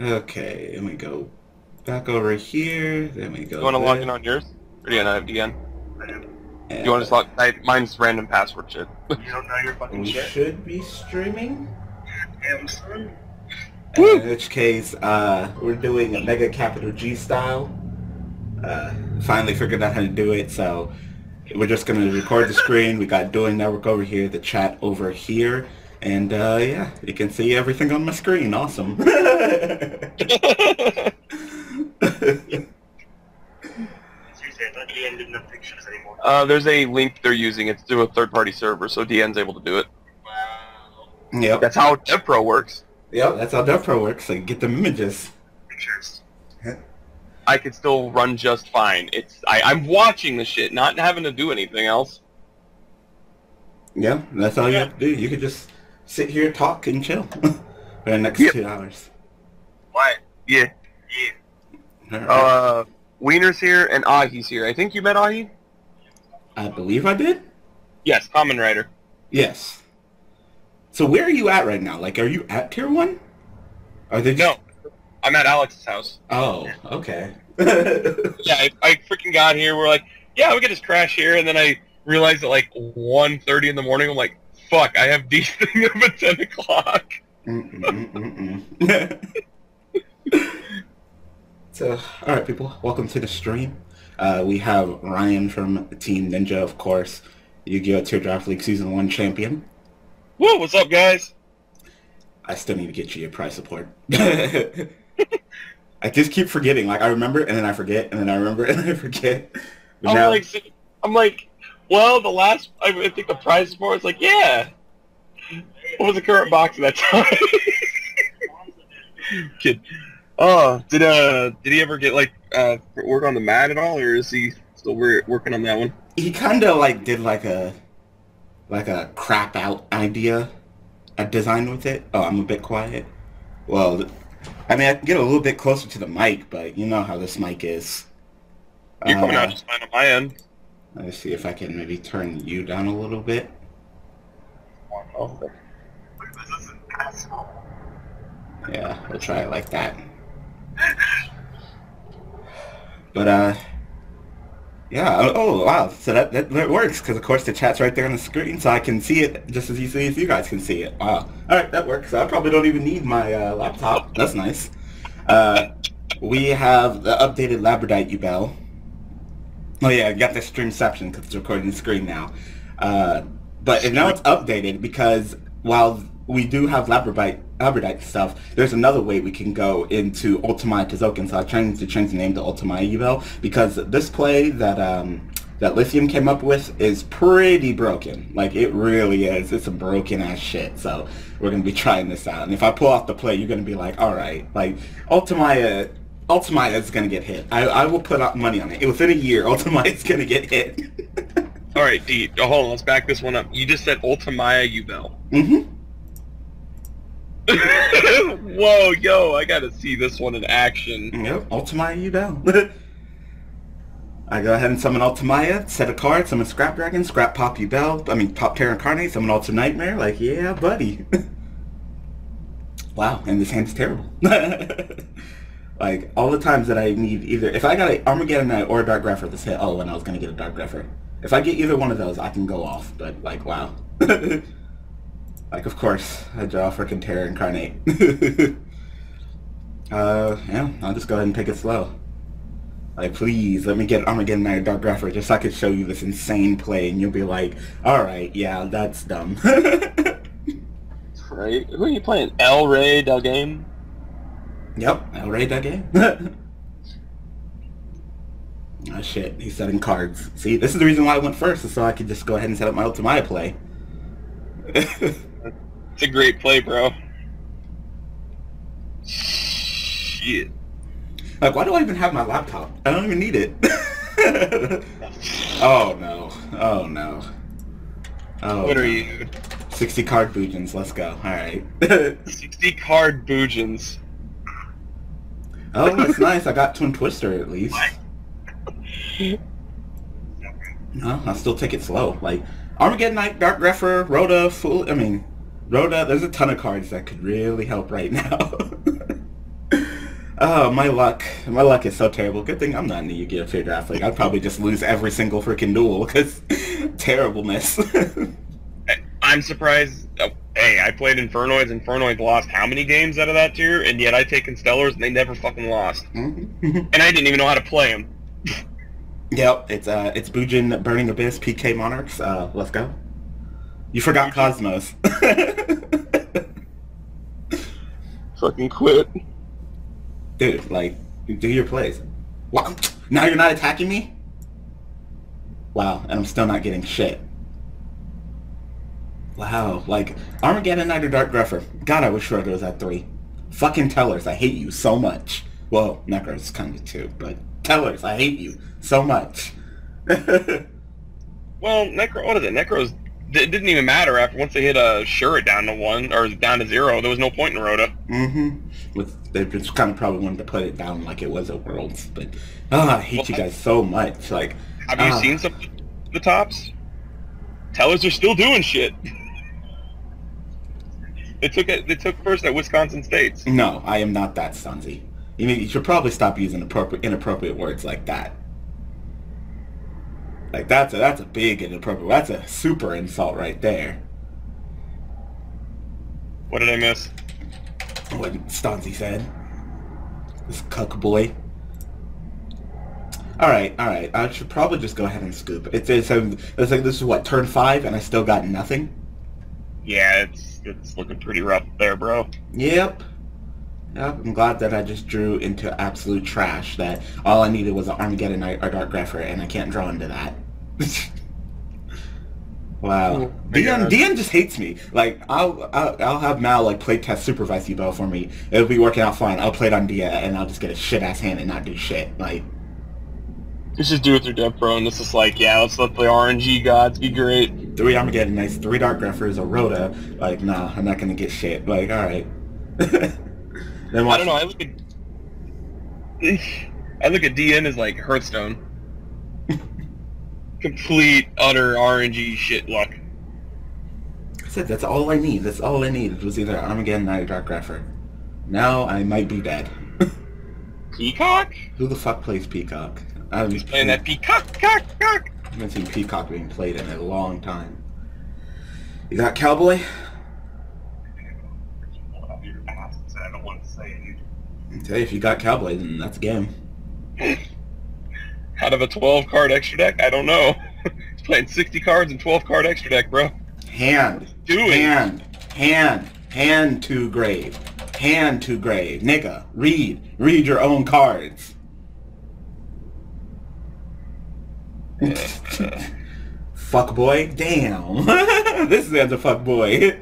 Okay, and we go back over here, then we go You want to log in on yours? Or do you not have DN? You want to just log... mine's random password shit. You don't know your fucking shit? We should be streaming? Damn son. In which case, we're doing a mega capital G style. Finally figured out how to do it, so... We're just going to record the screen. We got Dueling Network over here, the chat over here. And, yeah, you can see everything on my screen. Awesome. There's a link they're using. It's through a third-party server, so DN's able to do it. Wow. Yep. That's how DevPro works. Yep, that's how DevPro works. Like, get them images. Pictures. I could still run just fine. It's I'm watching the shit, not having to do anything else. Yeah, that's all you have to do. You could just sit here, talk, and chill for the next 2 hours. What? Yeah. Yeah. Right. Wiener's here and Ahi's here. I think you met Ahi? I believe I did? Yes, Common Rider. Yes. So where are you at right now? Like, are you at Tier 1? Are they just... No. I'm at Alex's house. Oh, okay. I freaking got here. We're like, yeah, we could just crash here, and then I... realized at like 1:30 in the morning, I'm like, fuck, I have D thing up at 10 o'clock. So, alright people, welcome to the stream. We have Ryan from Team Ninja, of course, Yu-Gi-Oh! Teardrop League Season 1 champion. Whoa, what's up, guys? I still need to get you your prize support. I just keep forgetting. Like, I remember, and then I forget, and then I remember, and then I forget. But now, I'm like... Well, the last, I think the prize support was like, yeah. What was the current box at that time? Kid. Oh, did he ever get, like, work on the mat at all, or is he still working on that one? He kind of, like, did, like a crap out idea, a design with it. Oh, I'm a bit quiet. Well, I mean, I can get a little bit closer to the mic, but you know how this mic is. You're coming out just fine on my end. Let me see if I can maybe turn you down a little bit. Yeah, we'll try it like that. But, yeah, oh, wow, so that works, because of course the chat's right there on the screen, so I can see it just as easily as you guys can see it. Wow. Alright, that works. I probably don't even need my laptop. That's nice. We have the updated Labradorite Yubel. Oh yeah, I got the streamception because it's recording the screen now. But now it's updated because while we do have Labradorite stuff, there's another way we can go into Ultimaya Tzolkin. So I changed to the name to Ultimaya Yubel because this play that that Lithium came up with is pretty broken. Like it really is. It's some broken ass shit. So we're gonna be trying this out. And if I pull off the play, you're gonna be like, all right, like Ultimaya is going to get hit. I will put out money on it. Within a year, Ultimaya is going to get hit. Alright, D, hold on. Let's back this one up. You just said Ultimaya Yubel. Mm-hmm. Whoa, yo, I got to see this one in action. Yep, Ultimaya Yubel. I go ahead and summon Ultimaya, set a card, summon Scrap Dragon, Scrap Pop Yubel, I mean Pop Terror Incarnate, summon Ultimate Nightmare. Like, yeah, buddy. Wow, and this hand is terrible. Like, all the times that I need either... If I got an Armageddon Knight or a Dark Grepher, this hit... Oh, and I was going to get a Dark Grepher. If I get either one of those, I can go off. But, like, wow. Like, of course, I draw freaking Terror Incarnate. Yeah, I'll just go ahead and take it slow. Like, please, let me get Armageddon Knight or Dark Grepher just so I could show you this insane play. And you'll be like, alright, yeah, that's dumb. Right? Who are you playing? El Rey Del Game? Yep, I'll raid that game. Oh shit, he's setting cards. See, this is the reason why I went first, is so I could just go ahead and set up my Ultimaya play. It's a great play, bro. Shit. Like, why do I even have my laptop? I don't even need it. Oh no, oh no. Oh, what are you? 60 card boojins, let's go, alright. 60 card boojins. Oh, that's nice. I got Twin Twister, at least. No, I'll still take it slow. Like, Armageddon Knight, Dark Grepher, Rhoda, Fool... I mean, Rhoda, there's a ton of cards that could really help right now. Oh, my luck. My luck is so terrible. Good thing I'm not in the Yu-Gi-Oh! Tier Draft League. I'd probably just lose every single freaking duel, because terribleness. I'm surprised. Oh, hey, I played Infernoids. Infernoids lost how many games out of that tier? And yet I taken Stellars and they never fucking lost. And I didn't even know how to play them. Yep, it's Bujin, Burning Abyss, PK Monarchs. Let's go. You forgot Cosmos. Fucking quit. Dude, like, do your plays. Wow. Now you're not attacking me? Wow, and I'm still not getting shit. Wow, like, Armageddon Knight or Dark Grepher. God, I wish Roto was at 3. Fucking Tellers, I hate you so much. Well, Necro's kind of 2, but Tellers, I hate you so much. Well, Necro, what is it? Necro's, it didn't even matter after, once they hit Shura down to 1, or down to 0, there was no point in Rota. They just kind of probably wanted to put it down like it was at Worlds, but I hate you guys so much. Like, have you seen some of the tops? Tellers are still doing shit. They took first at Wisconsin States. No, I am not that Stanzi. You mean, you should probably stop using inappropriate words like that. Like that's a big inappropriate. That's a super insult right there. What did I miss? What Stanzi said. This cuck boy. Alright, alright. I should probably just go ahead and scoop. It's like this is what, turn 5 and I still got nothing? Yeah, it's looking pretty rough there, bro. Yep. Yep. I'm glad that I just drew into absolute trash that all I needed was an Armageddon Knight or Dark Grepher and I can't draw into that. Wow. Dion just hates me. Like, I'll have Mal, like, playtest supervise Yubel for me. It'll be working out fine. I'll play it on Dia, and I'll just get a shit-ass hand and not do shit. Like, let's just do it through Dev Pro, and this is like, yeah, let's let the RNG gods be great. 3 Armageddon Knights, 3 Dark Greffers, a Rota. Like, nah, I'm not gonna get shit. Like, alright. Then I don't know, I look at DN as, like, Hearthstone. Complete, utter RNG shit luck. I said that's all I need. That's all I needed was either Armageddon Knight or Dark Grepher. Now I might be dead. Peacock? Who the fuck plays Peacock? He's playing that Peacock, cock. I haven't seen Peacock being played in a long time. You got Cowboy? I don't want to say it. Hey, if you got Cowboy, then that's a game. Out of a 12-card extra deck? I don't know. He's playing 60 cards and 12-card extra deck, bro. Hand. Hand to grave. Hand to grave. Nigga, read. Read your own cards. Fuck boy. Damn. This is the fuck boy.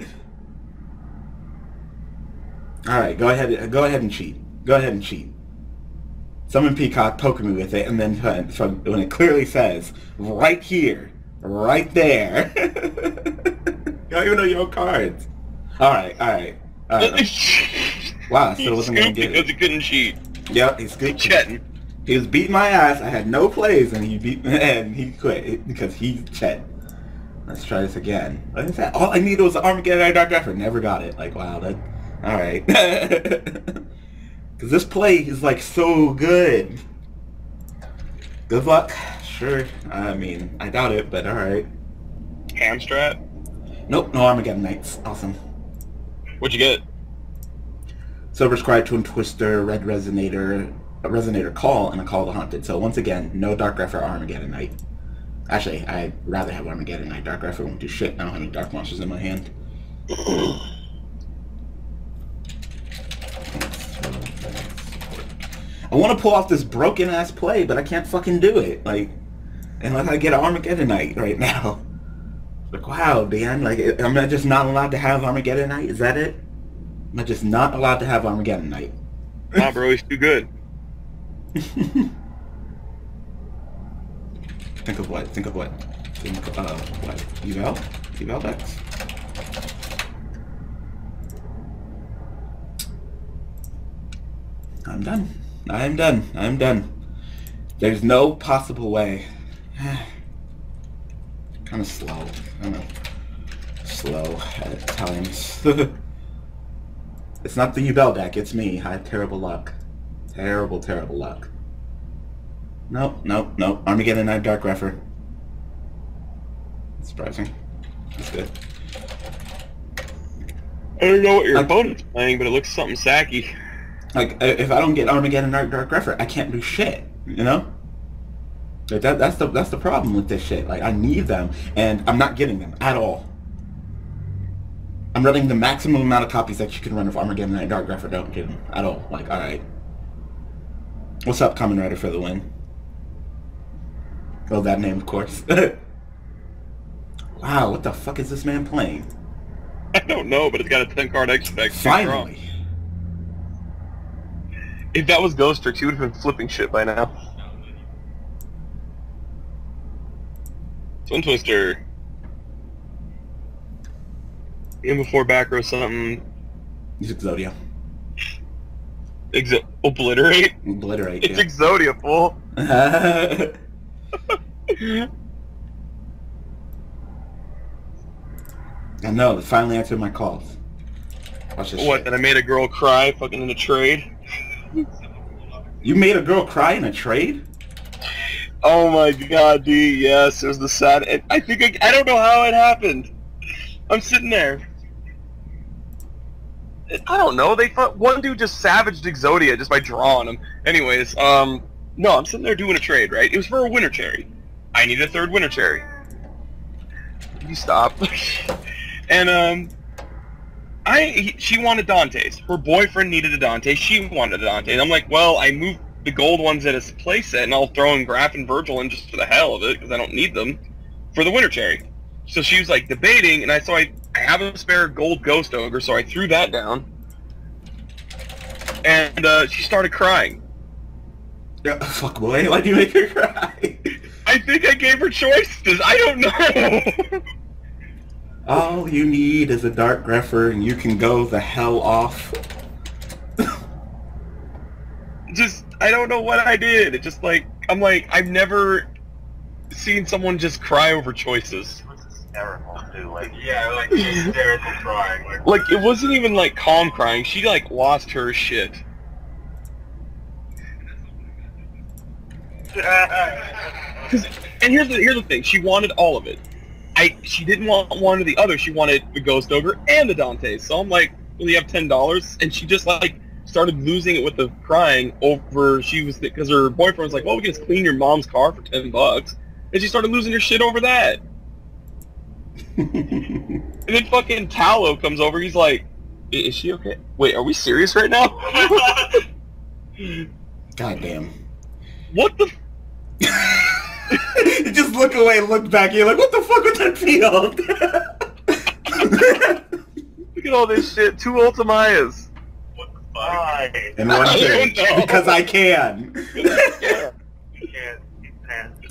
Alright, go ahead and cheat. Go ahead and cheat. Summon Peacock, poke me with it, and then when it clearly says, right here, right there. You don't even know your own cards. Alright, alright. Wow, I still wasn't going to get it. Because he couldn't cheat. Yep, he's good. He was beating my ass, I had no plays, and he quit because he's Chet. Let's try this again. What is that? All I needed was an Armageddon and Dark Grepher. Never got it. Like, wow, that... Alright. Because this play is, like, so good. Good luck. Sure. I mean, I doubt it, but alright. Hamstrat? Nope, no Armageddon Knights. Awesome. What'd you get? Silver Scry, Twin Twister, Red Resonator, a Resonator Call, and a Call to Haunted. So, once again, no Dark Grepher or Armageddon Knight. Actually, I'd rather have Armageddon Knight. Dark Grepher won't do shit. I don't have any Dark Monsters in my hand. I want to pull off this broken-ass play, but I can't fucking do it. Like, unless I get an Armageddon Knight right now. Like, wow, Dan, like, am I just not allowed to have Armageddon Knight? Is that it? Am I just not allowed to have Armageddon Knight? Nah, bro, he's too good. Think of what? Think of what? Think of, what? Yubel? Yubel decks? I'm done. I'm done. I'm done. There's no possible way. Kind of slow. I don't know. Slow at times. It's not the Yubel deck. It's me. I had terrible luck. Terrible, terrible luck. Nope, nope, nope. Armageddon Knight, Dark Grepher. Surprising. That's good. I don't know what your opponent's playing, but it looks something sacky. Like, if I don't get Armageddon Knight, Dark Grepher, I can't do shit, you know? Like that's the problem with this shit. Like, I need them, and I'm not getting them at all. I'm running the maximum amount of copies that you can run of Armageddon Knight, Dark Grepher. Don't get them at all. Like, alright. What's up, Kamen Rider for the win? Oh, that name, of course. Wow, what the fuck is this man playing? I don't know, but it's got a 10-card X-Pack. Finally! If that was Ghost Tricks, he would have been flipping shit by now. Twin Twister. Game before back row something. It's Exodia. Obliterate? Obliterate, it's yeah. Exodia, fool! I know, it finally answered my calls. Watch this shit. That I made a girl cry fucking in a trade? You made a girl cry in a trade? Oh my god, dude, yes, it was the sad... I think I don't know how it happened. I'm sitting there. I don't know, they thought one dude just savaged Exodia just by drawing him. Anyways, no, I'm sitting there doing a trade, right? It was for a Winter Cherry. I need a third Winter Cherry. You stop. And, she wanted Dante's. Her boyfriend needed a Dante. She wanted a Dante. And I'm like, well, I moved the gold ones at his playset, and I'll throw in Graf and Virgil in just for the hell of it, because I don't need them, for the Winter Cherry. So she was, like, debating, and I have a spare gold Ghost Ogre, so I threw that down. And, she started crying. Yeah, fuck, boy. Why'd you make her cry? I think I gave her choices. I don't know. All you need is a Dark Grepher, and you can go the hell off. I don't know what I did. It just, like, I'm like, I've never seen someone just cry over choices. It was hysterical, too. Like, yeah, like, hysterical crying. Like, it wasn't even, like, calm crying. She, like, lost her shit. And here's the thing. She wanted all of it. She didn't want one or the other. She wanted the Ghost Ogre and the Dante. So I'm like, well, you have $10. And she just, like, started losing it with the crying over, because her boyfriend was like, well, we can just clean your mom's car for $10. And she started losing her shit over that. And then fucking Tallow comes over. He's like, is she okay? Wait, are we serious right now? Goddamn. What the... You just look away, look back, you're like, what the fuck was that field? Look at all this shit, 2 Ultimayas. What the fuck? Why? And one thing, because I can. You can't.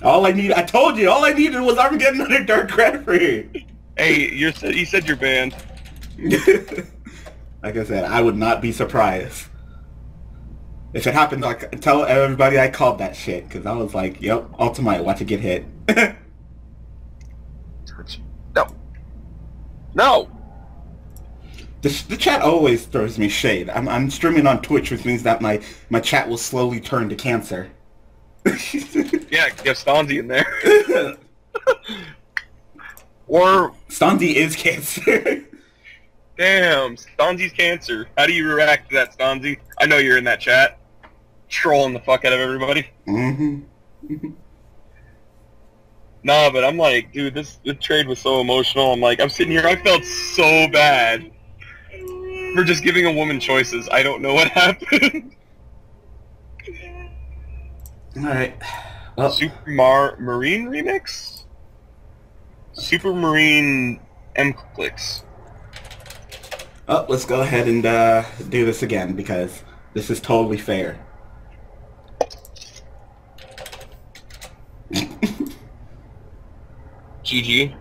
All I need, I told you, all I needed was Armageddon under Dark Grepher. Hey, you said you're banned. Like I said, I would not be surprised. If it happens, like, tell everybody I called that shit, because I was like, yep, Ultimate, watch it get hit. No. No! The chat always throws me shade. I'm streaming on Twitch, which means that my chat will slowly turn to cancer. Yeah, you have Stanzi in there. Or... Stanzi is cancer. Damn, Stanzi's cancer. How do you react to that, Stanzi? I know you're in that chat. Trolling the fuck out of everybody. Mm-hmm. Nah, but I'm like, dude, this trade was so emotional. I'm like, I'm sitting here, I felt so bad for just giving a woman choices. I don't know what happened. Alright. Well, Super Marine Remix? Super Marine M-Clicks. Oh, let's go ahead and do this again, because this is totally fair. GG.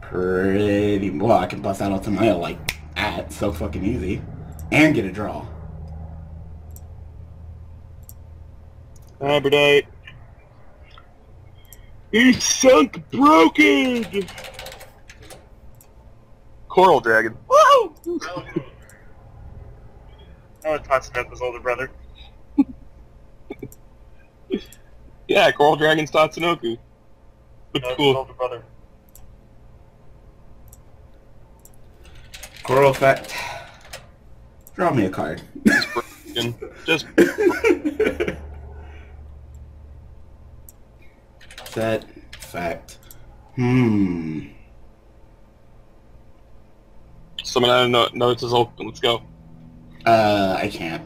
Pretty... Well, I can bust out Ultimaya like that, so fucking easy. And get a draw. Aberdite. He's sunk broken! Coral Dragon. Woo! I would thought Tatsunoko's older brother. Yeah, Coral Dragon's Tatsunoko. Looks cool. Older brother. Coral Effect. Draw me a card. Just set fact. Someone I don't know notes is open. Let's go. I can't.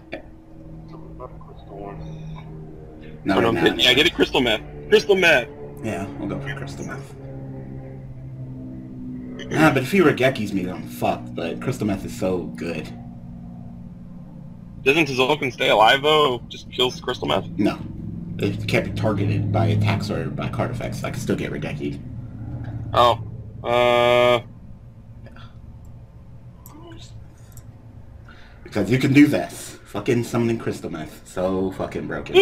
No, no, no. Yeah, get a Crystal Meth. Crystal Meth. Yeah, we'll go for Crystal Meth. Nah, but if he Regekis me, I'm fucked. But Crystal Meth is so good. Doesn't Tzolkin stay alive though? Just kills Crystal Meth? No. It can't be targeted by attacks or by card effects. I can still get Regeki. Oh. Because you can do this. Fucking summoning Crystal Meth. So fucking broken.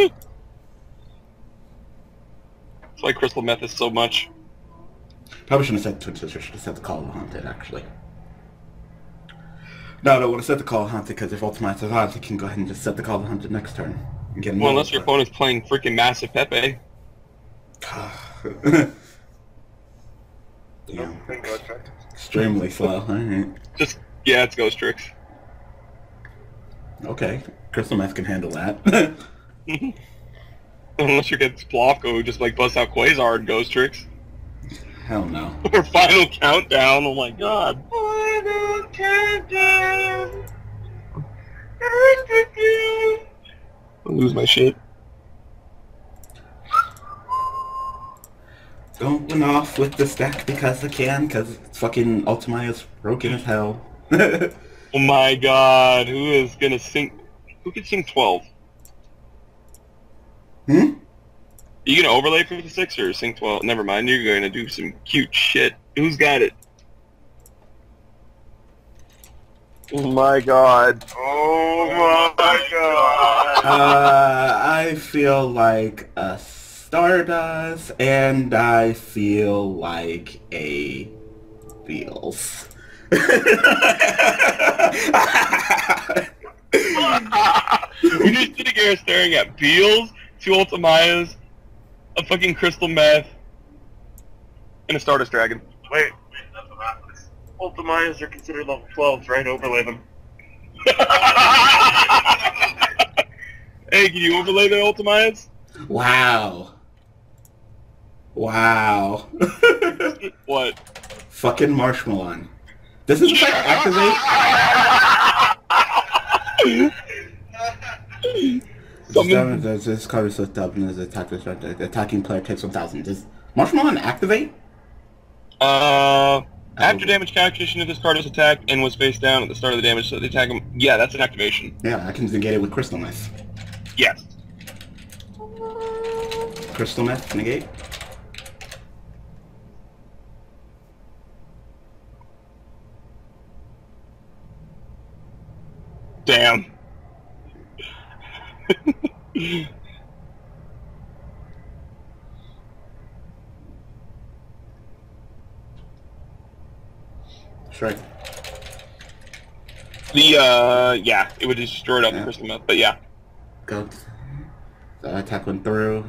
That's why Crystal Meth is so much. Probably shouldn't have said Twin Sister. Should have said the Call of the Haunted, actually. No, I don't want to set the Call of the Haunted, because if Ultimate says Haunted, I can go ahead and just set the Call of the Haunted next turn. And get well, unless your opponent's playing freaking Massive Pepe. Damn. Extremely slow, alright. Just, yeah, it's Ghost Tricks. Okay, Crystal Meth can handle that. Unless you get Splocko, who just like busts out Quasar and Ghost Tricks. Hell no. Or Final Countdown, oh my god. I'll lose my shit. Going off with this deck because I can, because fucking Ultimaya's broken as hell. Oh my god, who is gonna sing? Who can sing 12? Hmm? Are you gonna overlay 56 or sing 12? Never mind, you're gonna do some cute shit. Who's got it? Oh my god. Oh my god. I feel like a Stardust, and I feel like a Beals. You're just sitting here staring at Beals, two Ultimayas, a fucking Crystal Meth, and a Stardust Dragon. Wait. Ultimayas are considered level 12s, right? Overlay them. Hey, can you overlay the Ultimayas? Wow. Wow. What? Fucking Marshmallon. This is effect activate. This card is so dumb as the attacking player takes 1,000. Does Marshmallon activate? After damage calculation, if this card is attacked and was face down at the start of the damage, so they attack him. Yeah, that's an activation. Yeah, I can negate it with Crystal Meth. Yes. Crystal Meth negate. Damn. Right. The, yeah, it would have destroyed out the Crystal Meth, but yeah. Go. So I attack one through,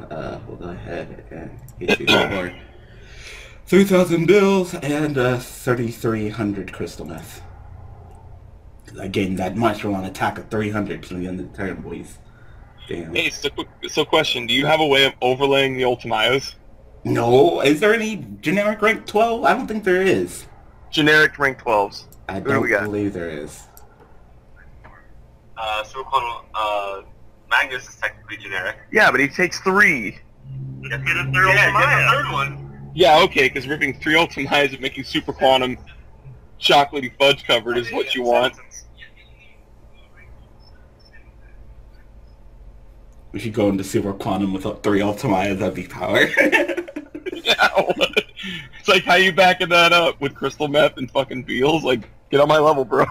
we'll go ahead and hit you for 3,000 bills and, 3,300 Crystal Meth. I gained that Marshmallon attack of 300 to the end of the turn, boys. Damn. Hey, so question, do you have a way of overlaying the Ultimayas? No, is there any generic rank 12? I don't think there is. Generic rank 12s. I don't believe there is. Magnus is technically generic. Yeah, but he takes 3. Get a third one. Yeah, okay, because ripping 3 Ultimayas and making Super Quantum chocolatey fudge covered is what you want. We should go into Super Quantum with 3 Ultimayas, that'd be power. Yeah, it's like, how you backing that up with Crystal Meth and fucking Beals? Like, get on my level, bro.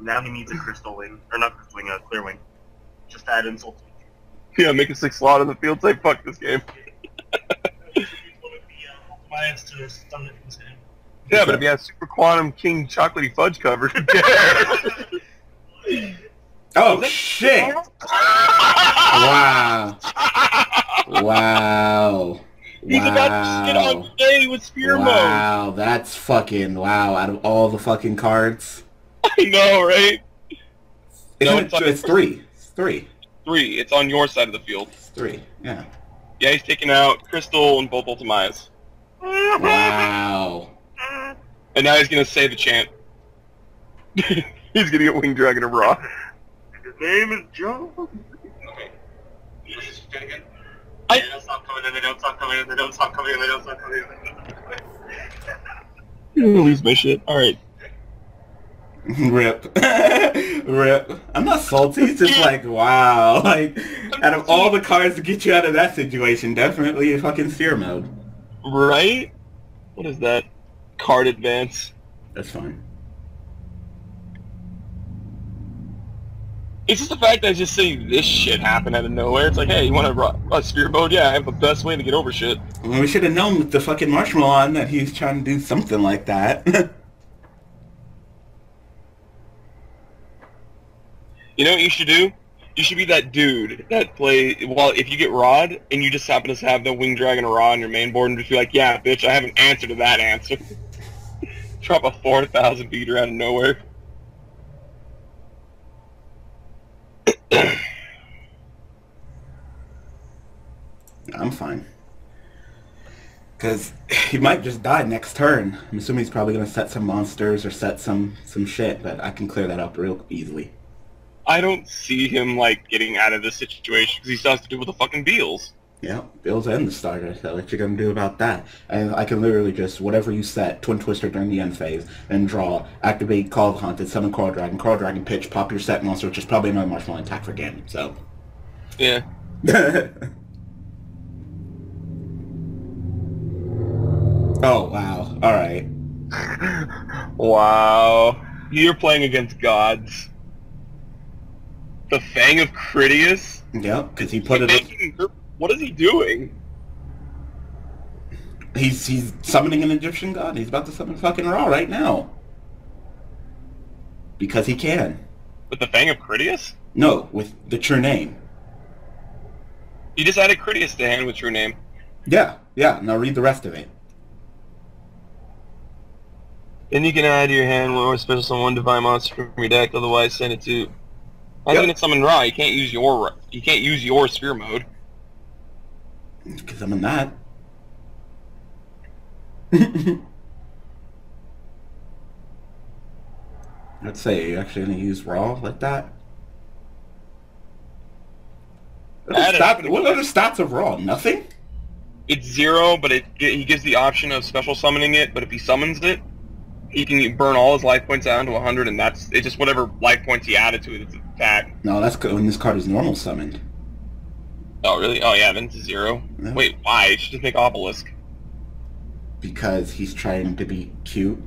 Now he needs a Crystal Wing. Or not Crystal Wing, a Clear Wing. Just add insult. Yeah, make a 6 slot in the field, say fuck this game. Yeah, but if he has Super Quantum King Chocolatey Fudge covered, who cares? Oh, shit! Wow. Wow. He did that shit on day with spear mode. Wow, that's fucking wow. Out of all the fucking cards. I know, right? No, it's three. It's three. Three. It's on your side of the field. It's three, yeah. Yeah, he's taking out Crystal and both Ultimayas. Wow. And now he's going to say the chant. He's going to get Winged Dragon of Raw. His name is Joe. Okay. This is Finnegan. They don't stop coming in, they don't stop coming in, they don't stop coming in, they don't stop coming in, they don't stop coming in. You're gonna lose my shit. Alright. Rip. Rip. I'm not salty, it's just like, wow. Like, out of all the cards to get you out of that situation, definitely fucking fear mode. Right? What is that? Card advance? That's fine. It's just the fact that I just see this shit happen out of nowhere. It's like, hey, you want a spear mode? Yeah, I have the best way to get over shit. Well, we should have known with the fucking Marshmallon that he's trying to do something like that. You know what you should do? You should be that dude that play... Well, if you get Rod, and you just happen to have the Winged Dragon Raw on your main board, and just be like, yeah, bitch, I have an answer to that answer. Drop a 4,000 beater out of nowhere. I'm fine. Because he might just die next turn. I'm assuming he's probably going to set some monsters or set some shit, but I can clear that up real easily. I don't see him, like, getting out of this situation because he still has to deal with the fucking Beals. Yeah, Beals and the Stardust. So what you going to do about that? And I can literally just, whatever you set, Twin Twister during the end phase, then draw, activate, Call of the Haunted, summon Coral Dragon pitch, pop your set monster, which is probably another Marshmallon attack for damage, so... Yeah. Oh, wow. Alright. Wow. You're playing against gods. The Fang of Critias? Yep, because he put it up... What is he doing? He's summoning an Egyptian god. He's about to summon fucking Ra right now. Because he can. With the Fang of Critias? No, with the True Name. You just added Critias to hand with True Name. Yeah, yeah. Now read the rest of it. Then you can add to your hand one more special summon one divine monster from your deck. Otherwise, send it to. I'm gonna summon Ra. You can't use your. You can't use your sphere mode. Because I'm in that. Let's say, are you actually going to use Raw like that? What are the stats of Raw? Nothing? It's zero, but he gives the option of special summoning it, but if he summons it, he can burn all his life points down to 100, and that's it's just whatever life points he added to it. It's that. No, that's when this card is normal summoned. Oh, really? Oh, yeah, then it's a zero. Yeah. Wait, why? You should just make Obelisk. Because he's trying to be cute.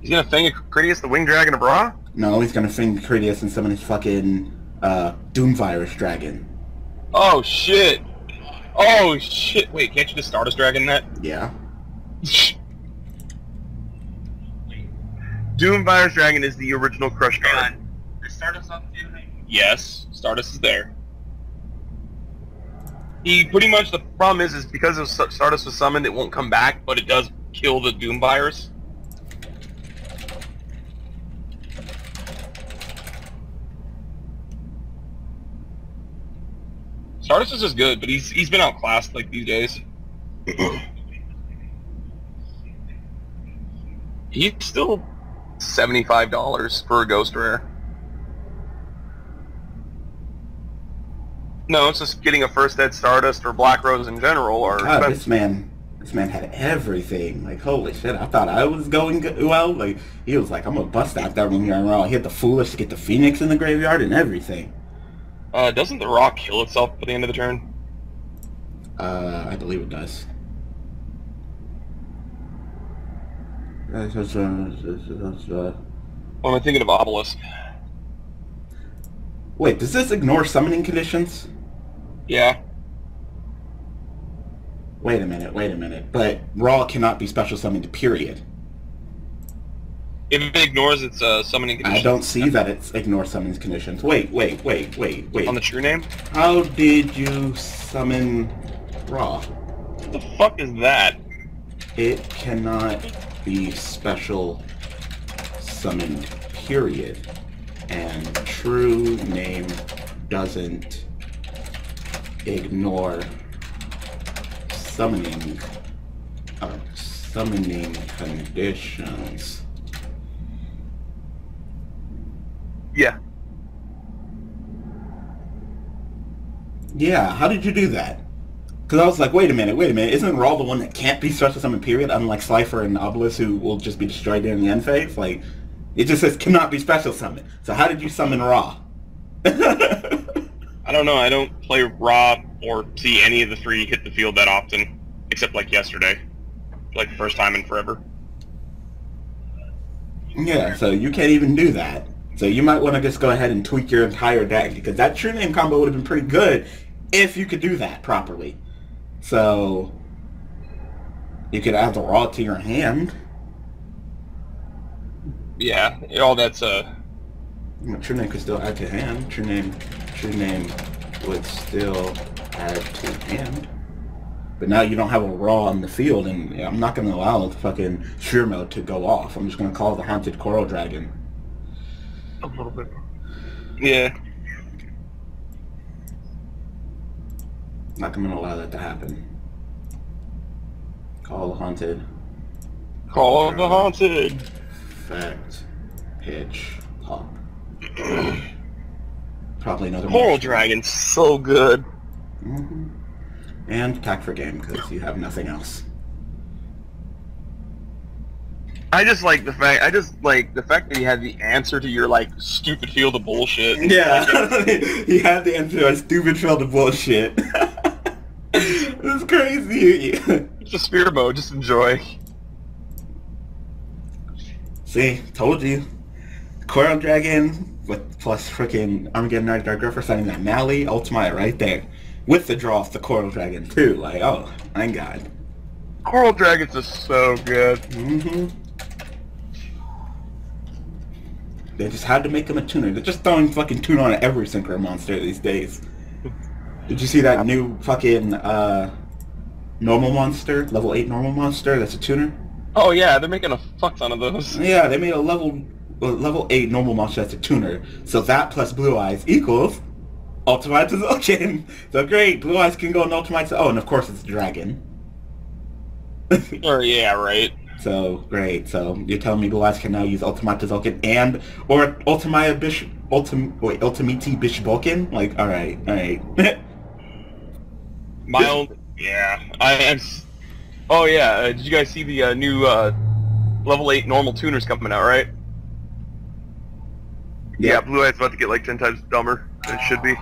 He's gonna Fang Critias, the Winged Dragon of Ra? No, he's gonna Fang Critias and summon his fucking, Doom Virus Dragon. Oh, shit! Oh, shit! Wait, can't you just Stardust Dragon that? Yeah. Doom Virus Dragon is the original Crush card. Is Stardust on the field? Yes, Stardust is there. He pretty much, the problem is because of Stardust was summoned, it won't come back, but it does kill the Doom Virus. Stardust is just good, but he's been outclassed, like, these days. He's still $75 for a Ghost Rare. No, it's just getting a first Ed Stardust or Black Rose in general. Or God, expensive. This man had everything. Like, holy shit, I thought I was going well. Like, he was like, I'm going to bust out that Winged Dragon Raw. He had the Foolish to get the Phoenix in the graveyard and everything. Doesn't the Raw kill itself at the end of the turn? I believe it does. Well, I'm thinking of Obelisk. Wait, does this ignore summoning conditions? Yeah. Wait a minute, but Raw cannot be special summoned, period. If it ignores its summoning conditions. I don't see that it ignores summoning conditions. Wait. On the true name? How did you summon Ra? What the fuck is that? It cannot be special summoned, period. And true name doesn't ignore summoning conditions. Yeah. Yeah, how did you do that? Because I was like, wait a minute, isn't Raw the one that can't be special summoned, period? Unlike Cypher and Obelisk, who will just be destroyed in the end phase? Like, it just says cannot be special summoned. So how did you summon Raw? I don't know, I don't play Raw or see any of the three hit the field that often. Except like yesterday. Like the first time in forever. Yeah, so you can't even do that. So you might want to just go ahead and tweak your entire deck, because that true name combo would have been pretty good if you could do that properly. So you could add the Raw to your hand. Yeah, all that's true name could still add to hand. True name would still add to hand. But now you don't have a Raw on the field, and I'm not going to allow the fucking Sheer Mode to go off. I'm just going to call the Haunted Coral Dragon. A little bit. Yeah. Not going to allow that to happen. Call the Haunted. Call the Haunted! Fact. Pitch. Pop. Probably another Coral match. Dragon's so good. Mm-hmm. And attack for game, because you have nothing else. I just like the fact that you had the answer to your like stupid field of bullshit. Yeah, you had the answer to our stupid field of bullshit. It's crazy. It's a spear mode. Just enjoy. See, told you. Coral Dragon with plus freaking Armageddon Knight, Dark Grepher, signing that Mally Ultimaya right there. With the draw off the Coral Dragon, too. Like, oh, my God. Coral Dragons are so good. Mm-hmm. They just had to make him a tuner. They're just throwing fucking tune on every synchro monster these days. Did you see that new fucking, normal monster? Level 8 normal monster? That's a tuner? Oh, yeah, they're making a fuck ton of those. Yeah, they made a level 8 normal monster that's a tuner. So that plus Blue Eyes equals... Ultimate Tzolkin! So great! Blue Eyes can go on Ultimate Tzolkin. Oh, and of course it's Dragon. Oh, yeah, right. So, great. So, you're telling me Blue Eyes can now use Ultimate Tzolkin and... Or Ultimaya Bish... Ultimate Bish Vulcan? Like, alright. Mild... Yeah. Oh, yeah. Did you guys see the new level 8 normal tuners coming out, right? Yeah, Blue Eyes about to get like 10 times dumber than it should be.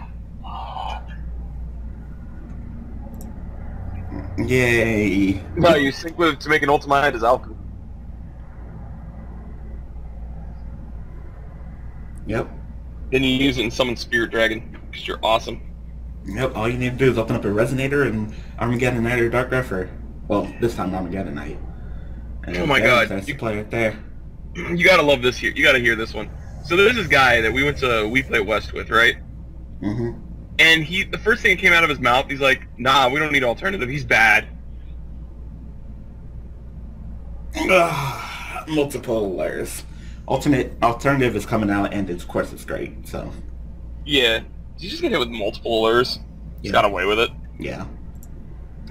Yay. No, you sync with to make an Ultimate is Alpha. Yep. Then you use it and summon Spirit Dragon, because you're awesome. Yep, all you need to do is open up a Resonator and Armageddon Knight or Dark Grepher. Well, this time Armageddon Knight. And oh my god. That's the play right there. You gotta love this here. You gotta hear this one. So there's this guy that we play West with, right? Mm-hmm. And the first thing that came out of his mouth, he's like, nah, we don't need alternative, he's bad. Multiple layers. Alternative is coming out, and of course it's great, so. Yeah. You just get hit with multiple lures. He's got away with it. Yeah.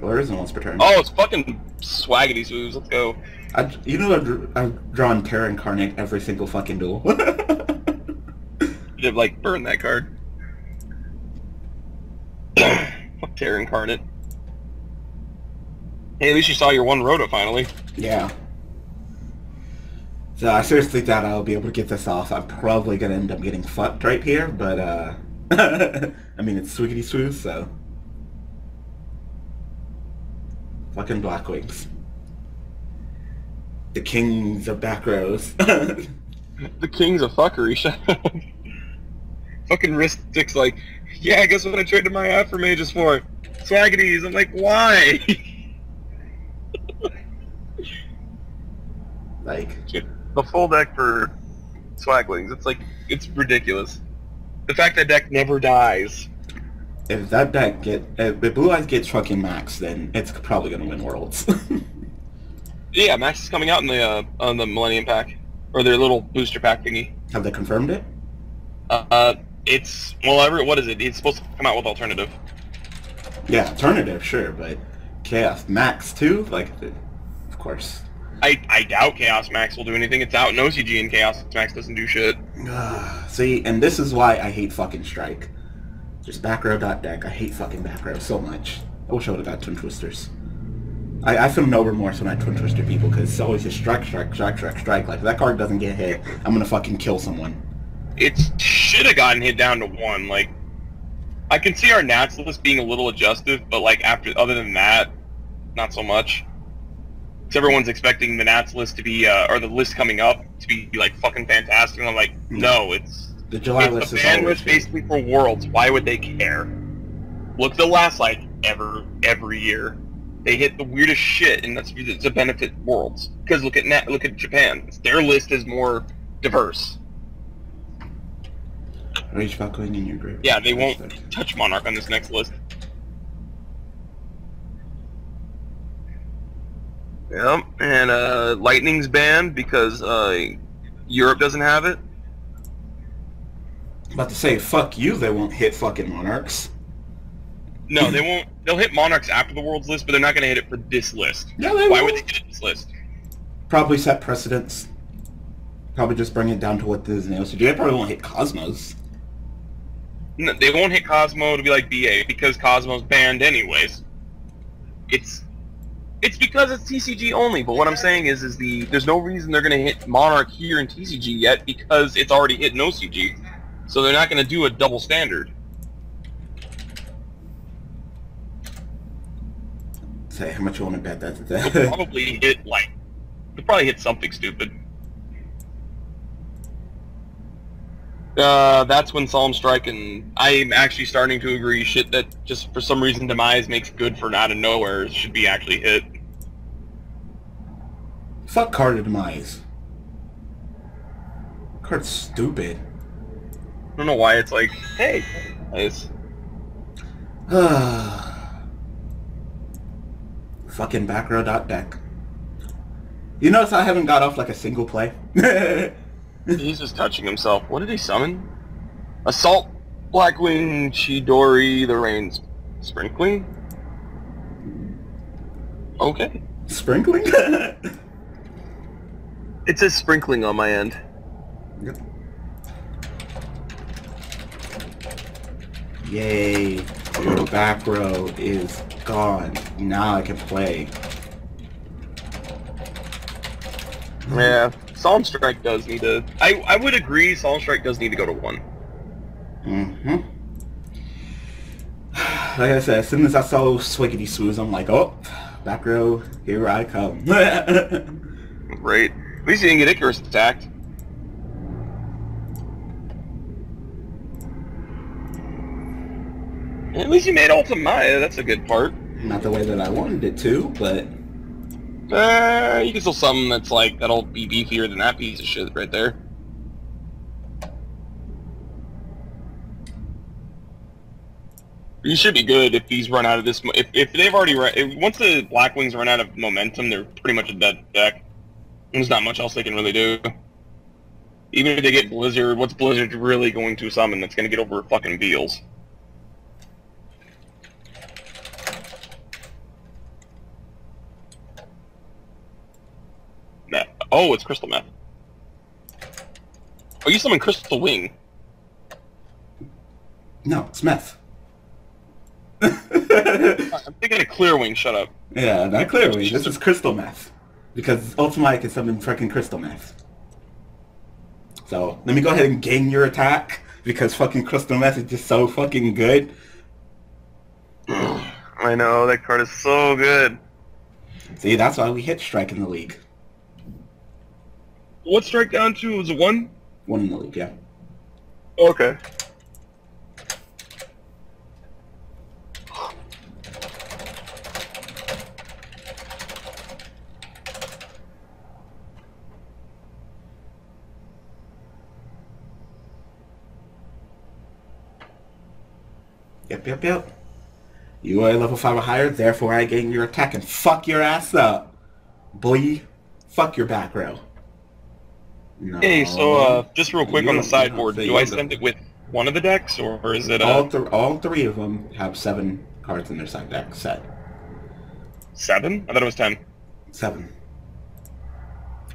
Lures and once per turn. Oh, it's fucking swaggity moves, let's go. You know I've drawn Terror Incarnate every single fucking duel. You'd like, burn that card. Fuck Terror Incarnate. Hey, at least you saw your one Roto finally. Yeah. So I seriously doubt I'll be able to get this off. I'm probably going to end up getting fucked right here, but I mean, it's swiggity swoo, so... Fucking Black Wings. The kings of back rows. The kings of fuckery. Fucking wrist sticks like, yeah, guess what I traded my Aphromages for? Swaggities. I'm like, why? Like, the full deck for Swaglings. It's like, it's ridiculous. The fact that deck never dies. If that deck if Blue Eyes gets fucking Max, then it's probably gonna win Worlds. Yeah, Max is coming out in the on the Millennium Pack or their little booster pack thingy. Have they confirmed it? It's what is it? It's supposed to come out with Alternative. Yeah, Alternative, sure, but Chaos Max too, like, of course. I doubt Chaos Max will do anything. It's out in OCG and Chaos Max doesn't do shit. See, and this is why I hate fucking Strike. Just back row dot deck. I hate fucking back row so much. I wish I would've got Twin Twisters. I feel no remorse when I Twin Twister people, because it's always just strike. Like, if that card doesn't get hit, I'm gonna fucking kill someone. It should've gotten hit down to one. Like, I can see our Nats list being a little adjusted, but like, after, other than that, not so much. Everyone's expecting the Nats list to be, or the list coming up to be like fucking fantastic, and I'm like, no, it's the July list is always basically for Worlds. Why would they care? Look, the last like every year, they hit the weirdest shit, and that's because it's a benefit Worlds. Because look at Japan, their list is more diverse. Rage about going in your group. Yeah, they won't touch Monarch on this next list. Yep, and Lightning's banned because Europe doesn't have it. I'm about to say, fuck you, they won't hit fucking Monarchs. No, they won't. They'll hit Monarchs after the World's list, but they're not going to hit it for this list. Yeah, they Why would they hit it this list? Probably set precedents. Probably just bring it down to what this is in the OCG. They probably won't hit Cosmos. No, they won't hit Cosmo to be like BA, because Cosmo's banned anyways. It's because it's TCG only, but what I'm saying is there's no reason they're going to hit Monarch here in TCG yet, because it's already hit in OCG, so they're not going to do a double standard. Say, how much you want to bet that today? They'll probably hit something stupid. That's when Solemn Strike, and I'm actually starting to agree, shit that just for some reason Demise makes good for out of nowhere should be actually hit. Fuck card of Demise. Card's stupid. I don't know why it's like, hey, nice. Fucking back row dot deck. You notice I haven't got off like a single play? He's just touching himself. What did he summon? Assault, Blackwing, Chidori, the Rain's Sprinkling? Okay. Sprinkling? It says Sprinkling on my end. Yep. Yay. The back row is gone. Now I can play. Yeah. Solemn Strike does need to... I would agree Solemn Strike does need to go to 1. Like I said, as soon as I saw Swiggity Swooze, I'm like, oh, back row, here I come. Great. At least you didn't get Icarus attacked. And at least you made Ultimaya, that's a good part. Not the way that I wanted it to, but... you can still summon that's like, that'll be beefier than that piece of shit right there. You should be good if these run out of this, if they've already, once the Blackwings run out of momentum, they're pretty much a dead deck. There's not much else they can really do. Even if they get Blizzard, what's Blizzard really going to summon that's going to get over fucking Beals? Oh, it's Crystal Meth. Oh, you summoned Crystal Wing. No, it's Meth. I'm thinking of Clear Wing, shut up. Yeah, not Clear Wing, this is Crystal Meth. Because Ultimaya can summon freaking Crystal Meth. So, let me go ahead and gain your attack, because fucking Crystal Meth is just so fucking good. I know, that card is so good. See, that's why we hit Strike in the league. What Strike down to? Was it 1? 1 in the league, yeah. Okay. Yep. You are level 5 or higher, therefore I gain your attack and fuck your ass up. Boy, fuck your back row. No. Hey, so just real quick on the sideboard, do I send it with one of the decks, or is it all three of them have 7 cards in their side deck set. 7? I thought it was 10. 7.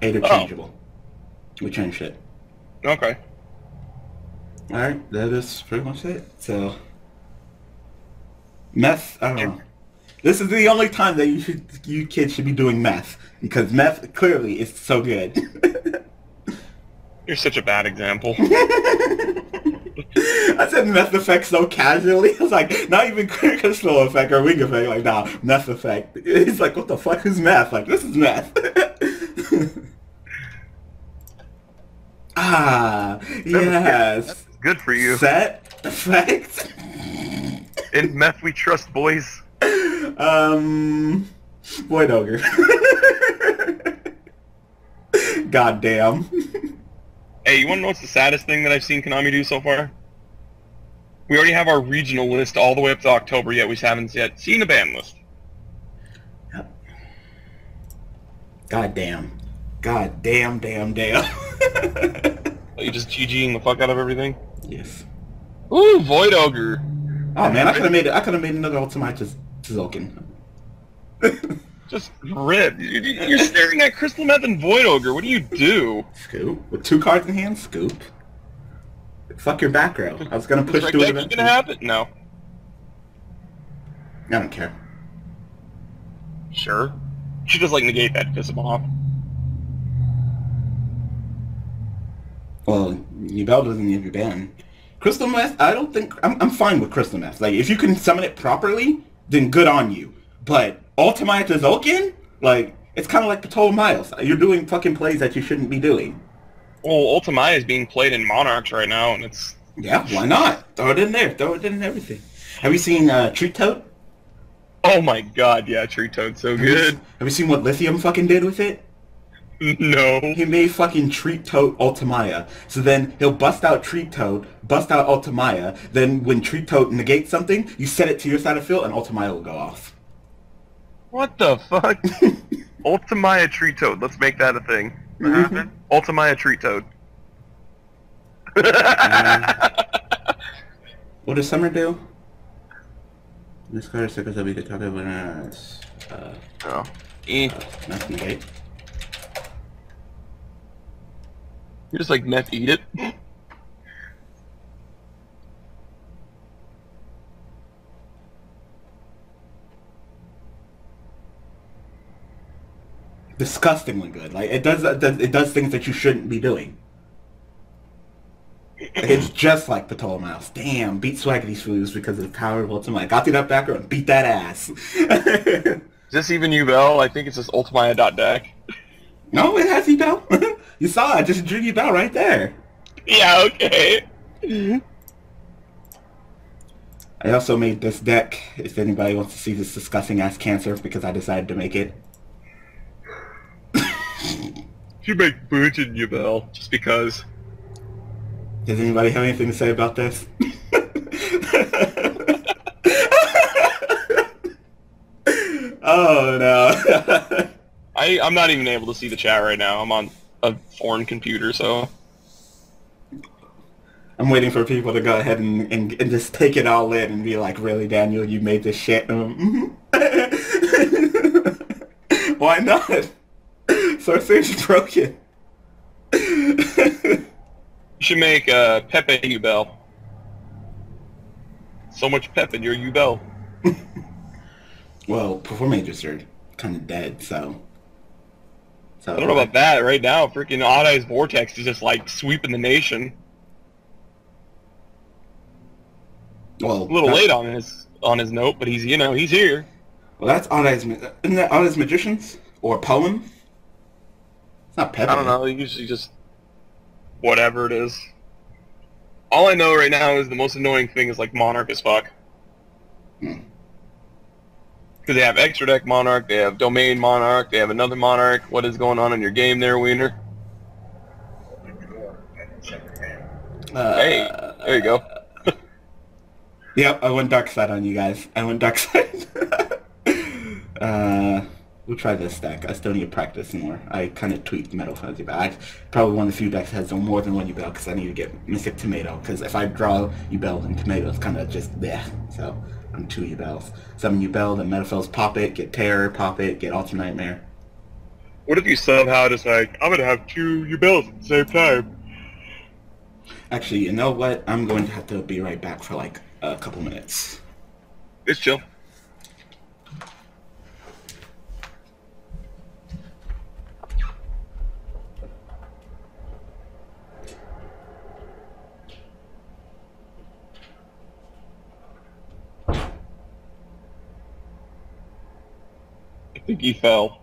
8 are changeable. We changed it. Okay. Alright, that is pretty much it. So... Meth, I don't know. This is the only time that you kids should be doing meth, because meth clearly is so good. You're such a bad example. I said meth effect so casually. I was like, not even crystal effect or wing effect. Like, nah, meth effect. He's like, what the fuck is meth? Like, this is meth. Ah, yes. That's good for you. Set effect. In meth we trust, boys. Void Ogre. God damn. Hey, you wanna know what's the saddest thing that I've seen Konami do so far? We already have our regional list all the way up to October, yet we haven't yet seen a ban list. Yep. God damn. God damn, damn, damn. Are you just GGing the fuck out of everything? Yes. Ooh, Void Ogre. Oh man, I could have made another Ultimaya Tzolkin. Just rip. You're staring at Crystal Meth and Void Ogre. What do you do? Scoop. With 2 cards in hand, scoop. Fuck your back row. I was gonna push through it. You gonna have it? No. I don't care. Sure. She just like negate that, piss him off. Well, Yubel doesn't give you ban. Crystal Meth, I don't think... I'm fine with Crystal Meth. Like, if you can summon it properly, then good on you. But Ultimaya Tzolkin? Like, it's kind of like Patrol Miles. You're doing fucking plays that you shouldn't be doing. Well, Ultimaya is being played in Monarchs right now, and it's... Yeah, why not? Throw it in there. Throw it in everything. Have you seen Tree Toad? Oh my god, yeah, Tree Toad's so good. Have you seen what Lithium fucking did with it? No. He made fucking Tree Toad Ultimaya. So then he'll bust out Tree Toad, bust out Ultimaya, then when Tree Toad negates something, you set it to your side of field and Ultimaya will go off. What the fuck? Ultimaya Tree Toad. Let's make that a thing. Mm-hmm. Ultimaya Tree Toad. What does Summer do? This card is sick as I'll be the top of not negate. You're just like, meth, eat it. Disgustingly good. Like, it does things that you shouldn't be doing. It's just like Patrol Mouse. Damn, beat Swaggity's Foods because of the power of Ultimaya. Got through that back row and beat that ass. Is this even Yubel? I think it's just Ultimaya.deck. No, it has Yubel. You saw, I just drew Yubel right there. Yeah, okay. I also made this deck, if anybody wants to see this disgusting ass cancer, because I decided to make it. You make Fusion Yubel, just because. Does anybody have anything to say about this? Oh no. I'm not even able to see the chat right now. I'm on a foreign computer, so... I'm waiting for people to go ahead and just take it all in and be like, really, Daniel, you made this shit? Mm-hmm. Why not? Sorcery's broken. You should make Pepe Yubel. So much pep in your Yubel. Well, Perform Agents are kind of dead, so... I don't know about that. Right now, freaking Odd Eyes Vortex is just, like, sweeping the nation. Well, a little late on his note, but he's, you know, he's here. Well, that's Odd Eyes... Isn't that Odd Eyes Magicians? Or Poem? It's not Pepe. I don't know. Usually just... Whatever it is. All I know right now is the most annoying thing is, like, Monarch as fuck. Hmm. Because they have Extra Deck Monarch, they have Domain Monarch, they have another Monarch. What is going on in your game there, Wiener? Hey, there you go. Yep, I went dark side on you guys. I went dark side. We'll try this deck. I still need to practice more. I kind of tweaked Metalfoes, but I probably one of the few decks that has done more than one Yubel because I need to get Mystic Tomato. Because if I draw Yubel and Tomato, it's kind of just there. So I'm two Yubels. So I'm Yubel, then Metalfoes, pop it, get Terror, pop it, get Ultimate Nightmare. What if you somehow decide, I'm going to have two Yubels at the same time? Actually, you know what? I'm going to have to be right back for like a couple minutes. It's chill. I think he fell.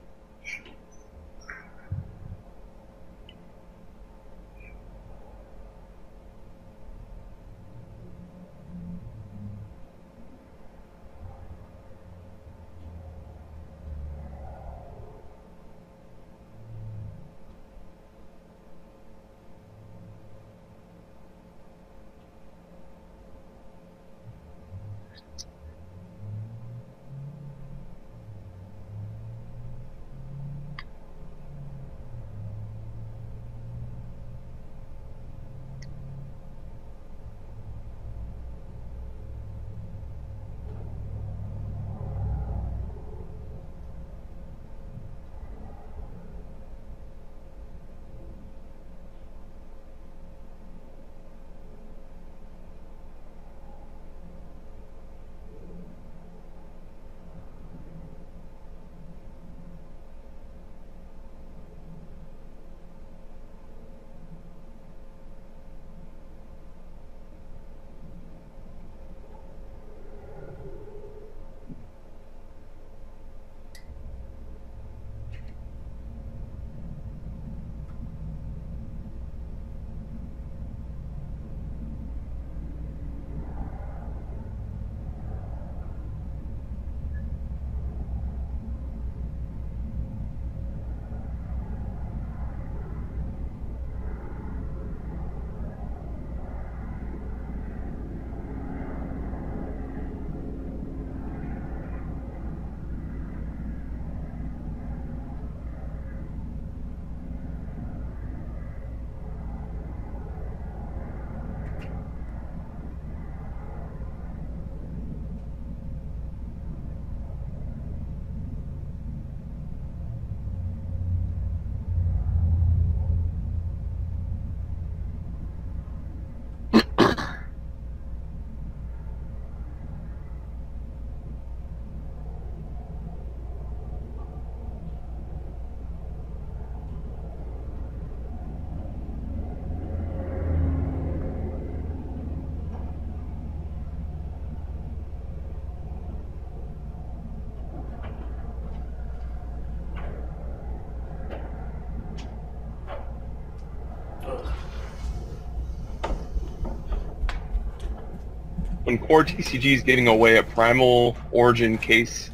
When Core TCG is getting away at Primal Origin Case.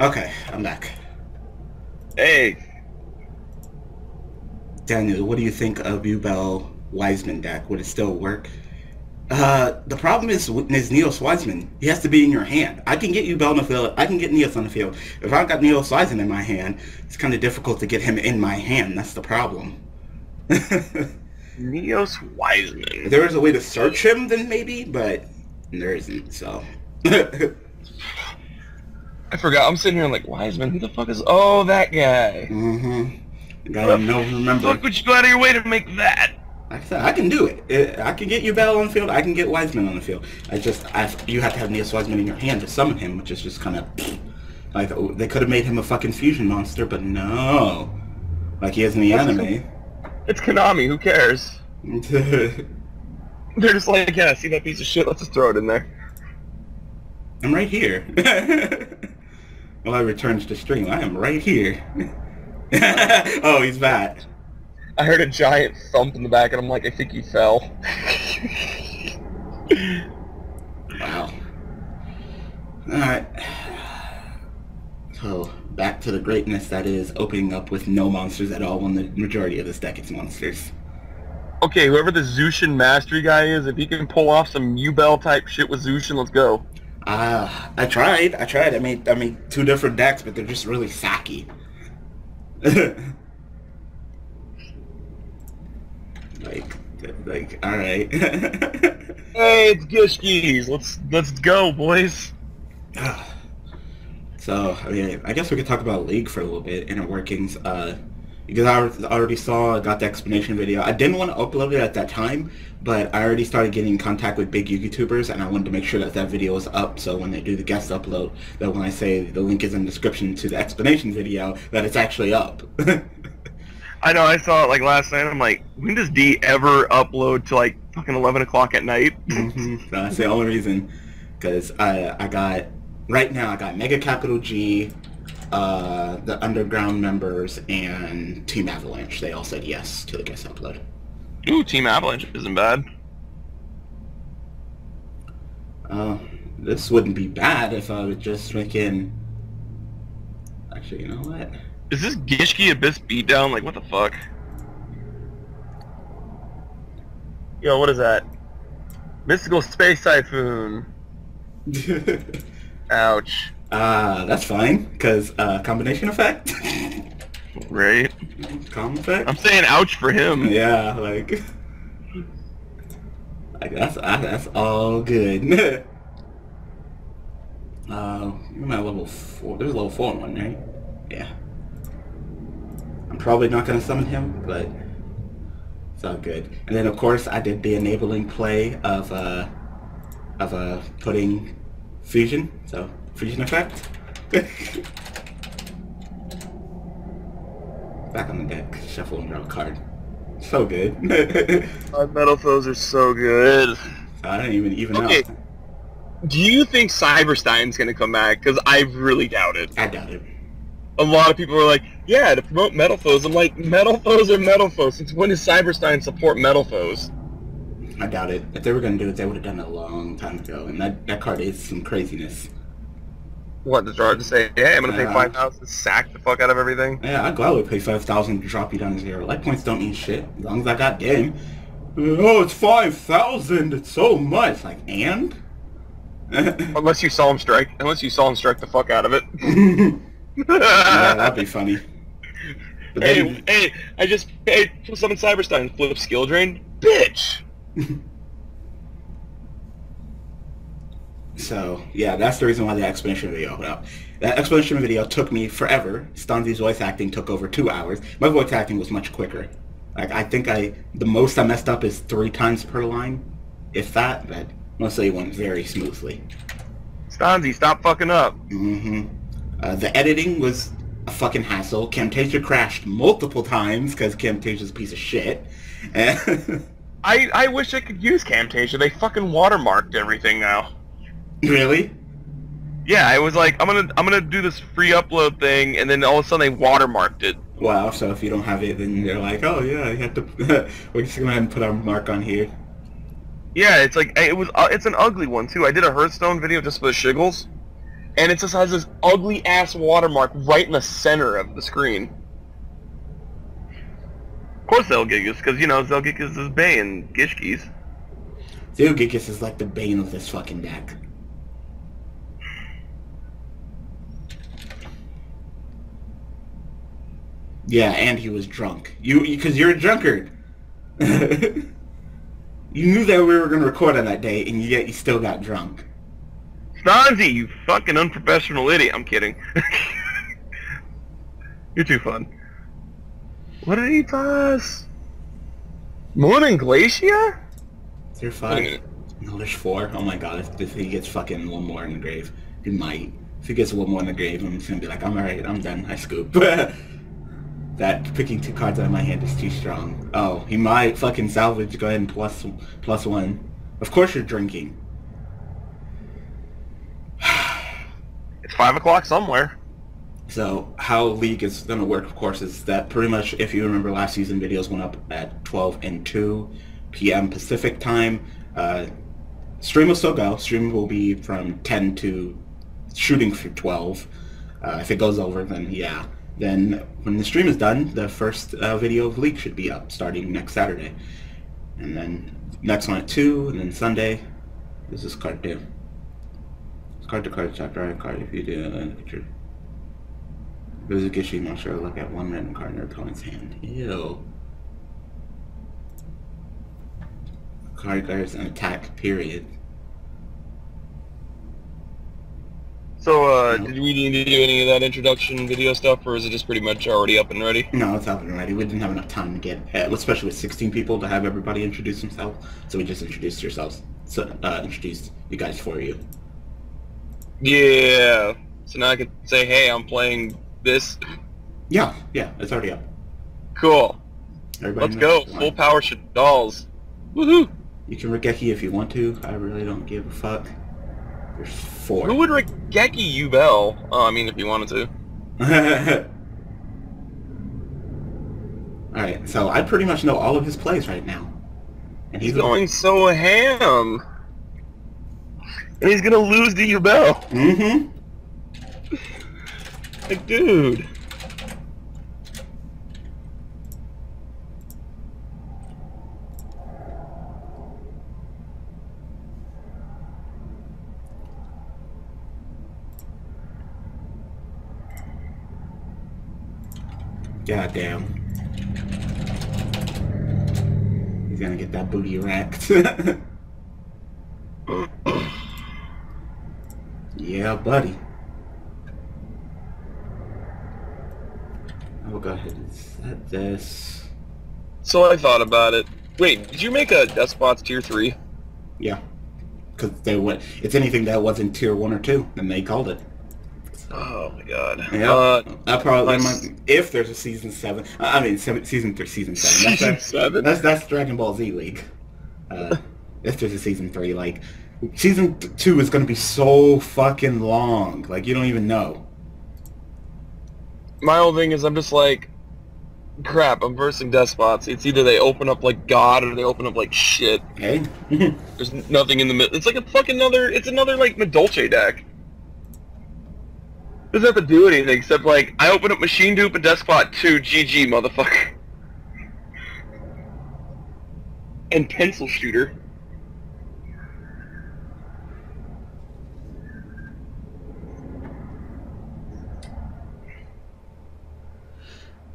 Okay, I'm back. Hey! Daniel, what do you think of Yubel Wiseman deck? Would it still work? The problem is Neos Wiseman. He has to be in your hand. I can get Yubel on the field. I can get Neos on the field. If I've got Neos Wiseman in my hand, it's kind of difficult to get him in my hand. That's the problem. Neos Wiseman. If there is a way to search him, then maybe, but there isn't, so. I forgot. I'm sitting here like, Wiseman? Who the fuck is... Oh, that guy. Mm-hmm. Gotta remember. Fuck would you go out of your way to make that? Like I said, I can do it. I can get Yubel on the field. I can get Wiseman on the field. You have to have Neos Wiseman in your hand to summon him, which is just kind of... Like, they could have made him a fucking fusion monster, but no. Like he is in the anime. It's Konami, who cares? They're just like, yeah, see that piece of shit? Let's just throw it in there. I'm right here. Well, I returned to stream. I am right here. Oh, he's back. I heard a giant thump in the back, and I'm like, I think he fell. Wow. Alright. So... back to the greatness that is opening up with no monsters at all when the majority of this deck is monsters. Okay, whoever the Zushin Mastery guy is, if he can pull off some Yubel type shit with Zushin, let's go. I tried. I made two different decks, but they're just really sacky. like, all right. Hey, it's Gishkies. Let's go, boys. So, I mean, I guess we could talk about League for a little bit and its workings. Because I already saw, got the explanation video. I didn't want to upload it at that time, but I already started getting in contact with big YouTubers, and I wanted to make sure that that video was up, so when they do the guest upload, that when I say the link is in the description to the explanation video, that it's actually up. I know, I saw it like last night, I'm like, when does D ever upload to like fucking 11 o'clock at night? That's the only reason, because I got, right now I got Mega Capital G, the Underground members, and Team Avalanche. They all said yes to the guest upload. Ooh, Team Avalanche isn't bad. This wouldn't be bad if I was just making... Actually, you know what? Is this Gishki Abyss beatdown? Like, what the fuck? Yo, what is that? Mystical Space Typhoon. Ouch. That's fine, because, combination effect. Right. Calm effect. I'm saying ouch for him. Yeah, like that's all good. You're at level 4. There's a level 4 one, right? Yeah. I'm probably not going to summon him, but it's all good. And then, of course, I did the enabling play of putting Fusion, so... Fusion effect. Back on the deck, shuffle and draw a card. So good. Our Metalfoes are so good. I don't even know. Okay. Do you think Cyberstein's gonna come back? Because I really doubt it. I doubt it. A lot of people were like, "Yeah, to promote Metalfoes." I'm like, Metalfoes are Metalfoes. Since when does Cyberstein support Metalfoes? I doubt it. If they were gonna do it, they would have done it a long time ago. And that card is some craziness. What, the draw to say, yeah, I'm gonna pay 5,000, sack the fuck out of everything? Yeah, I gladly pay 5,000 to drop you down to 0. Life points don't mean shit, as long as I got game. Oh, it's 5,000, it's so much! Like, and? Unless you solemn strike the fuck out of it. Yeah, that'd be funny. But hey, then... hey, I just paid for summon Cyberstein, flip skill drain, bitch! So, yeah, that's the reason why the explanation video went up. That explanation video took me forever. Stanzi's voice acting took over 2 hours. My voice acting was much quicker. Like, I think the most I messed up is 3 times per line. If that, but mostly it went very smoothly. Stanzi, stop fucking up. Mm-hmm. The editing was a fucking hassle. Camtasia crashed multiple times because Camtasia's a piece of shit. I wish I could use Camtasia. They fucking watermarked everything now. Really? Yeah, I was like, I'm gonna do this free upload thing, and then all of a sudden they watermarked it. Wow, so if you don't have it, then you're like, oh yeah, you have to. We're just gonna put our mark on here. Yeah, it's like it's an ugly one too. I did a Hearthstone video just for the shiggles, and it just has this ugly ass watermark right in the center of the screen. Of course, Zelgigas, because you know Zelgigas is Bane, Gishkis. Zelgigas is like the Bane of this fucking deck. Yeah, and he was drunk. Because you're a drunkard. You knew that we were going to record on that day, and yet you still got drunk. Stanzi, you fucking unprofessional idiot. I'm kidding. You're too fun. What did he pass? Morning Glacia? You're 5. No, there's 4. Oh my god, if he gets fucking one more in the grave, he might. If he gets one more in the grave, I'm just going to be like, I'm alright, I'm done, I scoop. That picking 2 cards out of my hand is too strong. Oh, he might fucking salvage. Go ahead and plus one. Of course you're drinking. It's 5 o'clock somewhere. So how League is gonna work, of course, is that pretty much, if you remember last season, videos went up at 12 and 2 p.m. Pacific time. Stream will still go. Stream will be from 10 to shooting for 12. If it goes over, then yeah. Then when the stream is done, the first video of League should be up starting next Saturday. And then next one at 2, and then Sunday. What does this card do? It's card to card, chapter right card. If you do a picture, there's a Gishi monster. Look at one random card in your opponent's hand. Ew. Card guards an attack. Period. So, did we need to do any of that introduction video stuff, or is it just pretty much already up and ready? No, it's up and ready. We didn't have enough time to get, especially with 16 people, to have everybody introduce themselves. So we just introduced yourselves. So, introduced you guys for you. Yeah. So now I can say, hey, I'm playing this. Yeah. Yeah. It's already up. Cool. Everybody, let's go. Full power dolls. Woohoo! You can Regeki if you want to. I really don't give a fuck. There's 4. Who would Regeki Yubel? Oh, I mean, if you wanted to. Alright, so I pretty much know all of his plays right now. And he's going so ham! And he's gonna lose to Yubel! Mm-hmm. Like, dude. God damn. He's gonna get that booty racked. Yeah, buddy. I will go ahead and set this. So I thought about it. Wait, did you make a Despot's tier 3? Yeah. Cause they went, it's anything that wasn't tier 1 or 2, and they called it. Oh my god. Yeah, I probably might, if there's a season 7. I mean, season 3, season 7. That's season 7. That's Dragon Ball Z League. If there's a season 3, like season 2 is gonna be so fucking long. Like you don't even know. My whole thing is I'm just like, crap. I'm versing Despots. It's either they open up like God or they open up like shit. Okay. There's nothing in the middle. It's like a fucking another. It's another like Medolce deck. Doesn't have to do anything except like I open up Machine Dupe and Despot 2, GG motherfucker. And Pencil Shooter.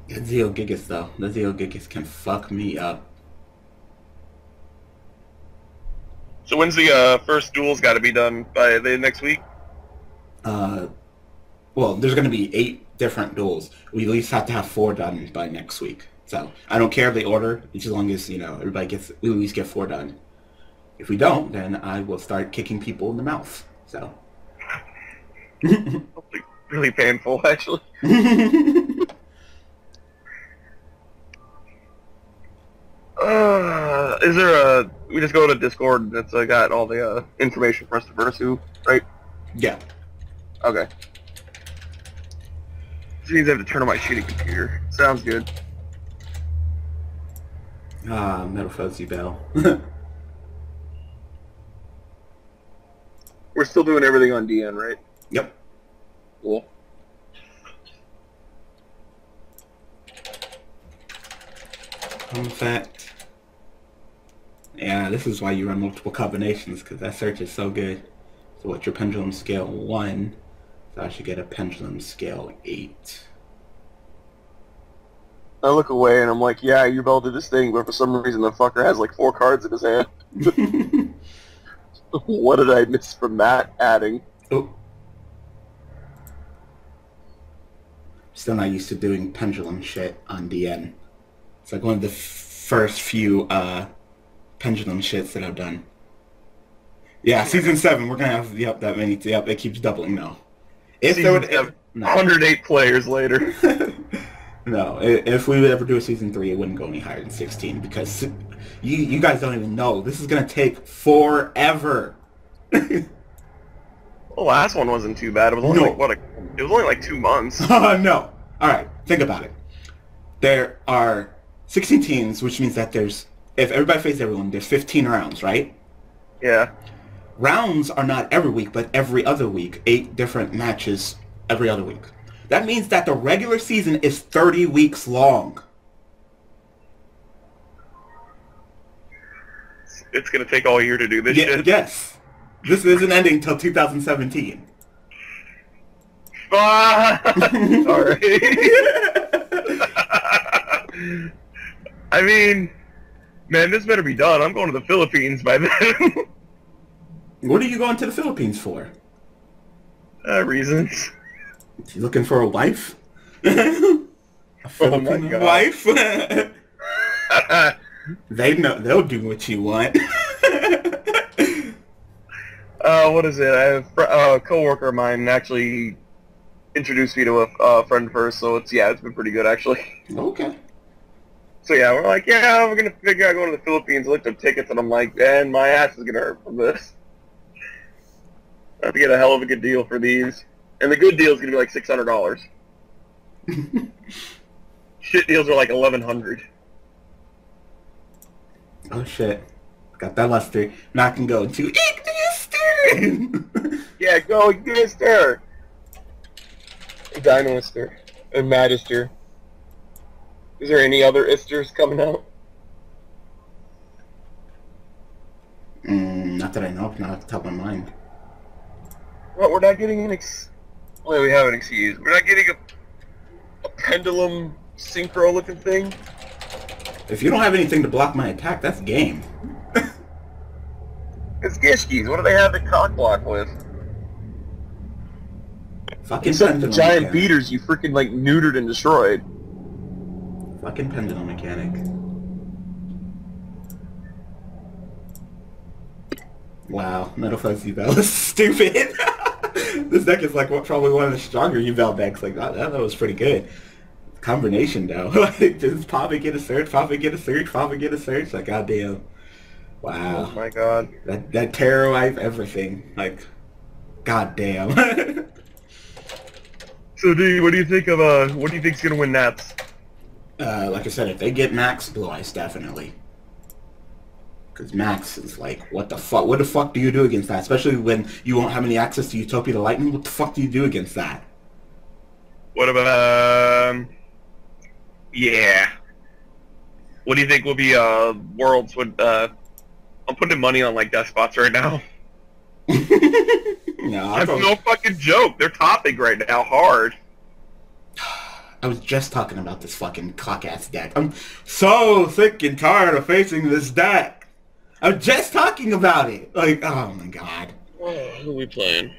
That Zeo Gigas though. That Zeo Gigas can fuck me up. So when's the first duel's gotta be done by the next week? Well, there's going to be 8 different duels. We at least have to have 4 done by next week. So I don't care if they order, as long as you know everybody gets. We at least get 4 done. If we don't, then I will start kicking people in the mouth. So that'll be really painful, actually. Is there a? We just go to Discord. That's got all the information for us to pursue, right? Yeah. Okay. Which means I have to turn on my shitty computer. Sounds good. Ah, Metalfoes Yubel. We're still doing everything on DN, right? Yep. Cool. Fun fact. Yeah, this is why you run multiple combinations, because that search is so good. So what's your pendulum scale? 1. So I should get a pendulum scale 8. I look away and I'm like, yeah, Yubel did this thing, but for some reason the fucker has like 4 cards in his hand. What did I miss from that adding? Oh. Still not used to doing pendulum shit on DN. It's like one of the first few pendulum shits that I've done. Yeah, season 7, we're gonna have that many. Yep, it keeps doubling now. If there would, 108 players later. No, if we would ever do a season 3, it wouldn't go any higher than 16 because you guys don't even know. This is gonna take forever. The last one wasn't too bad. It was only like, it was only like 2 months. No. All right, think about it. There are 16 teams, which means that if everybody faces everyone, there's 15 rounds, right? Yeah. Rounds are not every week, but every other week. 8 different matches every other week. That means that the regular season is 30 weeks long. it's going to take all year to do this shit? Yes. This isn't ending until 2017. Sorry. I mean, man, this better be done. I'm going to the Philippines by then. What are you going to the Philippines for? Reasons. You looking for a wife? A Filipino wife? They know. They'll do what you want. What is it? I have a coworker of mine actually introduced me to a friend first, so it's been pretty good actually. Okay. So yeah, we're like, yeah, we're gonna figure out going to the Philippines. I looked up tickets, and I'm like, man, my ass is gonna hurt from this. I have to get a hell of a good deal for these, and the good deal is gonna be like $600. Shit deals are like $1,100. Oh shit! Got that luster. Now I can go to Ignister. Yeah, go Ignister. Dinoister and Magister. Is there any other Isters coming out? Not that I know of, not off the top of my mind. Well, we're not getting an we have an excuse. We're not getting a pendulum synchro looking thing. If you don't have anything to block my attack, that's game. It's Gishkis. What do they have to cock block with? Fucking except the giant mechanic. Beaters you freaking like neutered and destroyed. Fucking pendulum mechanic. Wow, Metalfoes Yubel is stupid. This deck is like probably one of the stronger Yubel decks. Like that was pretty good. Combination though. Like just pop and get a search, pop and get a search, pop and get a search. Like goddamn. Wow. Oh my god. That terrorized everything. Like goddamn. So dude, what do you think of what do you think's gonna win Nats? Like I said, if they get Max, Blue Eyes definitely. Because Max is like, what the fuck? What the fuck do you do against that? Especially when you won't have any access to Utopia the Lightning. What the fuck do you do against that? What about yeah? What do you think will be Worlds? Would I'm putting money on like death spots right now. No, that's no fucking joke. They're topping right now hard. I was just talking about this fucking cock-ass deck. I'm so sick and tired of facing this deck. I'm just talking about it. Like, oh my god. Oh, who are we playing?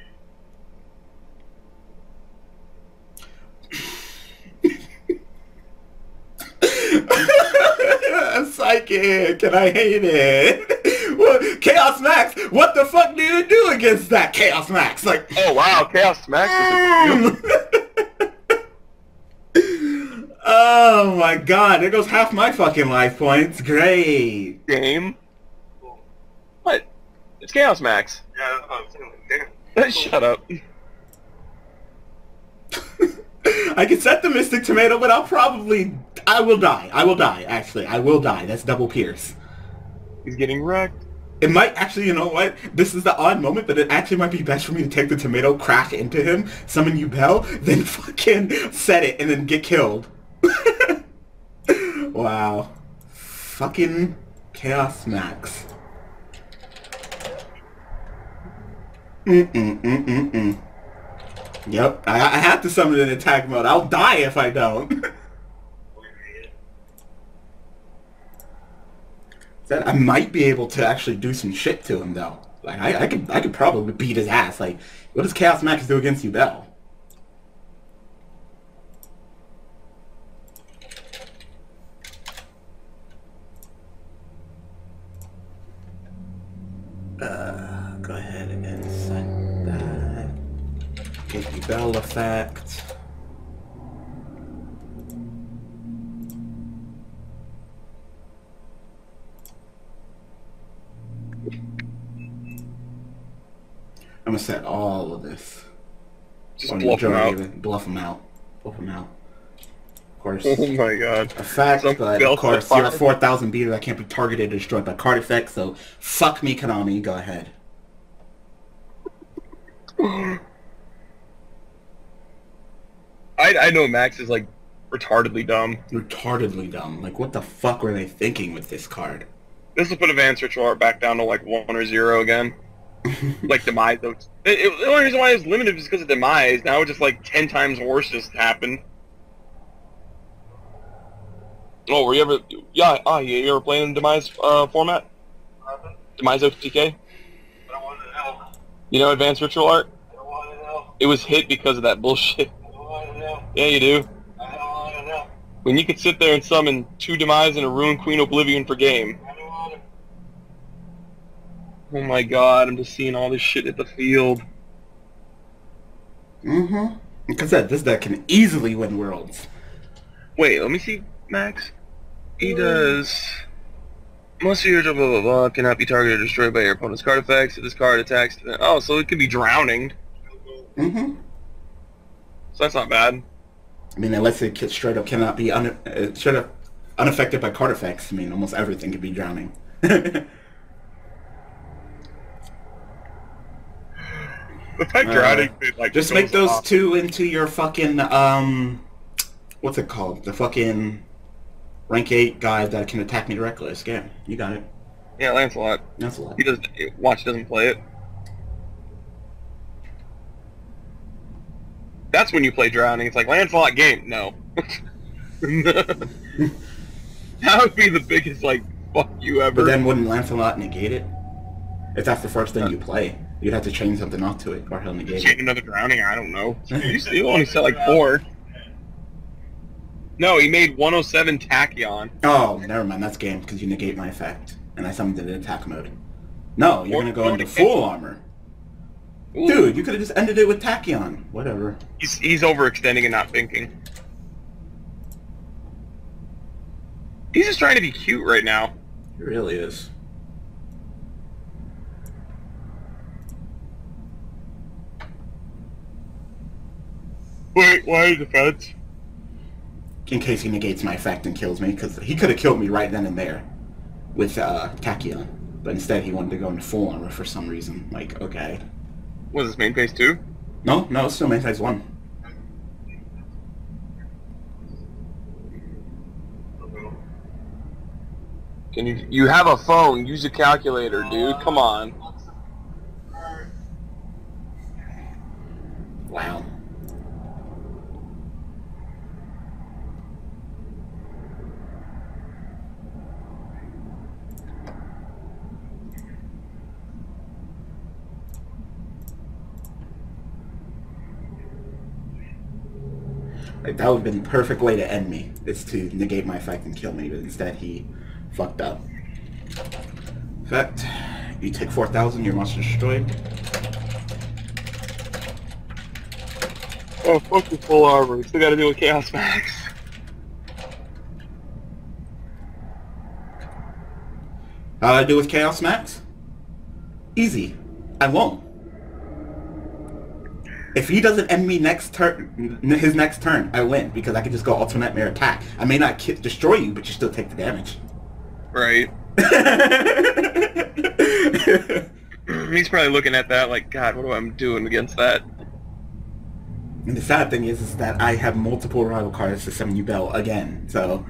Psychic, and I hate it. Well, Chaos Max, what the fuck do you do against that? Chaos Max, like... Oh wow, Chaos Max is a oh my god, there goes half my fucking life points. Great. Game? What? It's Chaos Max. Yeah, damn. Shut up. I can set the Mystic Tomato, but I'll probably... I will die. I will die, actually. I will die. That's double pierce. He's getting wrecked. It might actually, you know what? This is the odd moment, but it actually might be best for me to take the tomato, crash into him, summon Yubel, then fucking set it, and then get killed. Wow. Fucking Chaos Max. Yep, I have to summon in attack mode. I'll die if I don't. That I might be able to actually do some shit to him though. Like I could probably beat his ass. Like, what does Chaos Max do against Yubel? Go ahead and set that. Get Yubel effect. I'm gonna set all of this. Just bluff them out. Bluff them out. Bluff them out. Of course. Oh my god. A fact, but of course, you're 4,000 beater that can't be targeted or destroyed by card effects, so fuck me, Konami. Go ahead. I know Max is like retardedly dumb. Like, what the fuck were they thinking with this card? This will put Advanced Ritual Art back down to like 1 or 0 again. Like Demise. The only reason why it was limited is because of Demise. Now it's just like 10 times worse just happened. Oh, were you ever? Yeah, you ever playing in Demise format? Demise OTK. But I wanted to know. You know Advanced Ritual Art? I wanted to know. It was hit because of that bullshit. I wanted to know. Yeah, you do. I don't want to know. When you could sit there and summon 2 Demise and a Ruined Queen Oblivion per game. I don't want to. Oh my god, I'm just seeing all this shit at the field. Mm-hmm. Because this deck can easily win Worlds. Wait, let me see, Max. He does... Most of your blah blah blah cannot be targeted or destroyed by your opponent's card effects. If this card attacks, oh, so it could be drowning. Mm-hmm. So that's not bad. I mean, unless it straight up cannot be straight up unaffected by card effects. I mean, almost everything could be drowning. Drowning. Like, just make those off. 2 into your fucking what's it called? The fucking. Rank 8 guy that can attack me directly. Yeah, you got it. Yeah, Lancelot. Lancelot. He doesn't watch. Doesn't play it. That's when you play drowning. It's like Lancelot game. No. That would be the biggest like fuck you ever. But then wouldn't Lancelot negate it? If that's the first thing you play, you'd have to chain something off to it, or he'll negate it. Another drowning. I don't know. You only set like 4. No, he made 107 Tachyon. Oh, never mind. That's game because you negate my effect, and I summoned it in attack mode. No, you're gonna go into full armor. Ooh. Dude, you could have just ended it with Tachyon. Whatever. He's overextending and not thinking. He's just trying to be cute right now. He really is. Wait, why defense? In case he negates my effect and kills me, because he could have killed me right then and there with Tachyon, but instead he wanted to go into full armor for some reason. Like, okay. Was this main phase 2? No, no, it's still main phase 1. Can you have a phone? Use a calculator, dude. Come on. Wow. Like, that would have been the perfect way to end me, is to negate my effect and kill me, but instead he fucked up. Effect, you take 4,000, your monster's destroyed. Oh, fuck with full armor, we still gotta deal with Chaos Max. How do I do with Chaos Max? Easy. I won't. If he doesn't end me next turn, his next turn, I win, because I can just go Ultimate Nightmare attack. I may not destroy you, but you still take the damage. Right. He's probably looking at that like, God, what am I doing against that? And the sad thing is that I have multiple rival cards to summon Yubel again, so...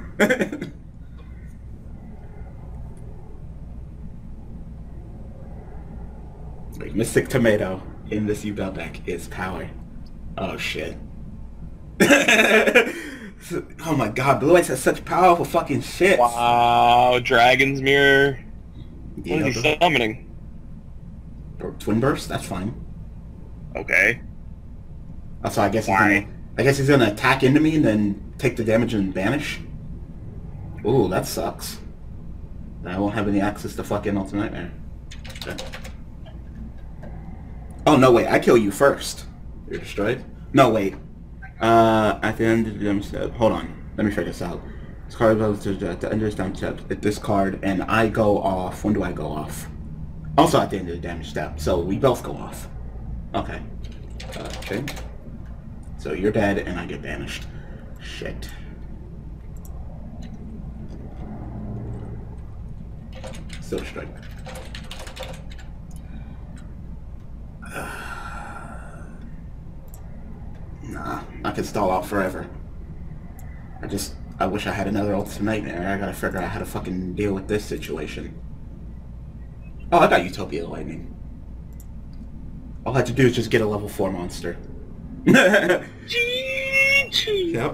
Like, Mystic Tomato in this Yubel deck is power. Oh shit. Oh my god, Blue Eyes has such powerful fucking shit. Wow, Dragon's Mirror. Yeah, what is he summoning? Twin Burst? That's fine. Okay. Also, I guess he's gonna attack into me and then take the damage and banish. Ooh, that sucks. I won't have any access to fucking Ultimate Nightmare. Okay. Oh, no, wait, I kill you first. You're destroyed? No, wait. At the end of the step, hold on. Let me figure this out. This card goes to the end of the damage step. At this card, and I go off. When do I go off? Also at the end of the damage step, so we both go off. Okay. Okay. So you're dead, and I get banished. Shit. Still destroyed. Nah, I could stall out forever. I wish I had another Ultimate Nightmare. I gotta figure out how to fucking deal with this situation. Oh, I got Utopia Lightning. All I had to do is just get a level 4 monster. Yep,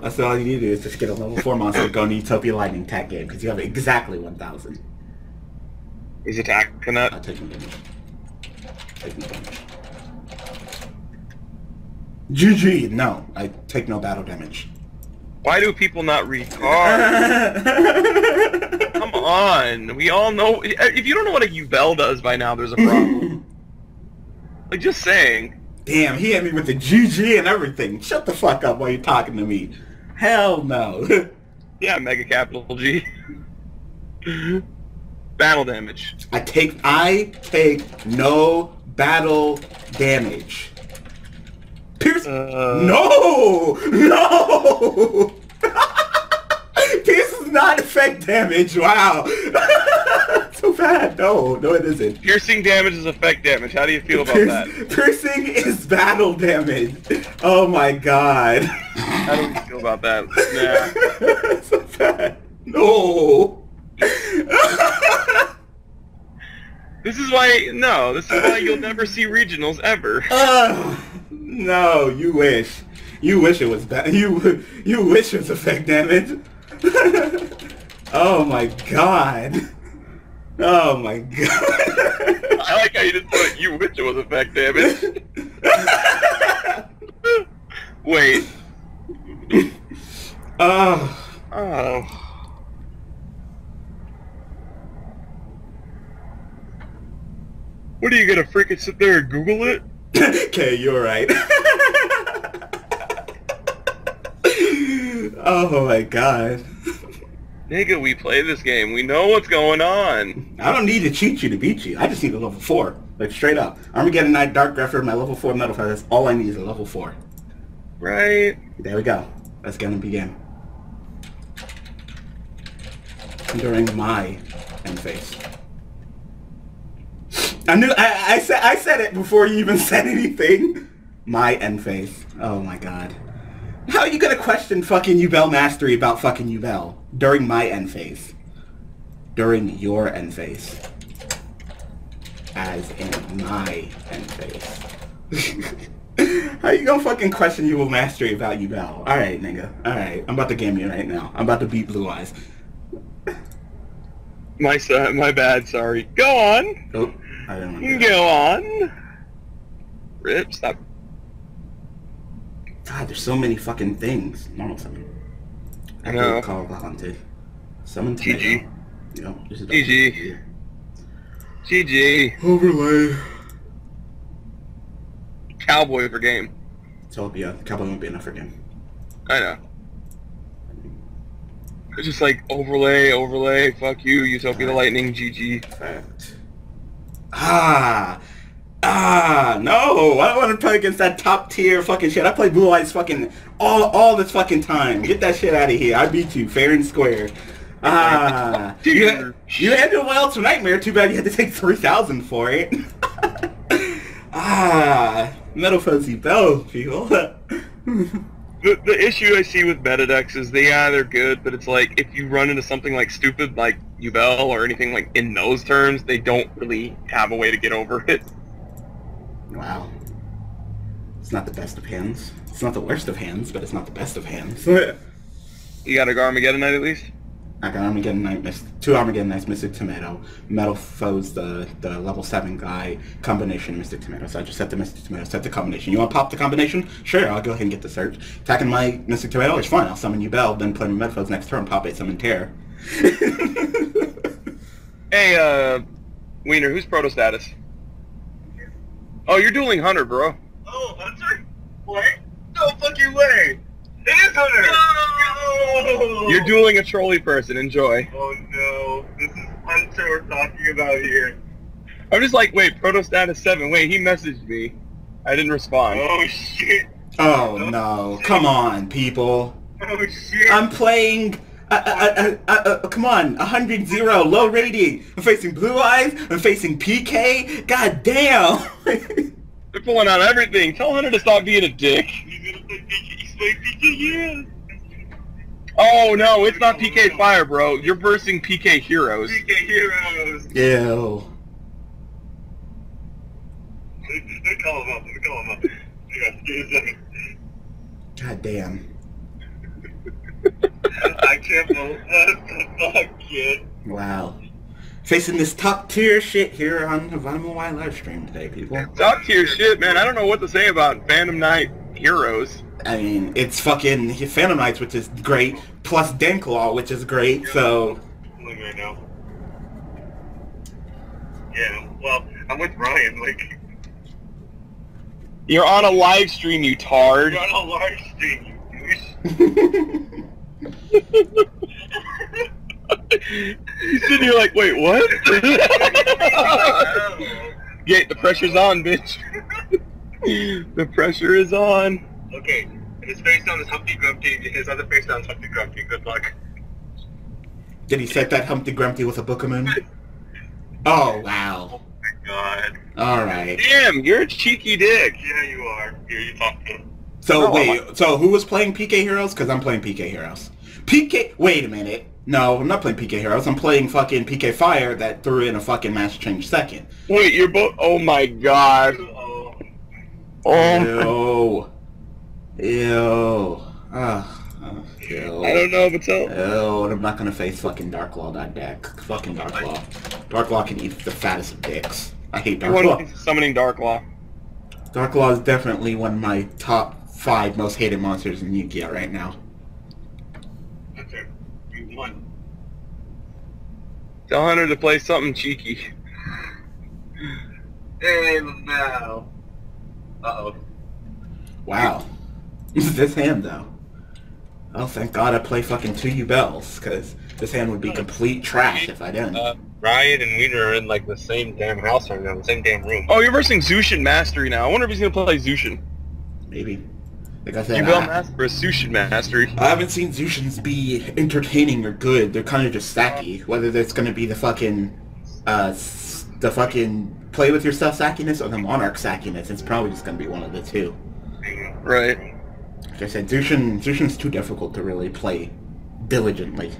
that's all you need to do is just get a level 4 monster, go into Utopia Lightning tag game, because you have exactly 1,000. Is it Akhenaten? I'll take him damage. Take no damage. GG! No, I take no battle damage. Why do people not read cards? Come on, we all know. If you don't know what a Yubel does by now, there's a problem. Like, just saying. Damn, he hit me with the GG and everything. Shut the fuck up while you're talking to me. Hell no. Yeah, mega capital G. Battle damage. I take no battle damage. Pierce, no! No! Pierce does not affect damage, wow! So bad, no it isn't. Piercing damage is effect damage, how do you feel about that? Piercing is battle damage. Oh my god. How do we feel about that? Nah. So bad. No! This is why you'll never see regionals ever. No, you wish. You wish it was bad. You wish it was effect damage. Oh my god. Oh my god. I like how you just put you wish it was effect damage. Wait. Oh. Oh. What are you gonna freaking sit there and Google it? Okay, you're right. Oh my god. Nigga, we play this game. We know what's going on. I don't need to cheat you to beat you. I just need a level 4. Like, straight up. Armageddon Knight, Dark Grepher, my level 4 Metalfoes. That's all I need is a level 4. Right. There we go. That's gonna begin. During my end phase. I knew I said it before you even said anything. My end phase. Oh my god. How are you gonna question fucking Yubel mastery about fucking Yubel during my end phase? During your end phase. As in my end phase. How you gonna fucking question Yubel mastery about Yubel? Alright, nigga. Alright. I'm about to game you right now. I'm about to beat Blue Eyes. My bad, sorry. Go on! Oh. I don't want to go on. Rip, stop. God, there's so many fucking things. Normal summon. I know. Call Dante. Summon Tomato. GG. Yep, this is GG. GG. Overlay. Cowboy for game. So yeah, Cowboy won't be enough for game. I know. It's just like overlay, fuck you, Utopia the Lightning, GG. Fact. No, I don't want to play against that top tier fucking shit. I play Blue Eyes fucking all this fucking time. Get that shit out of here. I beat you fair and square. You had to well to Nightmare. Too bad you had to take 3,000 for it. Metalfoes Yubel, people. The issue I see with meta decks is they're good, but it's like if you run into something like stupid like Yubel or anything like in those terms, they don't really have a way to get over it. Wow. It's not the best of hands. It's not the worst of hands, but it's not the best of hands. You got a Armageddon Knight at least? I got Armageddon Knight, 2 Armageddon Knights, Mystic Tomato, Metalfoes, the level 7 guy, combination Mystic Tomato. So I just set the Mystic Tomato, set the combination. You want to pop the combination? Sure, I'll go ahead and get the search. Attacking my Mystic Tomato, it's fine. I'll summon Yubel, then play my Metalfoes next turn, pop it, summon Terror. Hey, Wiener, who's proto status? Oh, you're dueling Hunter, bro. Oh, Hunter? What? No fucking way! It is Hunter! No! You're dueling a trolley person, enjoy. Oh no, this is Hunter we're talking about here. I'm just like, wait, proto status 7, wait, he messaged me. I didn't respond. Oh shit! Oh no, shit. Come on, people. Oh shit! I'm playing... come on, 100-0, low rating. I'm facing Blue Eyes, I'm facing PK, god damn! They're pulling out everything, tell Hunter to stop being a dick. He's gonna play PK, he's playing PK, yeah! Oh no, it's not PK Fire, bro, you're versing PK Heroes. PK Heroes! Ew. They call him up. God damn. I can't believe that kid. Wow. Facing this top tier shit here on the Vitamin Y live stream today, people. Top tier shit, man. I don't know what to say about Phantom Knight Heroes. I mean, it's fucking Phantom Knights, which is great, plus Denclaw, which is great, yeah. So... right now. Yeah, well, I'm with Ryan, like... You're on a live stream, you tard. You're on a live stream, you douche. You're sitting here like, wait, what? Yeah, the pressure's on, bitch. The pressure is on. Okay, his face down is Humpty Grumpty, his other face down is Humpty Grumpty, good luck. Did he set that Humpty Grumpty with a Bookman? Oh, wow. Oh my god. Alright. Damn, you're a cheeky dick. Yeah, you are. Here, you talk to him. So, wait, so who was playing PK Heroes? Because I'm playing PK Heroes. PK, wait a minute. No, I'm not playing PK Heroes. I'm playing fucking PK Fire that threw in a fucking match change second. Wait, you're both, oh my god. Oh. Oh. Ew. Ew. I don't know, but so... Ew, and I'm not gonna face fucking Darklaw that deck. Fucking Darklaw. Darklaw can eat the fattest of dicks. I hate Darklaw. Everyone summoning Darklaw. Darklaw is definitely one of my top 5 most hated monsters in Yu-Gi-Oh right now. Okay. You won. Tell Hunter to play something cheeky. Hey, now. Uh-oh. Wow. This hand, though. Oh, thank God I play fucking 2 Yubels, because this hand would be complete trash if I didn't. Riot and Wiener are in, like, the same damn house right now, the same damn room. Oh, you're versing Zushin Mastery now. I wonder if he's going to play Zushin. Maybe. Like I said, Yubel Master versus Zushin Mastery. I haven't seen Zushins be entertaining or good. They're kind of just sacky. Whether that's going to be the fucking play-with-yourself sackiness or the Monarch sackiness, it's probably just going to be one of the two. Right. Like I said, Zushin's too difficult to really play diligently.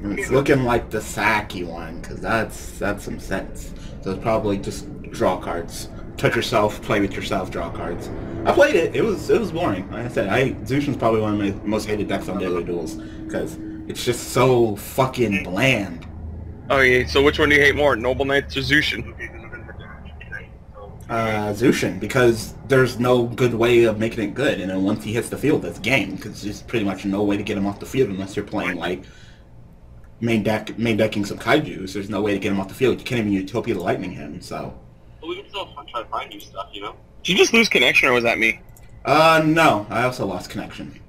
And it's looking like the Saki one, because that's some sense. So it's probably just draw cards. Touch yourself, play with yourself, draw cards. I played it. It was boring. Like I said, Zushin's probably one of my most hated decks on Daily Duels, because it's just so fucking bland. Oh yeah, so which one do you hate more, Noble Knights or Zushin? Zushin, because there's no good way of making it good, and then once he hits the field, that's game, because there's pretty much no way to get him off the field unless you're playing, like, main decking some kaijus. There's no way to get him off the field. You can't even Utopia to lightning him, so... Well, we can still try to find new stuff, you know? Did you just lose connection, or was that me? No. I also lost connection.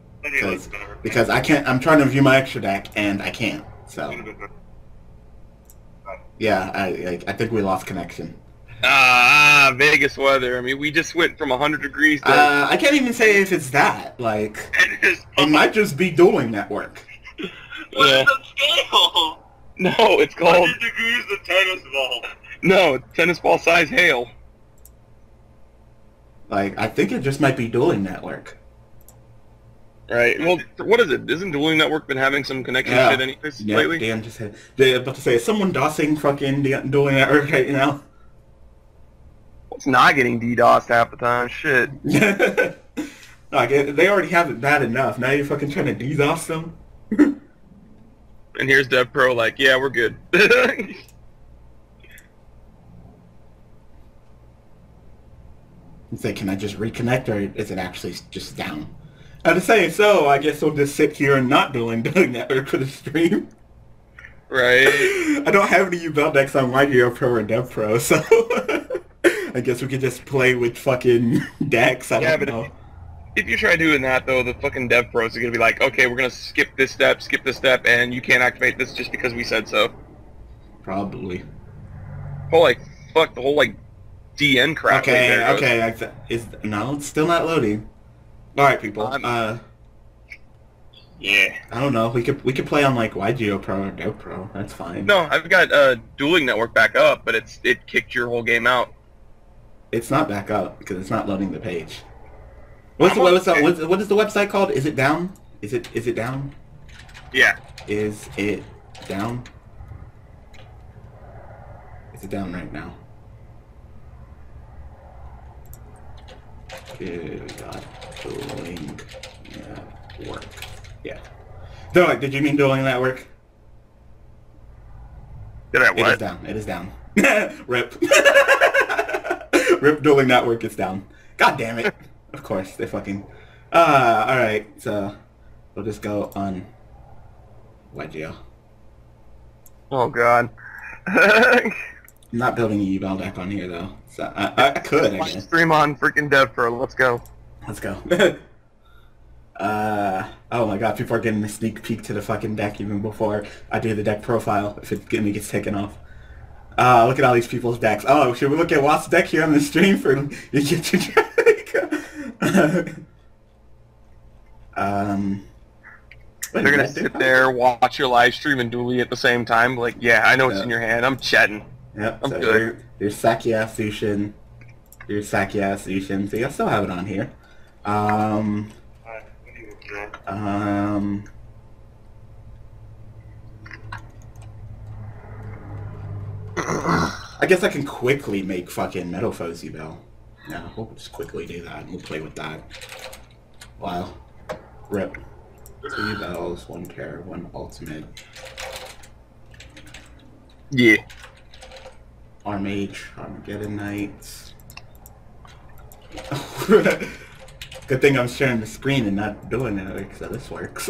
Because I can't... I'm trying to view my extra deck, and I can't, so... Yeah, I think we lost connection. Vegas weather. I mean, we just went from 100 degrees to... I can't even say if it's that. Like, it might just be dueling network. What's the scale? No, it's called... 100 degrees to tennis ball. No, tennis ball size hail. Like, I think it just might be dueling network. Right. Well, what is it? Isn't Dueling Network been having some connection shit anyways lately? Dan just had... They were about to say, is someone DOSing fucking Dueling Network right now? It's not getting DDoSed half the time. Shit. Like, they already have it bad enough. Now you're fucking trying to DDoS them? And here's Dev Pro like, yeah, we're good. It's like, can I just reconnect, or is it actually just down? I was saying, so I guess we'll just sit here and not doing network for the stream. Right. I don't have any Yubel decks on Yu-Gi-Oh Pro or Dev Pro, so... I guess we could just play with fucking decks, I don't know. If you try doing that, though, the fucking dev pros are going to be like, okay, we're going to skip this step, and you can't activate this just because we said so. Probably. Oh, like, fuck, the whole, like, DN crap. Okay, right there, okay. No, it's still not loading. Alright, people. Yeah. I don't know, we could play on, like, YGO Pro or Dev Pro, that's fine. No, I've got Dueling Network back up, but it kicked your whole game out. It's not back up, because it's not loading the page. What is the website called? Is it down? Is it down? Yeah. Is it down? Is it down right now? Dueling Network. Yeah. They're like, did you mean Dueling Network? Did I what? It is down. It is down. Rip. Rip Dueling Network is down. God damn it. Of course, they fucking... alright, so... We'll just go on... Wedgeo. Oh god. I'm not building a Yubel deck on here though. So I could, I guess. Stream on freaking DevPro, let's go. Let's go. Oh my god, people are getting a sneak peek to the fucking deck even before I do the deck profile, if it gets taken off. Look at all these people's decks. Oh, should we look at Watt's deck here on the stream for you get your deck? They're gonna sit there, watch your live stream, and dually at the same time. Like, yeah, I know what's in your hand. I'm chatting. Yep. I'm good. There's Sakia Sushin. There's Sakia Sushin. See, I still have it on here. I guess I can quickly make fucking Metalfoes Yubel. No, we'll just quickly do that. We'll play with that. Wow. Rip. 2 Yubels, 1 terror, 1 ultimate. Yeah. Armage, Armageddon Knight. Good thing I'm sharing the screen and not doing it, because this works.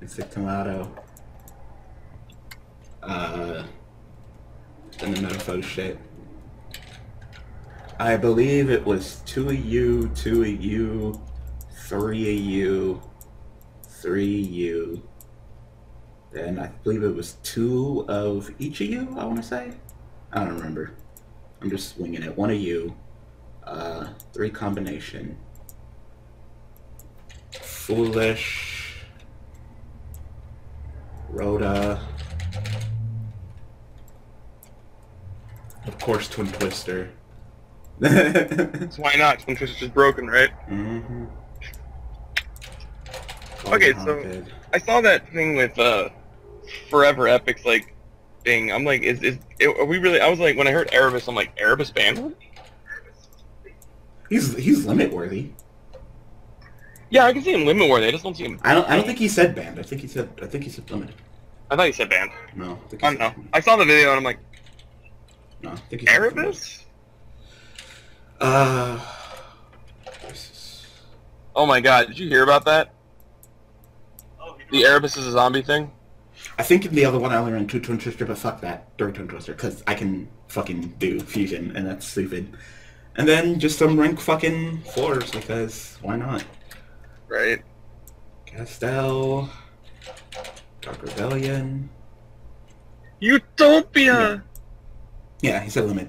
Mystic Tomato. And the Metalfoes shit. I believe it was 2 of you, 2 of you. 3 of you, 3 of you, and I believe it was 2 of each of you, I want to say? I don't remember. I'm just swinging it. 1 of you, 3 combination. Foolish, Rhoda, of course Twin Twister. So why not? Twin Twister's broken, right? Mm-hmm. Okay, so I saw that thing with Forever Epic's like thing. I'm like, are we really? I was like, when I heard Erebus, I'm like, Erebus banned? He's limit worthy. Yeah, I can see him limit worthy. I just don't see him. I don't think he said banned. I think he said limited. I thought he said banned. No, I don't know. I saw the video and I'm like, no, I think he said Erebus. Oh my god, did you hear about that? The Erebus is a zombie thing? I think in the other one I only ran 2 Twin Twister, but fuck that. 3 Twin Twister, because I can fucking do Fusion, and that's stupid. And then just some rank fucking 4s, because why not? Right. Castell. Dark Rebellion. Utopia! Yeah, he said limit.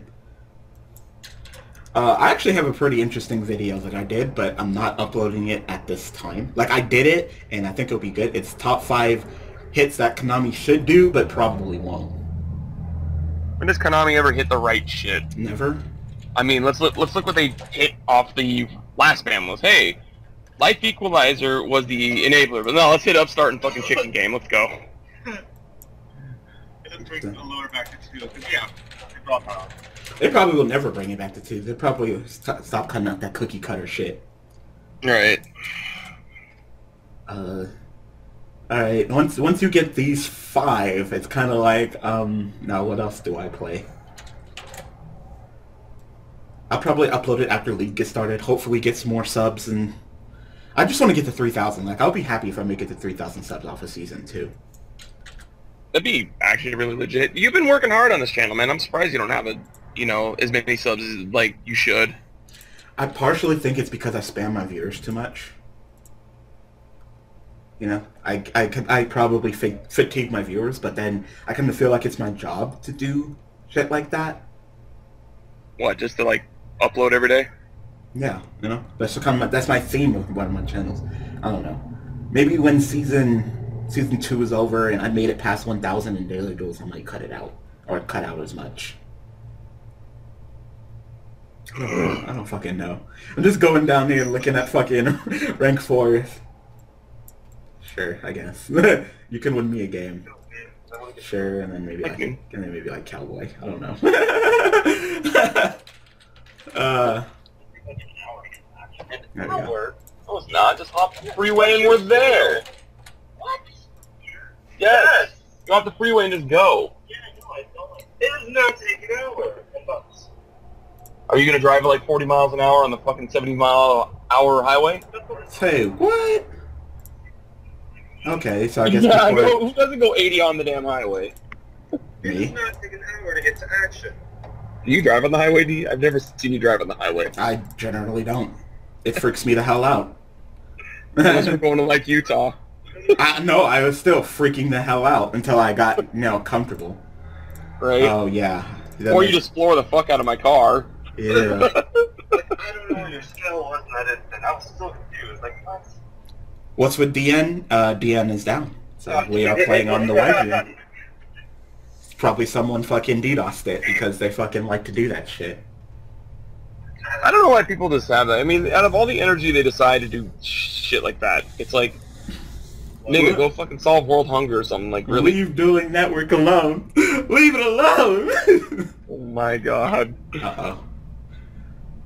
I actually have a pretty interesting video that I did, but I'm not uploading it at this time. Like, I did it, and I think it'll be good. It's top 5 hits that Konami should do, but probably won't. When does Konami ever hit the right shit? Never. I mean, let's look what they hit off the last ban list. Hey, Life Equalizer was the enabler, but no, let's hit Upstart and fucking Chicken Game. Let's go. It brings the lower back to 2, because yeah, they brought that up. They probably will never bring it back to 2. They probably stop cutting out that cookie cutter shit. Right. Alright, once you get these 5, it's kind of like, now what else do I play? I'll probably upload it after League gets started, hopefully gets more subs, and... I just want to get to 3,000. Like, I'll be happy if I make it to 3,000 subs off of Season 2. That'd be actually really legit. You've been working hard on this channel, man. I'm surprised you don't have a... you know, as many subs as, like, you should. I partially think it's because I spam my viewers too much. You know, I probably fatigue my viewers, but then I kind of feel like it's my job to do shit like that. What, just to, like, upload every day? Yeah, you know, that's my theme of one of my channels. I don't know. Maybe when Season 2 is over and I made it past 1,000 in Daily Duels, I might cut it out. Or cut out as much. I don't fucking know. I'm just going down here looking at fucking rank 4. Sure, I guess. You can win me a game. Sure, and then maybe like Cowboy. I don't know. There we go. No, it's not. Just hop the freeway and we're there. What? Yes. Go off the freeway and just go. Yeah, I know. I felt like it does not take an hour. Are you gonna drive at like 40 miles an hour on the fucking 70-mile-an-hour highway? Hey, what? Okay, so I guess yeah, before... Who doesn't go 80 on the damn highway? Me. It does not take an hour to get to action. Do you drive on the highway? Do you? I've never seen you drive on the highway. I generally don't. It freaks me the hell out. Unless we're going to like Utah. No, I was still freaking the hell out until I got, you know, comfortable. Right. Oh yeah. That or makes... you just floor the fuck out of my car. Yeah. I don't know what your skill was in that instant. I was still confused. Like what? What's with DN? DN is down. So we are playing on the way. Probably someone fucking DDoSed it because they fucking like to do that shit. I don't know why people just have that. I mean, out of all the energy, they decide to do shit like that. It's like, nigga, go fucking solve world hunger or something. Like, really? Leave dueling network alone. Leave it alone. Oh my god. Uh-oh.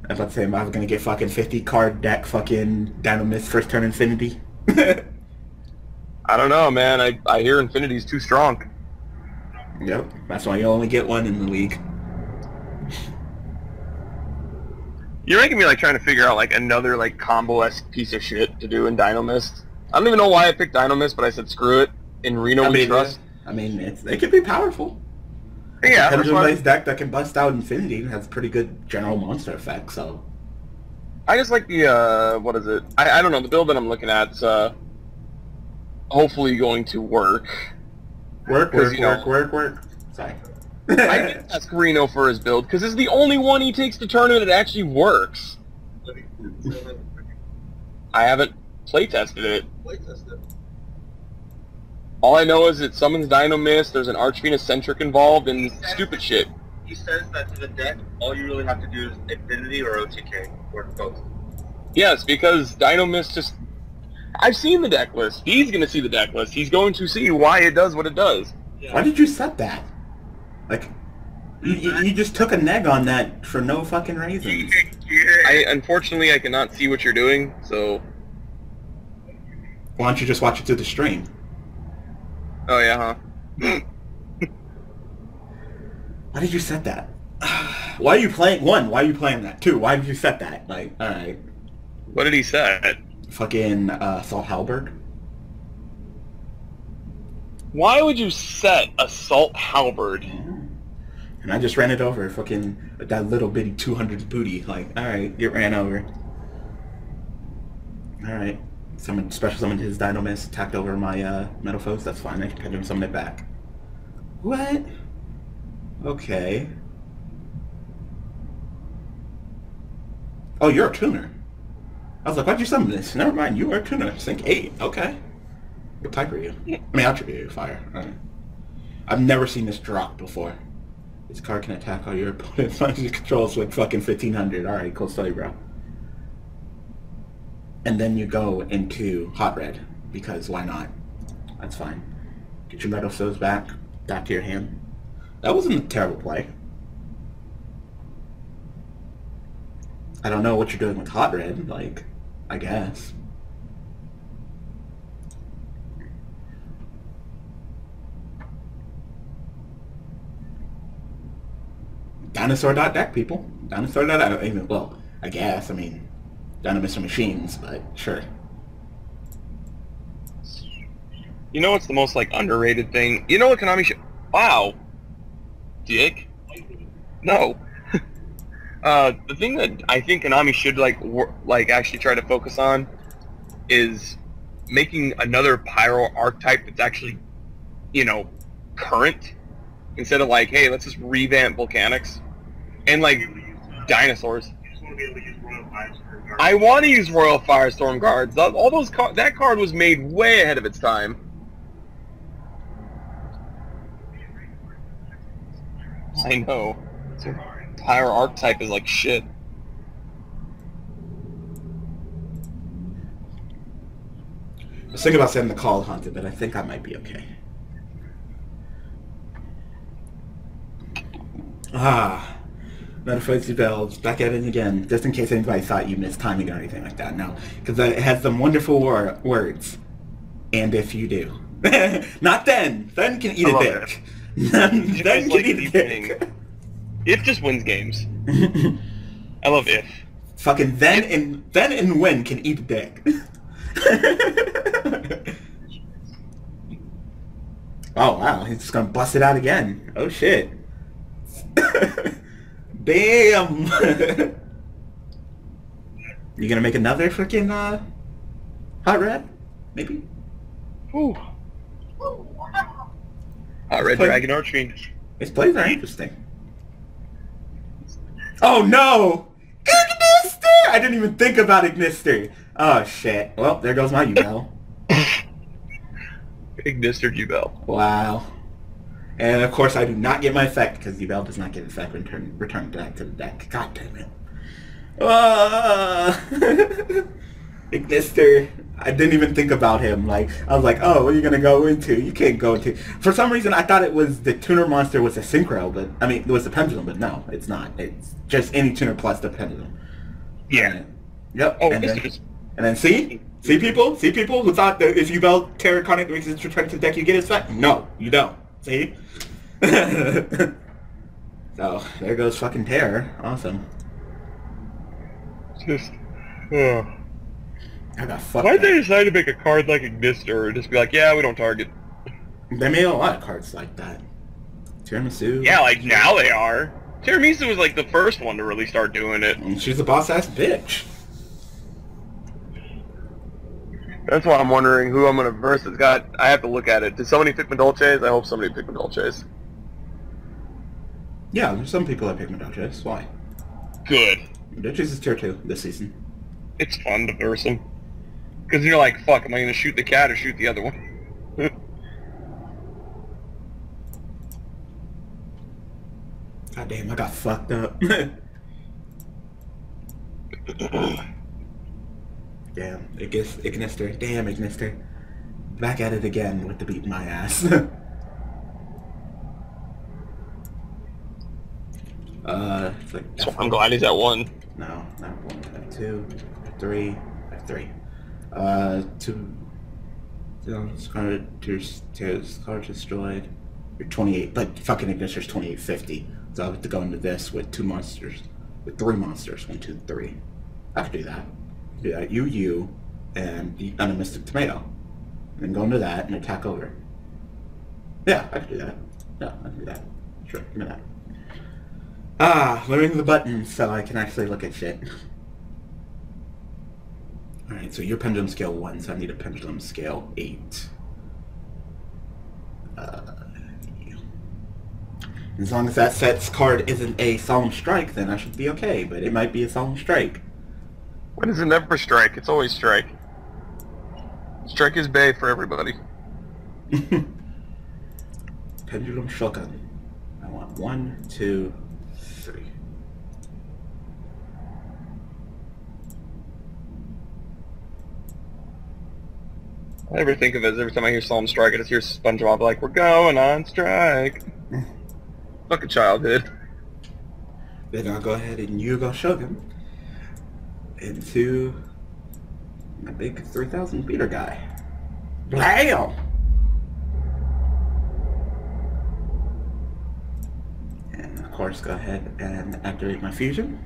I was about to say, am I gonna get fucking 50 card deck fucking Dynamis first turn Infinity? I don't know, man. I hear Infinity's too strong. Yep. That's why you only get one in the league. You're making me like trying to figure out like another like combo-esque piece of shit to do in Dynamist. I don't even know why I picked Dynamist, but I said screw it. In Reno we trust. I mean, it could be powerful. Yeah, it's a nice deck that can bust out Infinity and has pretty good general monster effect. So I just like the what is it? I don't know the build that I'm looking at. Hopefully going to work. Work. Sorry. I didn't ask Reno for his build, because it's the only one he takes to tournament that actually works. I haven't playtested it. All I know is it summons Dynamist, there's an Archfiend Eccentric involved, and stupid shit. He says that to the deck, all you really have to do is Infinity or OTK, or both. Yes, because Dynamist just... I've seen the deck list. He's going to see the deck list. He's going to see why it does what it does. Yeah. Why did you set that? Like, you just took a neg on that for no fucking reason. Unfortunately, I cannot see what you're doing, so... Why don't you just watch it through the stream? Oh, yeah, huh? Why did you set that? Why are you playing... One, why are you playing that? Two, why did you set that? Like, alright. What did he set? Fucking, Salt Halberd. Why would you set Assault Halberd? Yeah. And I just ran it over, fucking that little bitty 200 booty. Like, alright, get ran over. Alright. Someone special summoned his Dynamist, attacked over my Metalfoes, that's fine, I can summon it back. What? Okay. Oh, you're a tuner. I was like, why'd you summon this? Never mind, you are a tuner. Sync 8, okay. What type are you? I mean, attribute you, fire. Right. I've never seen this drop before. This card can attack all your opponent's controls with fucking 1500. Alright, cool study, bro. And then you go into hot red, because why not? That's fine. Get your metal stones back to your hand. That wasn't a terrible play. I don't know what you're doing with hot red, like, I guess. Dinosaur.deck, people. Dinosaur.deck. Well, I guess. I mean, Dynamis are machines, but sure. You know what's the most, like, underrated thing? You know what Konami should... Wow. Dick? No. The thing that I think Konami should, like actually try to focus on is making another Pyro archetype that's actually, you know, current. Instead of, like, hey, let's just revamp Volcanics. And, like, dinosaurs. I want to use Royal Firestorm Guards. All those that card was made way ahead of its time. I know. So Pyro archetype is like shit. I was thinking about setting the Call Haunted, but I think I might be okay. Ah. Metalfoes, Yubel, back at it again, just in case anybody thought you missed timing or anything like that. No, because it has some wonderful words. And if you do. Not then. Then can eat a dick. Then can eat a dick. If just wins games. I love if. Fucking then if. And then and when can eat a dick. Oh wow, he's just gonna bust it out again. Oh shit. Bam. You gonna make another freaking hot red? Maybe? Ooh. Hot red dragon archery. His plays are interesting. Oh no! Ignister! I didn't even think about Ignister. Oh shit. Well, there goes my Yubel. Ignister Yubel. Wow. And of course I do not get my effect because Yubel does not get his effect return back to the deck. God damn it. Ignister. I didn't even think about him. Like I was like, oh, what are you gonna go into? You can't go into. For some reason, I thought it was the tuner monster was a synchro, but I mean, it was the pendulum, but no, it's not. It's just any tuner plus the pendulum. Yeah. Yep. Oh, and then see people who thought that if you build Terror Incarnate makes its return to the deck, you get its effect. No, you don't. See. So there goes fucking Terror. Awesome. Just. Why'd they decide to make a card like Ignister or just be like, yeah, we don't target? They made a lot of cards like that. Tiramisu. Yeah, like now they are. Tiramisu was like the first one to really start doing it. And she's a boss-ass bitch. That's why I'm wondering who I'm going to verse. It's got, I have to look at it. Did somebody pick Madolches? I hope somebody picked Madolches. Yeah, there's some people that pick Madolches. Why? Good. Madolches is tier 2 this season. It's fun to verse them. Because you're like, fuck, am I going to shoot the cat or shoot the other one? God damn, I got fucked up. Damn, Ignister. Damn, Ignister. Back at it again with the beat in my ass. It's like so I'm glad he's at 1. No, not 1. At 2. At 3. At 3. Card destroyed. You're 28, but fucking Ignister's 2850. So I have to go into this with 2 monsters, with 3 monsters. 1, 2, 3. I could do that. Yeah, you, and a Mystic Tomato, and go into that and attack over. Yeah, I could do that. Yeah, I could do that. Sure, give me that. Ah, learning the buttons so I can actually look at shit. Alright, so your pendulum scale 1, so I need a pendulum scale 8. As long as that set's card isn't a Solemn Strike, then I should be okay, but it might be a Solemn Strike. When is it never Strike? It's always Strike. Strike is bae for everybody. Pendulum Shulkan. I want 1, 2, 3. I never think of it as every time I hear Solemn Strike, I just hear SpongeBob like, we're going on strike. Fuck a childhood. Then I'll go ahead and you go Shogun into my big 3,000 beater guy. Blam! And of course go ahead and activate my fusion.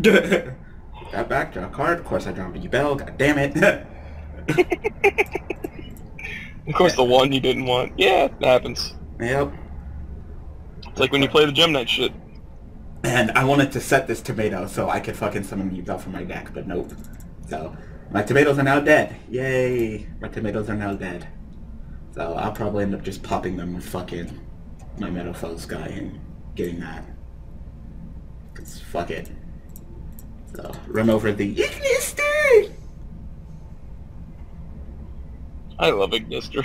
Got back, draw a card. Of course I draw a Yubel, god damn it. Of course, the one you didn't want. Yeah, it happens. Yep. It's like when you play the Gem Knight shit. And I wanted to set this tomato so I could fucking summon Yubel from my deck, but nope. So, my tomatoes are now dead. Yay! My tomatoes are now dead. So, I'll probably end up just popping them with fucking my Metalfoes guy and getting that. Cause fuck it. So, run over the Ignister! I love Ignister.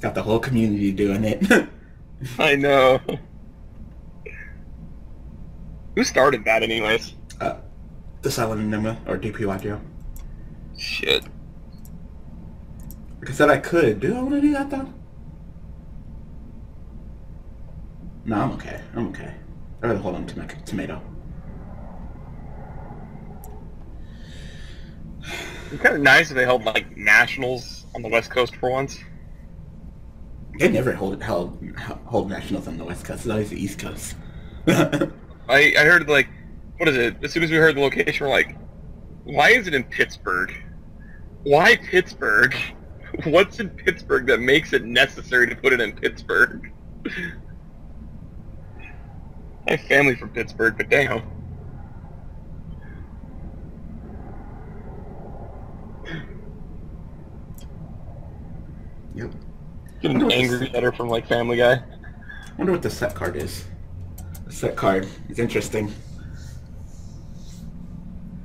Got the whole community doing it. I know. Who started that anyways? The Silent Enigma, or DPY duo. Shit. Like I said, I could. Do I want to do that though? No, I'm okay. I'm okay. I'd rather hold on to my tomato. It's kind of nice if they held, like, nationals on the West Coast for once. They never hold nationals on the West Coast. It's always the East Coast. I heard, like, what is it? As soon as we heard the location, we're like, why is it in Pittsburgh? Why Pittsburgh? What's in Pittsburgh that makes it necessary to put it in Pittsburgh? I have family from Pittsburgh, but damn. Yep. Get an angry letter from, like, Family Guy. I wonder what the set card is. The set card is interesting.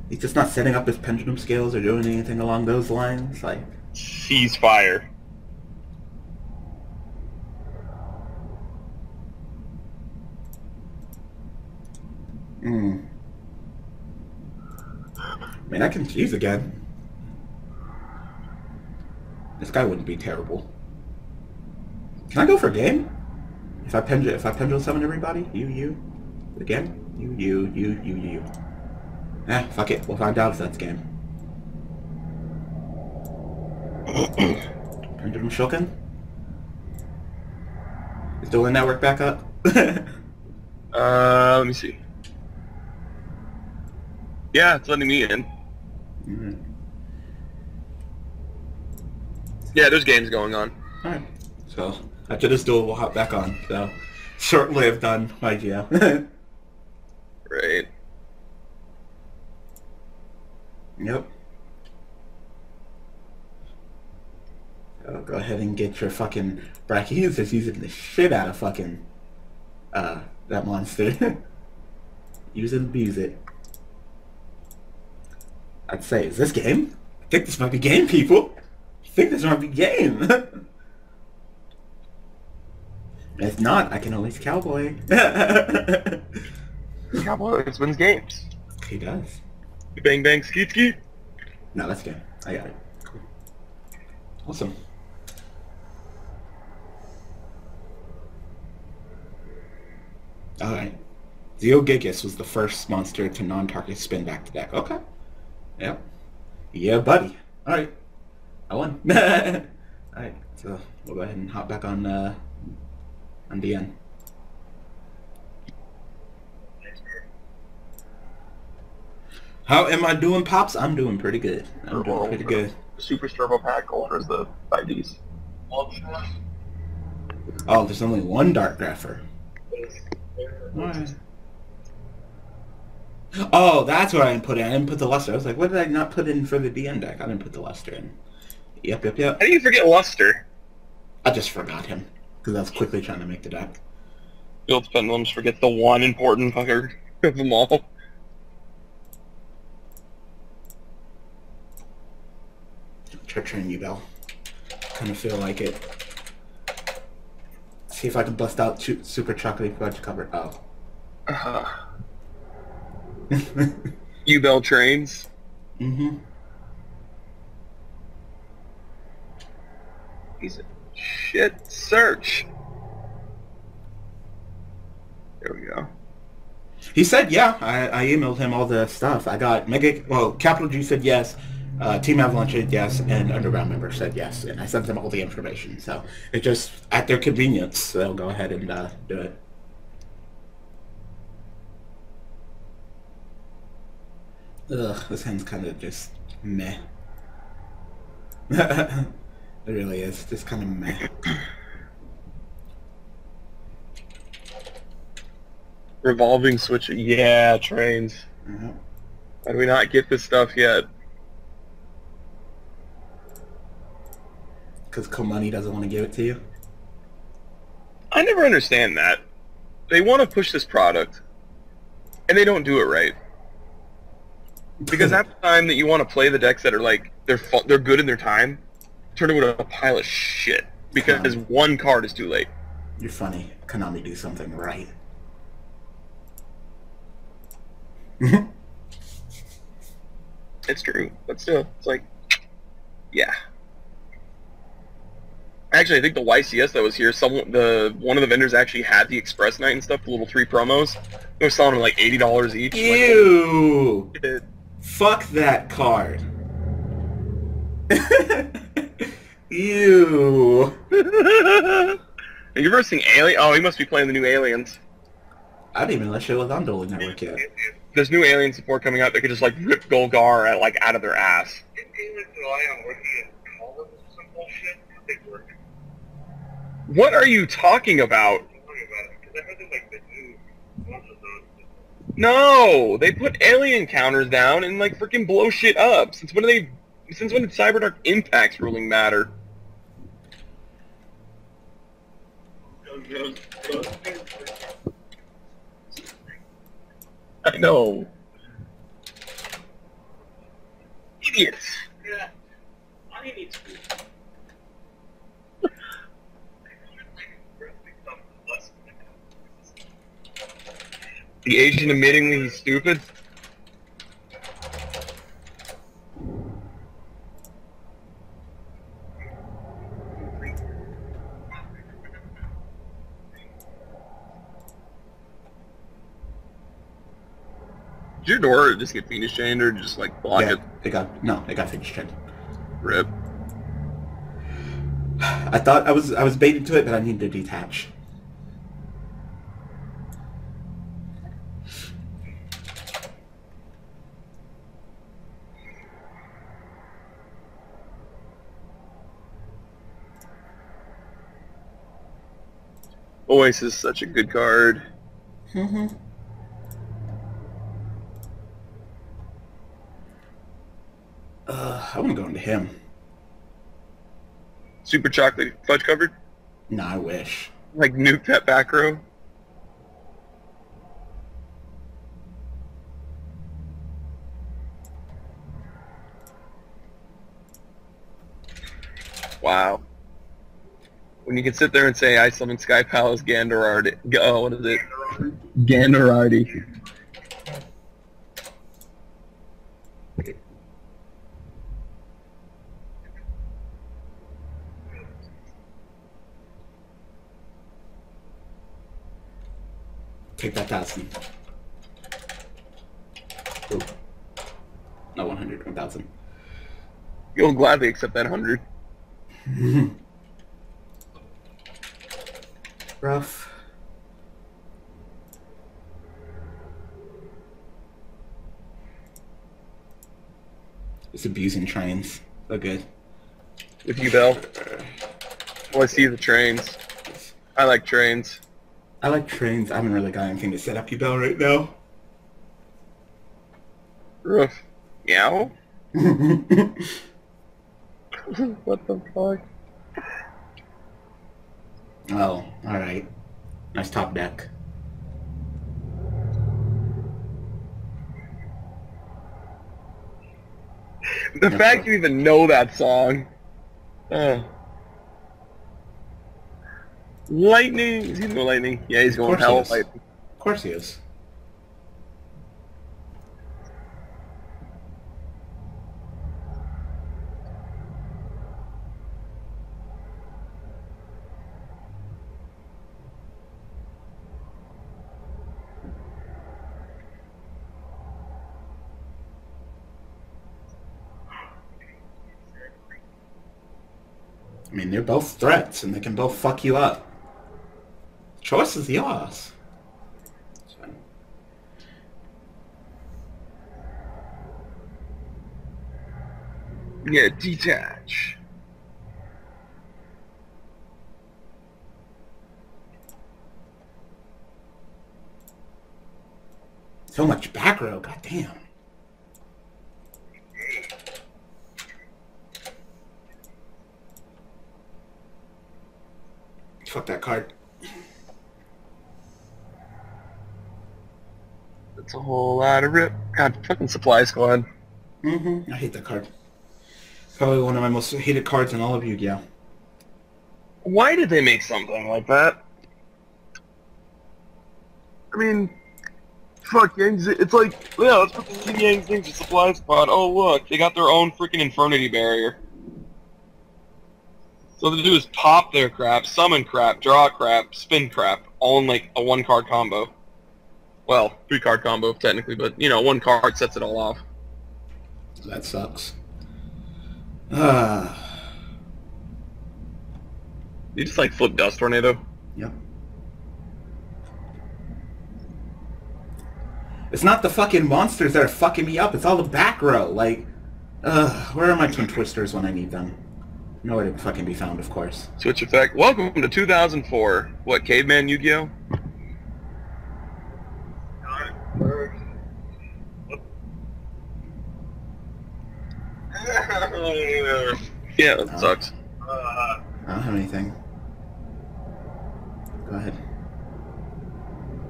He's just not setting up his pendulum scales or doing anything along those lines, like... Ceasefire. Hmm. I mean, I can cheese again. This guy wouldn't be terrible. Can I go for a game? If I pendulum summon everybody? You. Again? You. Ah, fuck it. We'll find out if that's game. Pendulum Shulkin? Is the network back up? Let me see. Yeah, it's letting me in. Mm. Yeah, there's games going on. Alright. So, after this duel, we'll hop back on. So, short-lived on YGL. Right. Yep. So, go ahead and get your fucking Brachiosaurus is using the shit out of fucking, that monster. Use and abuse it. I'd say, is this game? I think this might be game, people. I think this might be game. If not, I can always Cowboy. Cowboy always wins games. He does. Bang bang skeet skeet. No, that's game. I got it. Cool. Awesome. All right. Zeogigas was the first monster to non-target spin back to deck. Okay. Yep. Yeah, buddy. Alright. I won. Alright, so we'll go ahead and hop back on DN. How am I doing, Pops? I'm doing pretty good. I'm doing pretty good. Super Turbo Pack Ultra is the 5Ds. Oh, there's only one Dark Grepher. Alright. Oh, that's what I didn't put in. I didn't put the Luster. I was like, what did I not put in for the DN deck? I didn't put the Luster in. Yep. How do you forget Luster? I just forgot him. Because I was quickly trying to make the deck. Builds Pendulums forgets the one important fucker of them all. Treacher and Yubel. Kind of feel like it. See if I can bust out Super Chocolate Fudge Cover. Oh. Uh-huh. Yubel trains. Mm-hmm. He's a shit search. There we go. He said yeah. I emailed him all the stuff. I got Mega, well, Capital G said yes, Team Avalanche said yes, and Underground member said yes, and I sent them all the information. So it's just at their convenience, so they'll go ahead and do it. Ugh, this hand's kind of just meh. It really is, just kind of meh. Revolving switch, yeah, trains. Uh-huh. Why do we not get this stuff yet? Because Komani doesn't want to give it to you? I never understand that. They want to push this product, and they don't do it right. Because at the time that you want to play the decks that are like they're good in their time, turn into a pile of shit because one card is too late. You're funny. Konami, do something right. It's true, but still, it's like, yeah. Actually, I think the YCS that was here, one of the vendors actually had the Express Night and stuff, the little three promos. They were selling them like $80 each. Ew! Like, fuck that card. Ew. Are you versing Alien? Oh, he must be playing the new Aliens. I don't even know that shit was on Dueling Network yet. There's new Alien support coming out that could just like rip Golgar at, like, out of their ass. If they would rely on working at Columns or some bullshit, they'd work. What are you talking about? No, they put Alien counters down and like freaking blow shit up. Since when do they? Since when did Cyberdark Impact's ruling matter? I know. Idiots. Yeah. I need to. The agent admitting he's stupid. Did your door just get Phoenix chained or just like block it? No, it got Phoenix chained. Rip. I thought I was baited to it, but I needed to detach. Voice is such a good card. Mm-hmm. I want to go into him. Super chocolate fudge covered? Nah, I wish. Like nuke that back row? Wow. When you can sit there and say, I summon Sky Palace Gandarardi. Oh, what is it? Gandarardi. Take that 1,000. Ooh. No, 100, 1,000. You'll gladly accept that 100. Rough. It's abusing trains. Oh, good. With Yubel. Well, I see the trains. I like trains. I like trains. I haven't really got anything to set up Yubel right now. Roof. Meow? What the fuck? Oh, alright. Nice top deck. The That's fact cool. You even know that song. Lightning! He's gonna go lightning. Yeah, he's going hell lightning. Of course he is. I mean, they're both threats, and they can both fuck you up. Choice is yours. Yeah, detach. So much back row, goddamn. Fuck that card. That's a whole lot of rip. God, fucking Supply Squad. Mm-hmm. I hate that card. Probably one of my most hated cards in all of Yu-Gi-Oh. Why did they make something like that? I mean, fuck Yang's. It's like, yeah, let's put the Yang's things in Supply Squad. Oh look, they got their own freaking Infernity Barrier. So what they do is pop their crap, summon crap, draw crap, spin crap, all in like a one-card combo. Well, three-card combo technically, but you know, one card sets it all off. That sucks. You just like flip dust tornado. Yep. It's not the fucking monsters that are fucking me up. It's all the back row. Like, where are my twin twisters when I need them? Nowhere to fucking be found, of course. Switch effect. Welcome to 2004. What, Caveman Yu-Gi-Oh? Yeah, that sucks. I don't have anything. Go ahead.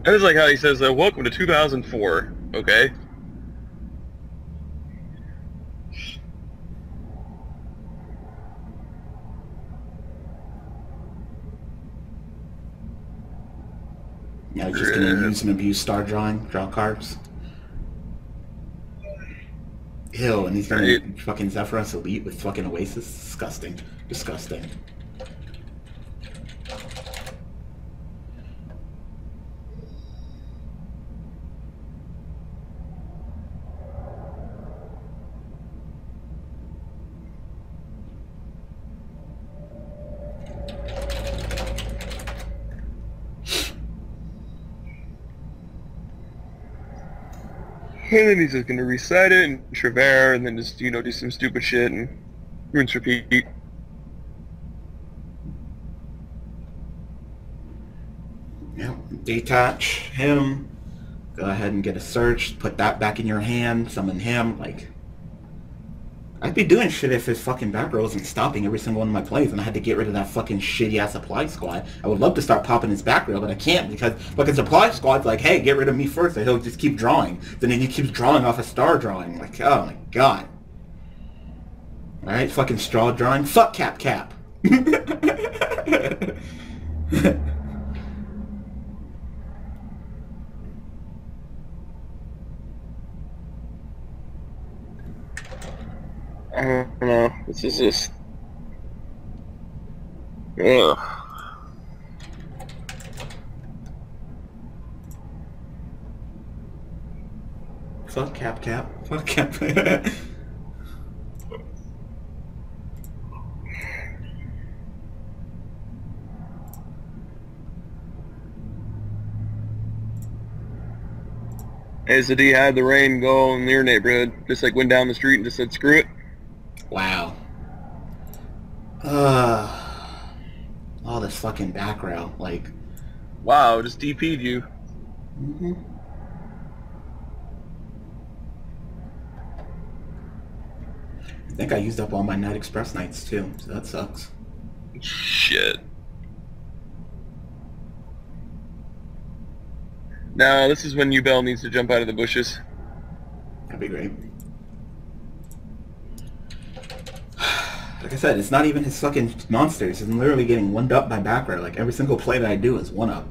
I just like how he says, welcome to 2004. Okay. Yeah, just gonna use and abuse star drawing, draw cards. Ew, and he's gonna fucking Zephyros Elite with fucking Oasis? Disgusting. Disgusting. And then he's just going to recite it and traverse and then just, you know, do some stupid shit and rinse repeat. Yeah, detach him. Go ahead and get a search. Put that back in your hand. Summon him. Like, I'd be doing shit if his fucking back row wasn't stopping every single one of my plays and I had to get rid of that fucking shitty-ass Supply Squad. I would love to start popping his back row, but I can't because fucking Supply Squad's like, hey, get rid of me first, and he'll just keep drawing. Then he keeps drawing off a star drawing. Like, oh my god. Alright, fucking straw drawing. Fuck Cap Cap. I don't know. This is just... Ugh. Fuck Cap Cap. Fuck Cap Cap. Exodia had the rain go in your neighborhood. Just like went down the street and just said, screw it. Wow. All this fucking back row, like... Wow, just DP'd you. Mm-hmm. I think I used up all my Night Express nights, too, so that sucks. Shit. Now, this is when Yubel needs to jump out of the bushes. That'd be great. Like I said, it's not even his fucking monsters. He's literally getting one up by back row. Like every single play that I do is one up.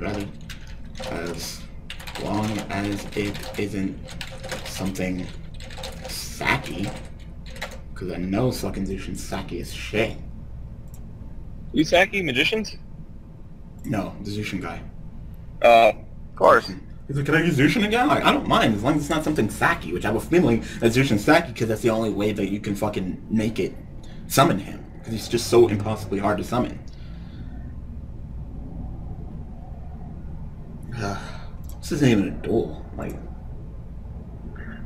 Rather, as long as it isn't something sacky. Because I know fucking Zushin's sacky as shit. You sacky magicians? No, the Zushin guy. Of course. He's like, can I use Zushin again? Like, I don't mind, as long as it's not something sacky, which I have a feeling that Zushin's sacky because that's the only way that you can fucking make it summon him. Because he's just so impossibly hard to summon. This isn't even a duel, like...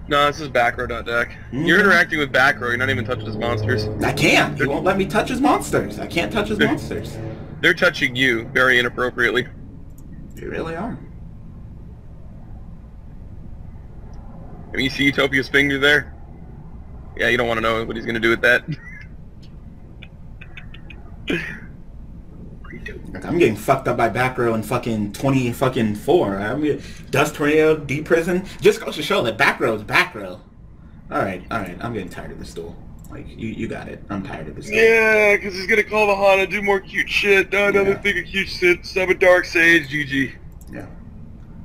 No, this is back row deck. You're interacting with back row. You're not even touching his monsters. I can't. He won't let me touch his monsters. I can't touch his monsters. They're touching you very inappropriately. They really are. I mean, you see Utopia's finger there? Yeah, you don't want to know what he's going to do with that. I'm getting fucked up by back row in fucking 20 fucking 4. I'm getting dust tornado, D prison. Just goes to show that back row is back row. All right, I'm getting tired of this duel. Like, you got it. I'm tired of this. Yeah, because he's going to call the Hana, do more cute shit, do another thing of cute shit, sub a Dark Sage, GG. Yeah.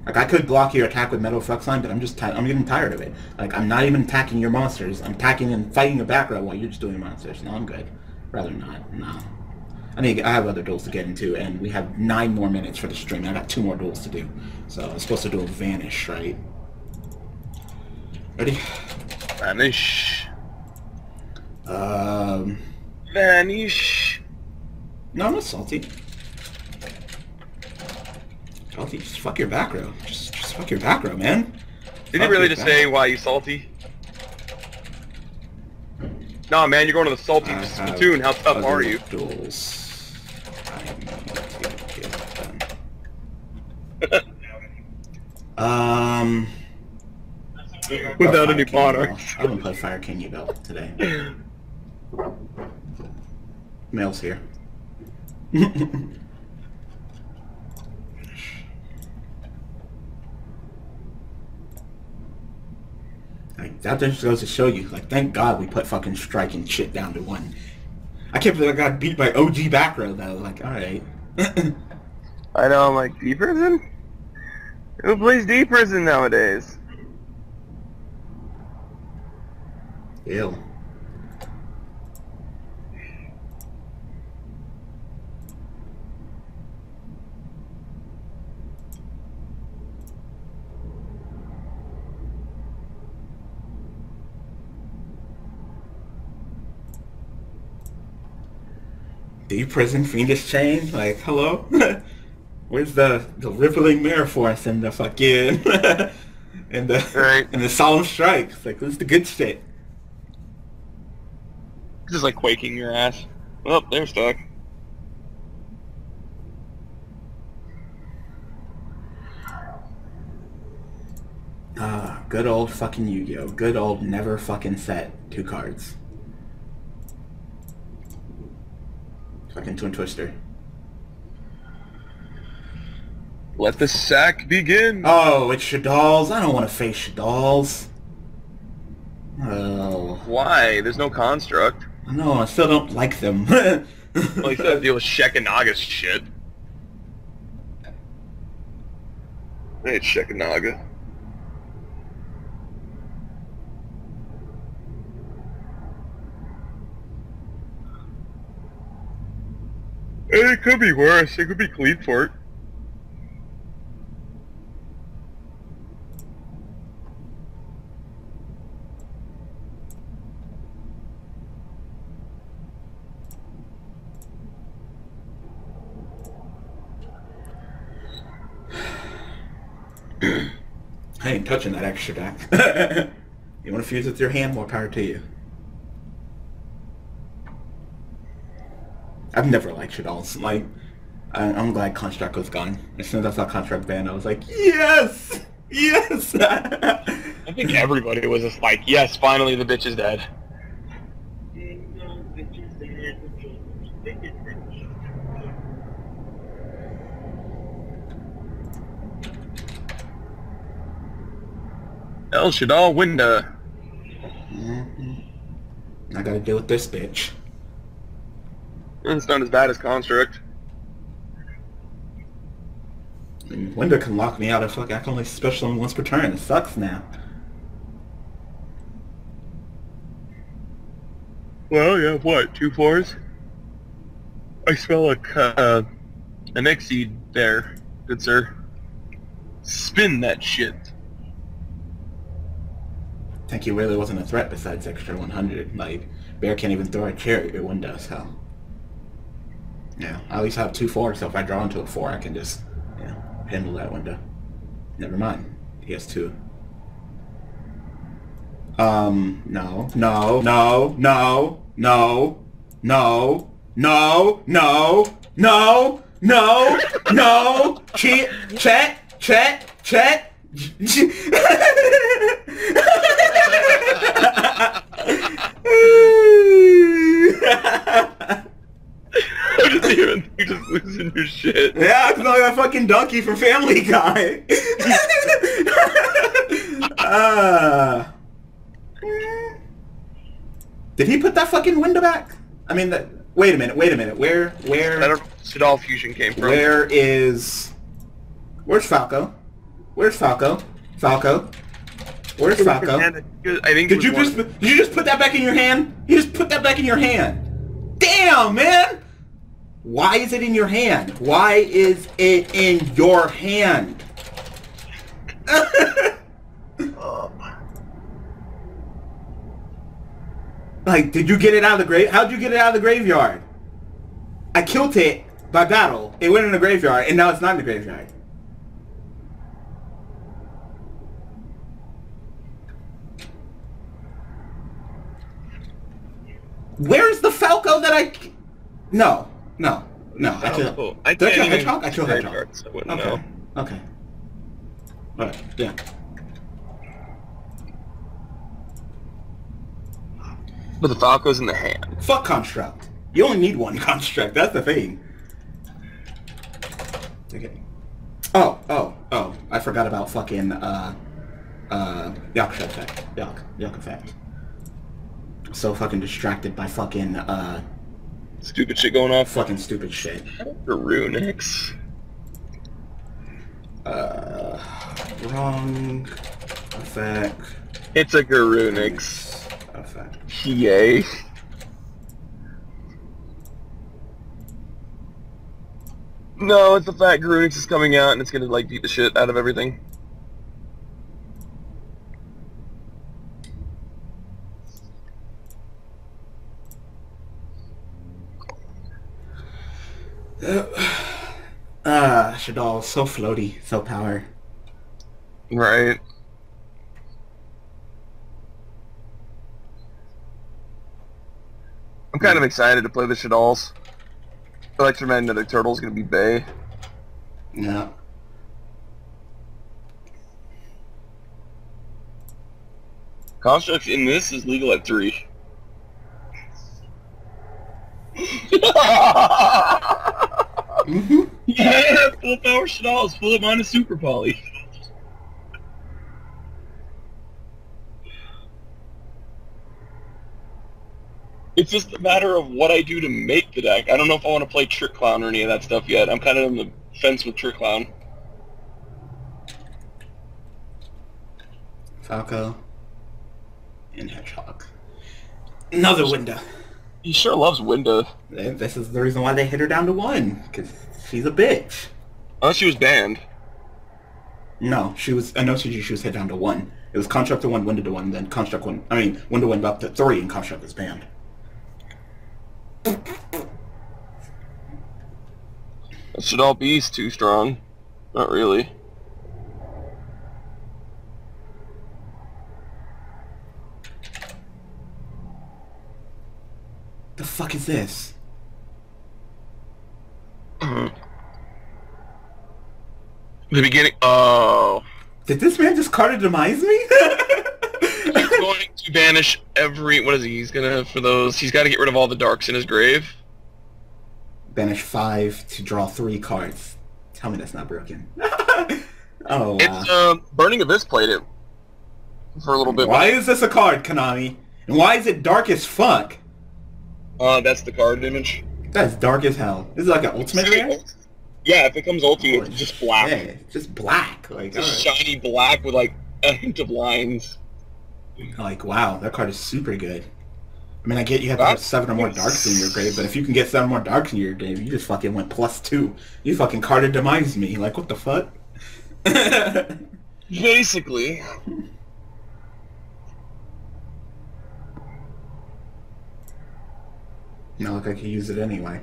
Like, I could block your attack with Metal Flux Line, but I'm just tired. I'm getting tired of it. Like, I'm not even attacking your monsters. I'm attacking and fighting the back row while you're just doing monsters. No, I'm good. Rather not. No. I mean, I have other duels to get into, and we have 9 more minutes for the stream. I got 2 more duels to do. So I'm supposed to do a Vanish, right? Ready? Vanish. Vanish. No, I'm not salty. Salty, just fuck your back row. Just fuck your back row, man. Did you really just say why you salty? Nah, man, you're going to the salty platoon. How tough are you? Duels. I need to get them. Without any monarchs. I haven't played Fire King Yubel today. Mail's here. Like, that just goes to show you, like, thank God we put fucking strike and shit down to 1. I can't believe I got beat by OG back row, though. Like, alright. I know, I'm like, D-Person? Who plays D-Person nowadays? Ew. The prison fiendish chain, like, hello? Where's the rippling mirror force and the fucking and the solemn strikes? Like, where's the good shit? Just like quaking your ass. Well, they're stuck. Ah, good old fucking Yu-Gi-Oh. Good old never fucking set 2 cards. Fucking Twin Twister. Let the sack begin! Oh, it's Shadal's. I don't want to face Shadal's. Oh. Why? There's no construct. No, I still don't like them. Well, you still have to deal with Shekinaga's shit. Hey, it's Shekinaga. It could be worse. It could be Cleanfort. I ain't touching that extra deck. You want to fuse it with your hand? More power to you. I've never liked Shadal's. Like, I'm glad Construct was gone. As soon as I saw Construct banned, I was like, yes! Yes! I think everybody was just like, yes, finally the bitch is dead. El Shadal window. I gotta deal with this bitch. It's not as bad as Construct. I mean, Winter can lock me out of fuck. I can only special him once per turn. It sucks now. Well, you have what? 2 4s? I smell an Exceed there, good sir. Spin that shit. I think he really wasn't a threat besides extra 100. Like, Bear can't even throw a chair at your window, so... Yeah, I at least have 2 4s, so if I draw into a 4, I can just, you know, handle that window. Never mind. He has 2. No, chat. I'm just hearing you just losing your shit. Yeah, I smell like a fucking donkey from Family Guy. Did he put that fucking window back? I mean, that, wait a minute. Where? I don't know where all Fusion came from. Where's Falco? Where's Falco? I think did you just put that back in your hand? You just put that back in your hand. Damn, man! Why is it in your hand? Why is it in your hand? Like, did you get it out of the grave? How'd you get it out of the graveyard? I killed it by battle. It went in the graveyard, and now it's not in the graveyard. Where's the Falco that I... No. I killed Hedgehog. I killed Hedgehog. Okay. Okay. Alright, yeah. But the Falco's in the hand. Fuck Construct. You only need one Construct, that's the thing. Okay. Oh. I forgot about fucking, Yaksha effect. Yak effect. I'm so fucking distracted by fucking, stupid shit going on. Fucking stupid shit. Runex. Wrong effect. It's a Garunix. Effect. Yay. No, it's the fact Garunix is coming out and it's gonna like beat the shit out of everything. Shadal, so floaty, so power. Right. I'm kind of excited to play the Shadals. Electromagnetic Turtle's gonna be bae. Yeah. Construct in this is legal at 3. Mm-hmm. Yeah, full power Shadals, full of minus super poly. It's just a matter of what I do to make the deck. I don't know if I want to play Trick Clown or any of that stuff yet. I'm kind of on the fence with Trick Clown. Falco and Hedgehog. Another Winda. He sure loves Winda. This is the reason why they hit her down to 1, because she's a bitch. Oh, she was banned. No, she was. I know she was hit down to 1. It was Construct to 1, Winda to 1, then Construct 1. I mean, Winda went up to 3, and Construct was banned. That should all be too strong. Not really. The fuck is this? The beginning. Oh. Did this man just cardiomize me? He's going to banish every... What is he? He's going to have for those... He's got to get rid of all the darks in his grave. Banish 5 to draw 3 cards. Tell me that's not broken. Oh, it's Burning Abyss played it for a little bit. Why is this a card, Konami? And why is it dark as fuck? That's the card image. That's dark as hell. This is like an Ultimate Nightmare? Yeah, if it comes Ultimate, it's just black. Yeah, it's just black. Like, just shiny black with like a hint of lines. Like, wow, that card is super good. I mean, I get you have to have 7 or more darks in your grave, but if you can get 7 more darks in your grave, you just fucking went +2. You fucking carded demise me. Like, what the fuck? Basically. Now look, I could use it anyway.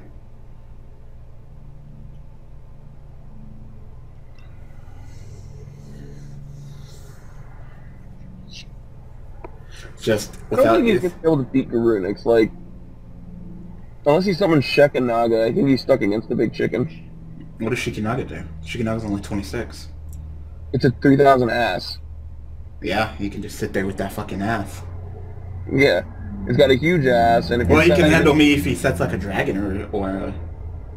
Just without, I don't think he's gonna be able to beat Garunix, like, unless he's summoned Shekinaga. I think he's stuck against the big chicken. What does Shekinaga do? Shekinaga's only 26. It's a 3,000 ass. Yeah, he can just sit there with that fucking ass. Yeah, he's got a huge ass, and well, he can handle me if he sets like a dragon or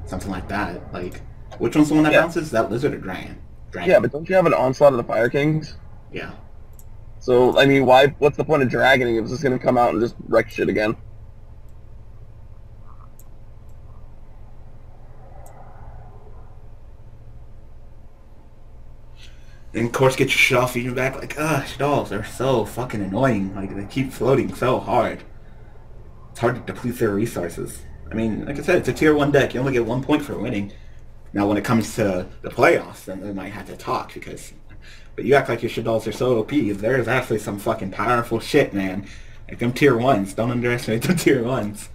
something like that. Like, which one's the one that bounces? That lizard or dragon? Dragon. Yeah, but don't you have an Onslaught of the Fire Kings? Yeah. So, I mean, why? What's the point of dragoning if it's just going to come out and just wreck shit again? And of course, get your Shell Fusion back. Like, ugh, Shells are so fucking annoying. Like, they keep floating so hard. It's hard to deplete their resources. I mean, like I said, it's a tier 1 deck. You only get 1 point for winning. Now, when it comes to the playoffs, then they might have to talk, because... But you act like your Shadows are so OP. There's actually some fucking powerful shit, man. Like, them tier 1s. Don't underestimate them tier 1s.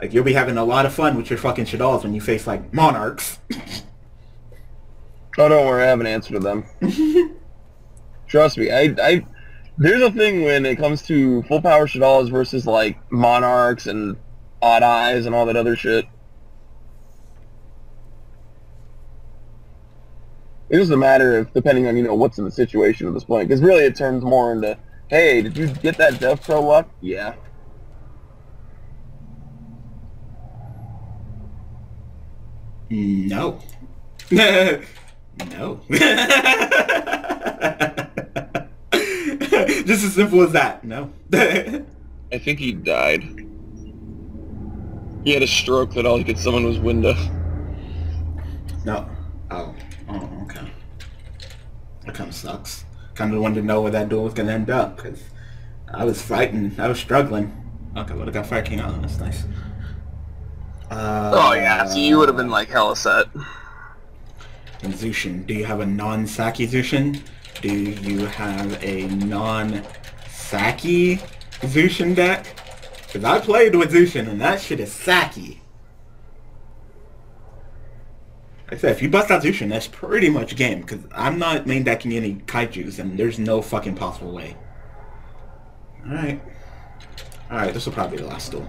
Like, you'll be having a lot of fun with your fucking Shadows when you face, like, Monarchs. Oh, don't worry. I have an answer to them. Trust me. I There's a thing when it comes to full-power Shadows versus, like, Monarchs and Odd Eyes and all that other shit. It doesn't matter if, depending on, you know, what's in the situation at this point. Because really it turns more into, hey, did you get that Death Pro luck? Yeah. No. No. Just as simple as that. No. I think he died. He had a stroke that all he could summon was Winda. No. Oh. Oh, okay. That kind of sucks. Kind of wanted to know where that duel was going to end up, because I was frightened. I was struggling. Okay, well, I got Fire King on. That's nice. Oh, yeah. So you would have been, like, hella set. And Zushin. Do you have a non-Saki Zushin? Do you have a non-Saki Zushin deck? Because I played with Zushin, and that shit is Saki. Like I said, if you bust out Zushin, that's pretty much game, because I'm not main decking any Kaijus, and there's no fucking possible way. Alright. Alright, this will probably be the last duel.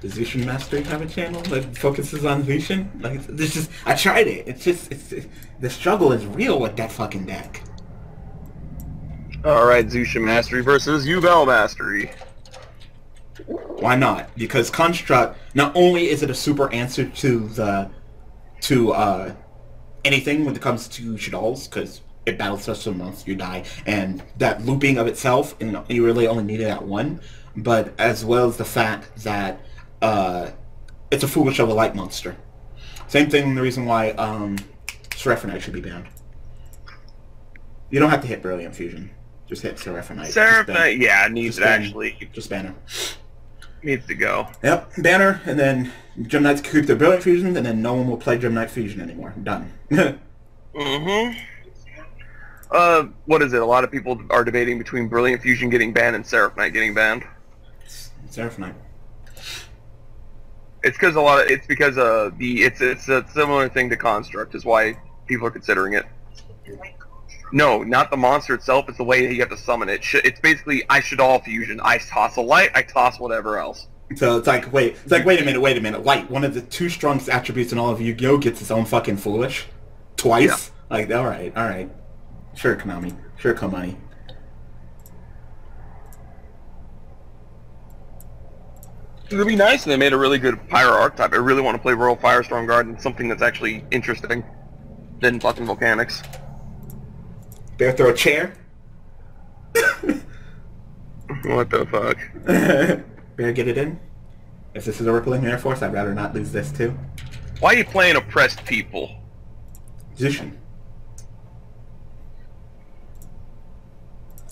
Does Zushin Mastery have a channel that focuses on Zushin? Like, this just, I tried it. It's just, the struggle is real with that fucking deck. Alright, Zushin Mastery versus Yubel Mastery. Why not? Because Construct, not only is it a super answer to the... to anything when it comes to Shadows, because it battles for some months, you die, and that looping of itself, and you really only needed that one, but as well as the fact that it's a Foolish of a Light monster. Same thing, the reason why Serephonite should be banned. You don't have to hit Brilliant Fusion. Just hit Seraphonite. Seraphonite, yeah, needs to actually... Just Banner. Needs to go. Yep, Banner, and then Gem Knights can keep their Brilliant Fusions, and then no one will play Gem Knight Fusion anymore. Done. Mm-hmm. What is it? A lot of people are debating between Brilliant Fusion getting banned and Seraphonite getting banned. Seraphonite. It's because a lot of... It's because it's a similar thing to Construct, is why people are considering it. No, not the monster itself, it's the way that you have to summon it. It's basically, I should all fusion. I toss a light, I toss whatever else. So it's like, wait a minute, light. One of the two strongest attributes in all of Yu-Gi-Oh! Gets its own fucking Foolish. Twice? Yeah. Like, alright. Sure, Konami. Sure, Konami. It would be nice if they made a really good Pyro archetype. I really want to play Royal Firestorm Guard and something that's actually interesting than fucking Volcanics. Bear throw a chair? What the fuck? Bear get it in? If this is a Rippling Air Force, I'd rather not lose this too. Why are you playing oppressed people? Zushin.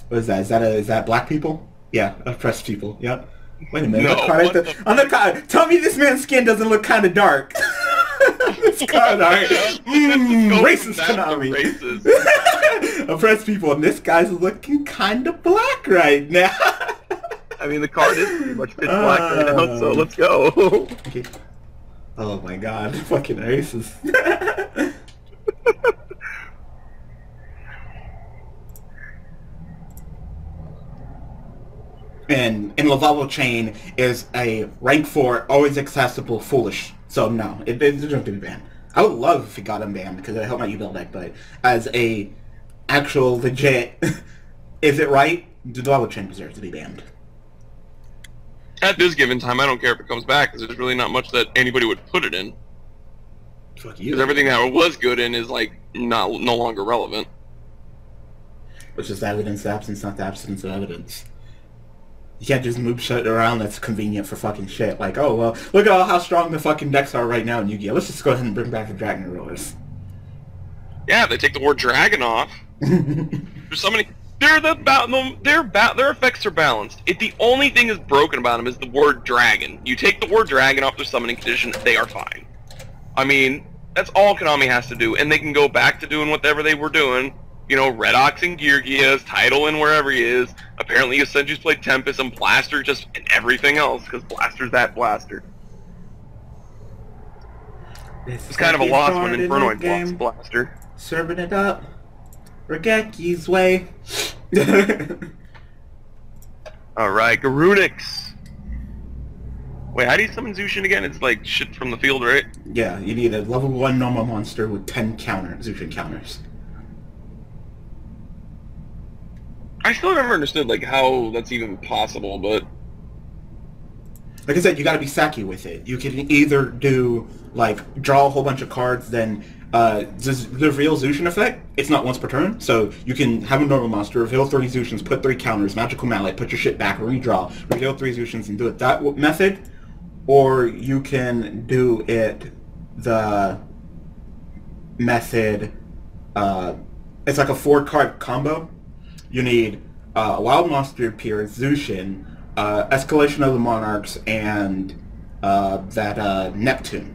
What is that? Is that black people? Yeah, oppressed people. Yep. Wait a minute. No, on the card, tell me this man's skin doesn't look kind of dark. This card art. Racist Konami. Racist. Oppressed people, and this guy's looking kind of black right now. I mean, the card is pretty much pitch black right now, so let's go. Okay. Oh my god, fucking racist. And Lavabo Chain is a rank 4, always accessible, Foolish. So no, it doesn't have to be banned. I would love if it got him banned, because it helped my Yubel deck, but as a actual legit, is it right? The Lavabo Chain deserves to be banned. At this given time, I don't care if it comes back, because there's really not much that anybody would put it in. Fuck you. Because everything that it was good in is, like, no longer relevant. Which is evidence, absence, not the absence of evidence. You can't just move shit around that's convenient for fucking shit. Like, oh, well, look at all how strong the fucking decks are right now in Yu-Gi-Oh! Let's just go ahead and bring back the Dragon Rulers. Yeah, they take the word dragon off. There's so many... Their effects are balanced. The only thing that's broken about them is the word dragon. You take the word dragon off their summoning condition, they are fine. I mean, that's all Konami has to do, and they can go back to doing whatever they were doing. You know, Redox and Geargias, Tidal and wherever he is. Apparently Asenju's played Tempest and Blaster just and everything else, because Blaster's that Blaster. It's kind of a loss when Infernoid blocks Blaster. Serving it up. Regeki's way. Alright, Garunix. Wait, how do you summon Zushin again? It's like shit from the field, right? Yeah, you need a level 1 normal monster with 10 Zushin counters. I still never understood, like, how that's even possible, but... Like I said, you gotta be sacky with it. You can either do, like, draw a whole bunch of cards, then reveal Zushin effect. It's not once per turn, so you can have a normal monster, reveal 3 Zushins, put 3 counters, magical mallet, put your shit back, redraw, reveal 3 Zushins, and do it that method. Or you can do it the method... it's like a 4-card combo. You need a Wild Monster appearance, Zushin, Escalation of the Monarchs, and Neptune.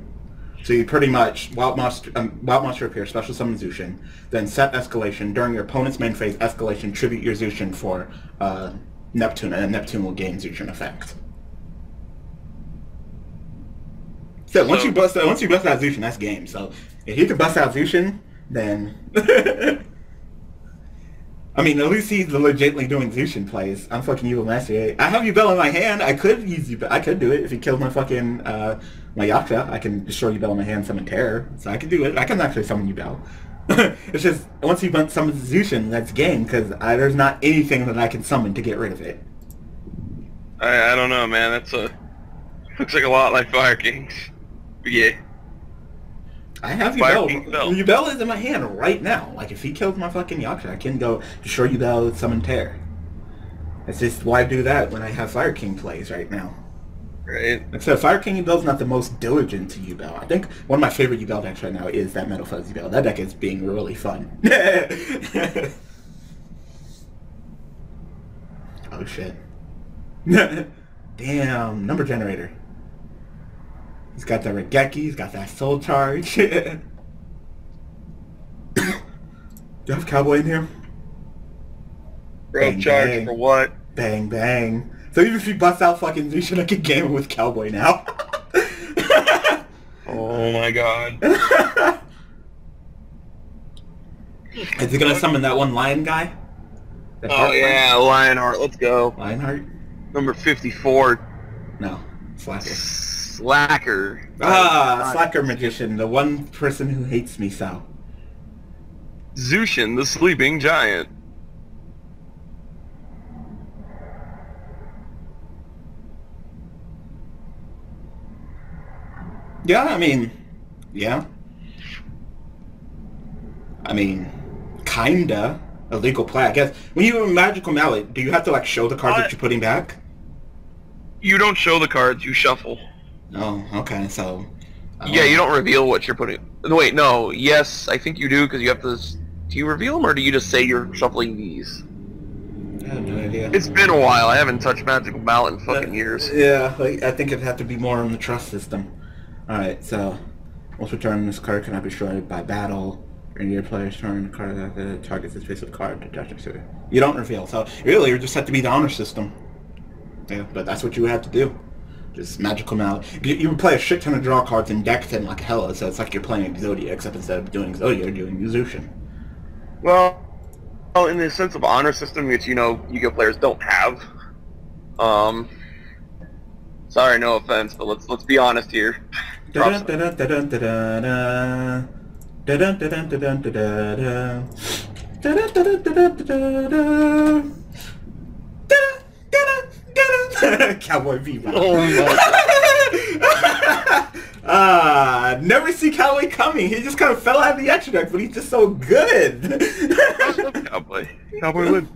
So you pretty much, Wild Monster appears, Special Summon Zushin, then set Escalation. During your opponent's main phase, Escalation, tribute your Zushin for Neptune, and Neptune will gain Zushin effect. So once you bust out Zushin, that's game. So if you can bust out Zushin, then... I mean, at least he's legitimately doing Zushin plays. I'm fucking Evil Master. I have Yubel in my hand. I could use Yubel. I could do it. If he kills my fucking, my Yaksha, I can destroy Yubel in my hand, summon Terror. So I can do it. I can actually summon Yubel. It's just, once you summon Zushin, that's game, because there's not anything that I can summon to get rid of it. I don't know, man. That's a... Looks like a lot like Fire Kings. But yeah. I have Yubel. Yubel is in my hand right now. Like, if he kills my fucking Yaksha, I can go destroy Yubel, summon Terror. That's just why I do that when I have Fire King plays right now. Right. Except Fire King Yubel's not the most diligent to Yubel. I think one of my favorite Yubel decks right now is that Metalfoes Yubel. That deck is being really fun. Oh, shit. Damn, number generator. He's got that Regeki, he's got that Soul Charge. Do you have Cowboy in here? Bro, charge for what? Bang, bang. So even if you bust out fucking Zushin, I can game with Cowboy now. Oh my god. Is he gonna summon that one lion guy? That yeah, Lionheart, let's go. Lionheart? Number 54. No, Slacker. Slacker. Slacker Magician, the one person who hates me, Sal. Zushin, the Sleeping Giant. Yeah, I mean, yeah. I mean, kinda. Illegal play, I guess. When you have a magical mallet, do you have to, like, show the card that you're putting back? You don't show the cards, you shuffle. Oh, okay, so... yeah, you don't reveal what you're putting... Wait, no, yes, I think you do, because you have to... Do you reveal them, or do you just say you're shuffling these? I have no idea. It's been a while, I haven't touched Magical Ballot in fucking years. Yeah, I think it'd have to be more on the trust system. Alright, so... Once returning this card cannot be destroyed by battle, or your player's turn, the card that targets this face of card to touch it to. You don't reveal, so really, you just have to be the honor system. Yeah, but that's what you have to do. Just magical mallet. You would play a shit ton of draw cards in decks and like hella, so it's like you're playing Exodia, except instead of doing Exodia, you're doing Zushin. Well, in the sense of honor system, which, you know, Yu-Gi-Oh players don't have. Sorry, no offense, but let's be honest here. Cowboy Bebop. Oh my god. Never see Cowboy coming. He just kind of fell out of the extra deck, but he's just so good. Cowboy. Cowboy would.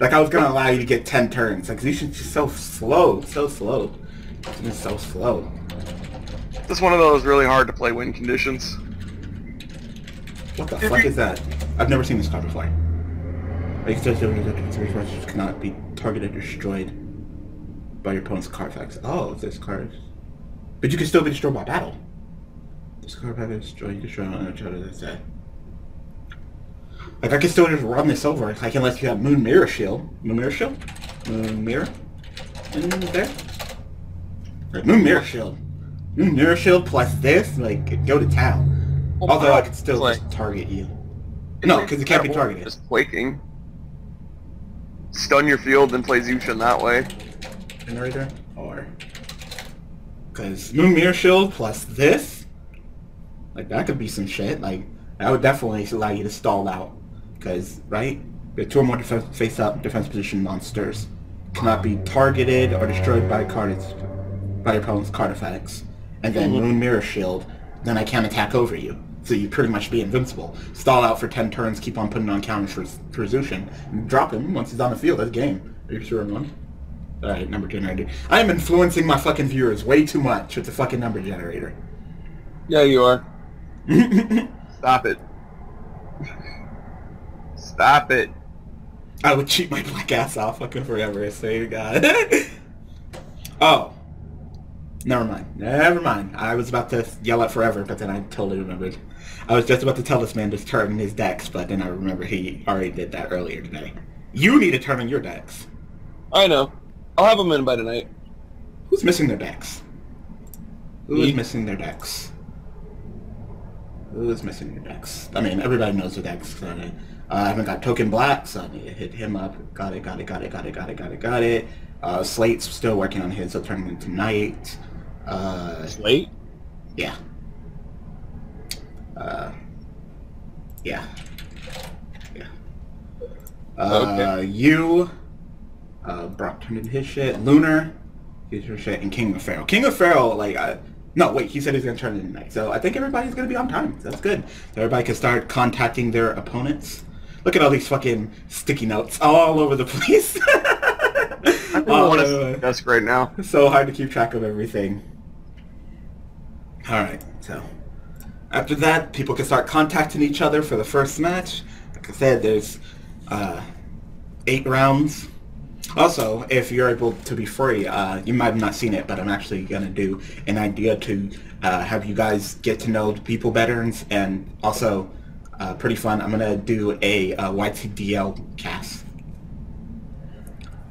Like, I was going to allow you to get 10 turns. Like, Zushin's just so slow. So slow. It's so slow. It's one of those really hard to play win conditions. What the fuck is that? I've never seen this card before. Exodia cannot be targeted or destroyed by your opponent's card effects. Oh, it's this card. But you can still be destroyed by battle. This card effect is destroyed. You destroy on each other. That's it. Like, I can still just run this over, like, unless you have Moon Mirror Shield. Moon Mirror Shield? Moon Mirror? In there? Like, Moon Mirror Shield. Moon Mirror Shield plus this, like, go to town. Oh, although I could still just target you. No, because it can't be targeted. Just Quaking. Stun your field, then play Zushin that way. Generator? Or... because Moon Mirror Shield plus this? Like, that could be some shit, like... I would definitely allow you to stall out, because, right? The two or more face-up defense position monsters cannot be targeted or destroyed by your opponent's card effects. And then Moon Mirror Shield, then I can't attack over you. So you pretty much be invincible. Stall out for 10 turns, keep on putting on counters for Zushin. And drop him once he's on the field. That's game. Are you sure I'm on? Alright, number generator. I am influencing my fucking viewers way too much with the fucking number generator. Yeah, you are. Stop it. Stop it. I would cheat my black ass off fucking forever, I swear to God. Oh. Never mind. Never mind. I was about to yell at forever, but then I totally remembered. I was just about to tell this man to turn his decks, but then I remember he already did that earlier today. You need to turn on your decks. I know. I'll have them in by tonight. Who's missing their decks? Who's missing their decks? Who's missing your decks? I mean, everybody knows your decks. So, I haven't got Token Black, so I need to hit him up. Got it. Slate's still working on his, so turning in tonight. Slate? Yeah. Yeah. Okay. You... Brock turned in his shit. Lunar, he's your shit. And King of Pharaoh. King of Pharaoh, like... no, wait, he said he's going to turn it in tonight. So I think everybody's going to be on time. So that's good. So everybody can start contacting their opponents. Look at all these fucking sticky notes all over the place. I don't want to desk right now. It's so hard to keep track of everything. Alright, so after that, people can start contacting each other for the first match. Like I said, there's 8 rounds. Also, if you're able to be free, you might have not seen it, but I'm actually going to do an idea to have you guys get to know the people better, and also, pretty fun, I'm going to do a YTDL cast.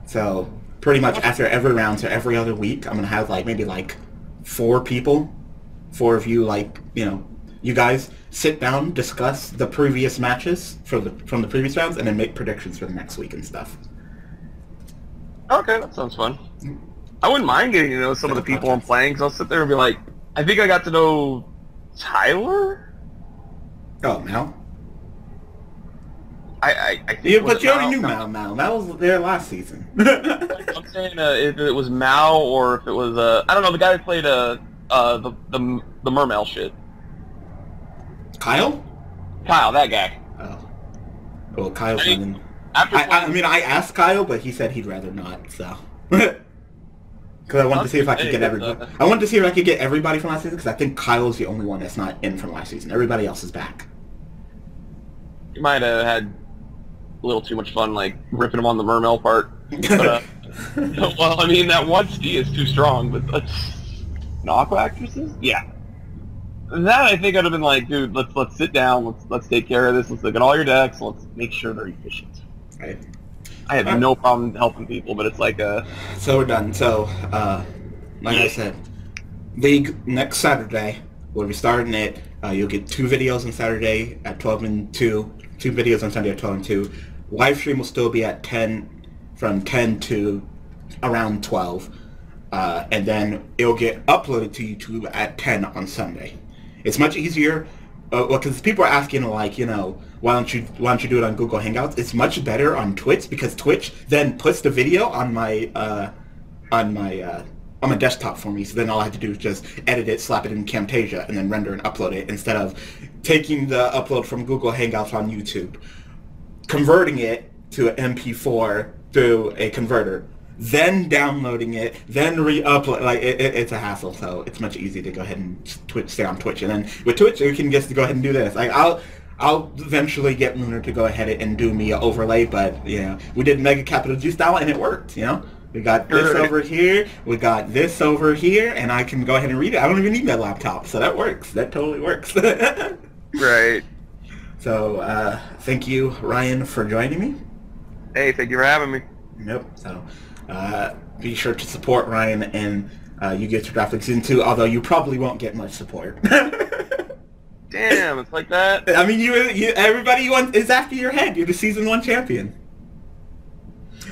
So, pretty much after every round, so every other week, I'm going to have like maybe like 4 people, 4 of you, like, you know, you guys sit down, discuss the previous matches from the previous rounds, and then make predictions for the next week and stuff. Okay, that sounds fun. I wouldn't mind getting to know some of the people I'm playing, because I'll sit there and be like, I think I got to know Tyler? Oh, Mal? I think but you already knew Mal. Mal was there last season. I'm saying if it was Mal or if it was, I don't know, the guy that played the Mermail shit. Kyle? Kyle, that guy. Oh. Well, Kyle's in. I mean, I asked Kyle, but he said he'd rather not. So, because I wanted to see if I could get everybody. I wanted to see if I could get everybody from last season, because I think Kyle's the only one that's not in from last season. Everybody else is back. You might have had a little too much fun, like ripping him on the Mermail part. But, well, I mean, that 1C is too strong. But an Aqua Actresses, yeah. That I think I'd have been like, dude, let's sit down, let's take care of this, let's look at all your decks, let's make sure they're efficient. Right. I have no problem helping people, but it's like a... So we're done. So, like I said, League next Saturday, we'll be starting it. You'll get 2 videos on Saturday at 12 and 2, 2 videos on Sunday at 12 and 2. Live stream will still be at 10, from 10 to around 12. And then it'll get uploaded to YouTube at 10 on Sunday. It's much easier... well, because people are asking, like, you know, why don't you do it on Google Hangouts? It's much better on Twitch, because Twitch then puts the video on my desktop for me. So then all I have to do is just edit it, slap it in Camtasia, and then render and upload it, instead of taking the upload from Google Hangouts on YouTube, converting it to an MP4 through a converter, then downloading it, then re-upload. Like it's a hassle, so it's much easier to go ahead and Twitch, stay on Twitch. And then with Twitch, you can just go ahead and do this. Like I'll eventually get Lunar to go ahead and do me an overlay, but you know, we did Mega Capital Juice Style and it worked. You know, we got this over here, we got this over here, and I can go ahead and read it. I don't even need my laptop, so that works. That totally works. Right. So thank you, Ryan, for joining me. Hey, thank you for having me. Nope. So be sure to support Ryan and Yu-Gi-Oh! Draft League Season 2, although you probably won't get much support. Damn, it's like that. I mean, you everybody is after your head. You're the Season 1 champion.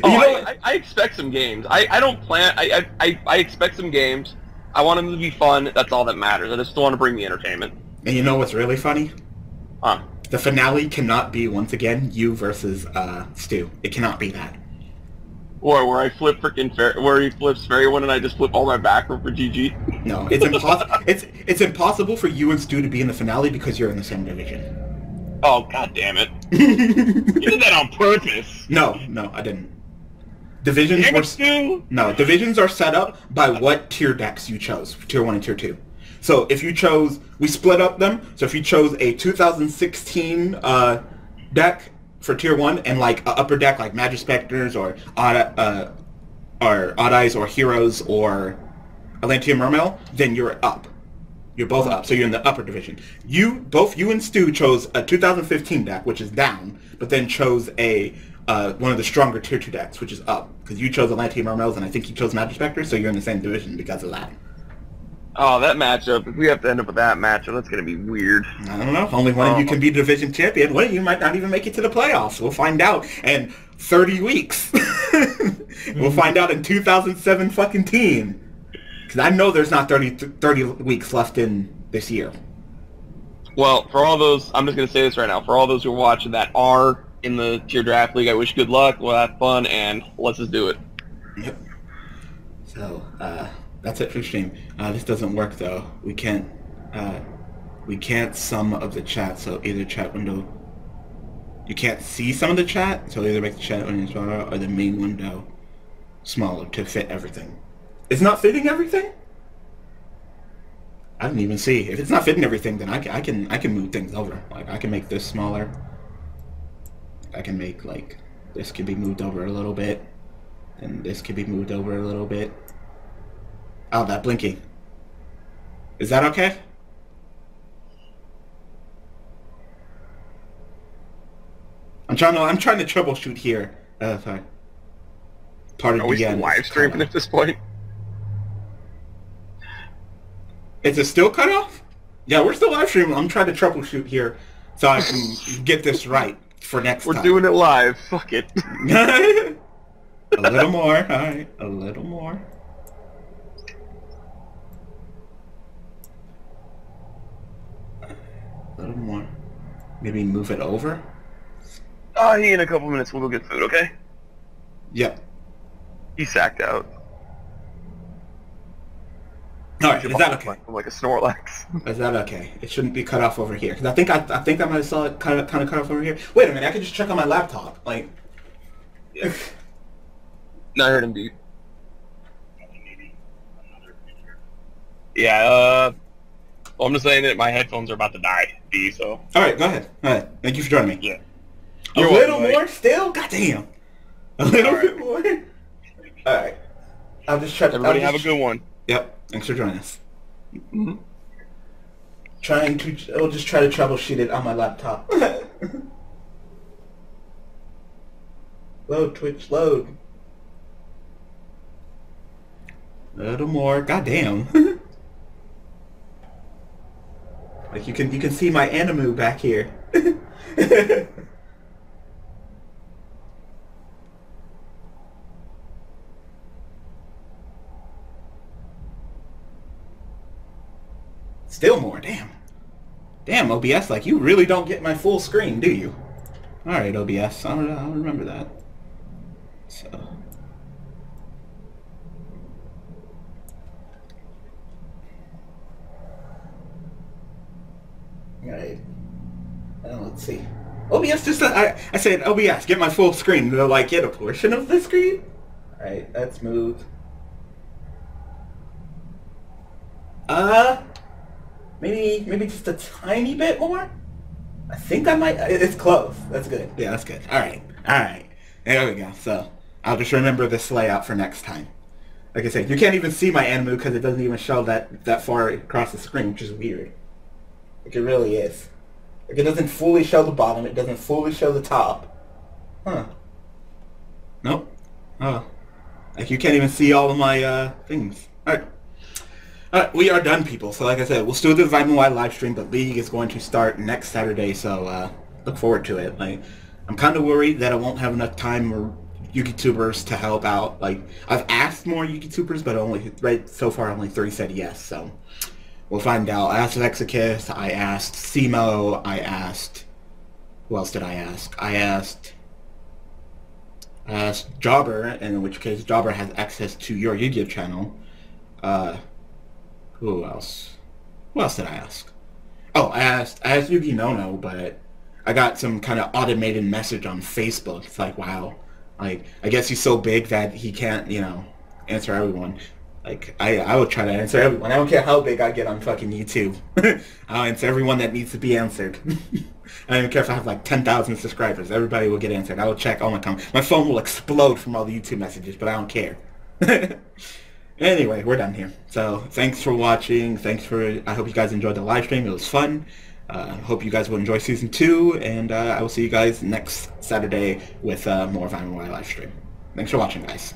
Oh, you know, I expect some games. I don't plan. I expect some games. I want them to be fun. That's all that matters. I just want to bring the entertainment. And you know what's really funny? Huh. The finale cannot be, once again, you versus Stu. It cannot be that. Or where I flip where he flips Fairywind and I just flip all my back row for GG. No, it's impossible. it's impossible for you and Stu to be in the finale because you're in the same division. Oh, god damn it! You did that on purpose. No, I didn't. Divisions damn were it, Stu. No, divisions are set up by what tier decks you chose, tier 1 and tier 2. So if you chose, we split up them. So if you chose a 2016 deck for tier 1 and like a upper deck like Magic Specters or Odd Eyes or Heroes or Atlantean Mermail, then you're up. You're both up, so you're in the upper division. You and Stu chose a 2015 deck, which is down, but then chose a one of the stronger tier 2 decks, which is up, because you chose Atlantean Mermails and I think you chose Magic Specters, so you're in the same division because of that. Oh, that matchup, if we have to end up with that matchup, that's going to be weird. I don't know. Only one of you can be division champion. One of you might not even make it to the playoffs. We'll find out in 30 weeks. We'll find out in 2007 fucking team. Because I know there's not 30 weeks left in this year. Well, for all those, I'm just going to say this right now. For all those who are watching that are in the tier draft league, I wish you good luck. We'll have fun, and let's just do it. Yep. So, that's it for stream. This doesn't work though. We can't sum of the chat. So either chat window, you can't see some of the chat. So either make the chat window smaller or the main window smaller to fit everything. It's not fitting everything. I didn't even see. If it's not fitting everything, then I can move things over. Like I can make this smaller. I can make like this could be moved over a little bit, and this could be moved over a little bit. Oh, that blinking. Is that okay? I'm trying to troubleshoot here. Sorry. Pardon me again. Are we live streaming at this point? Is it still cut off? Yeah, we're still live streaming. I'm trying to troubleshoot here so I can get this right for next time. We're doing it live. Fuck it. A little more. All right. A little more. A little more. Maybe move it over? He in a couple minutes we'll go get food, okay? Yep. He sacked out. Alright, is that okay? I'm like a Snorlax. Is that okay? It shouldn't be cut off over here. Cause I think I might have saw it kind of cut off over here. Wait a minute, I can just check on my laptop. Like... Yeah. No, I heard him beep. Yeah, well, I'm just saying that my headphones are about to die, so... Alright, go ahead. Alright, thank you for joining me. Yeah. A little more still? Goddamn. A little bit more? Alright. I'll just check. Everybody have a good one. Yep. Thanks for joining us. Mm-hmm. I'll just try to troubleshoot it on my laptop. Load, Twitch, load. A little more. Goddamn. Like you can see my animu back here. Still more, damn. Damn, OBS, like you really don't get my full screen, do you? All right, OBS, I'll remember that. So. Alright, let's see. OBS just, I said, OBS, get my full screen. And they're like, get a portion of the screen? Alright, let's move. Maybe just a tiny bit more? I think I might, it's close. That's good. Yeah, that's good. Alright, alright. There we go. So, I'll just remember this layout for next time. Like I said, you can't even see my anime because it doesn't even show that far across the screen, which is weird. Like, it really is. Like, it doesn't fully show the bottom, it doesn't fully show the top. Huh. Nope. Oh. Like, you can't even see all of my, things. Alright. Alright, we are done, people. So, like I said, we'll still do the Vitamin Y live stream, but League is going to start next Saturday, so, look forward to it. Like, I'm kind of worried that I won't have enough time or YouTubers to help out. Like, I've asked more YouTubers, but only, right, so far only 3 said yes, so... We'll find out. I asked Exakith, I asked Simo, I asked... Who else did I ask? I asked Jobber, and in which case Jobber has access to your Yu-Gi-Oh! Channel. Who else? Who else did I ask? Oh, I asked Yugi Nono, but I got some kind of automated message on Facebook. It's like, wow. Like, I guess he's so big that he can't, you know, answer everyone. Like, I would try to answer everyone. I don't care how big I get on fucking YouTube. I'll answer everyone that needs to be answered. I don't even care if I have like 10,000 subscribers. Everybody will get answered. I will check all my comments. My phone will explode from all the YouTube messages, but I don't care. Anyway, we're done here. So, thanks for watching. Thanks for... I hope you guys enjoyed the live stream. It was fun. Hope you guys will enjoy Season 2. And I will see you guys next Saturday with more Vitamin Y live stream. Thanks for watching, guys.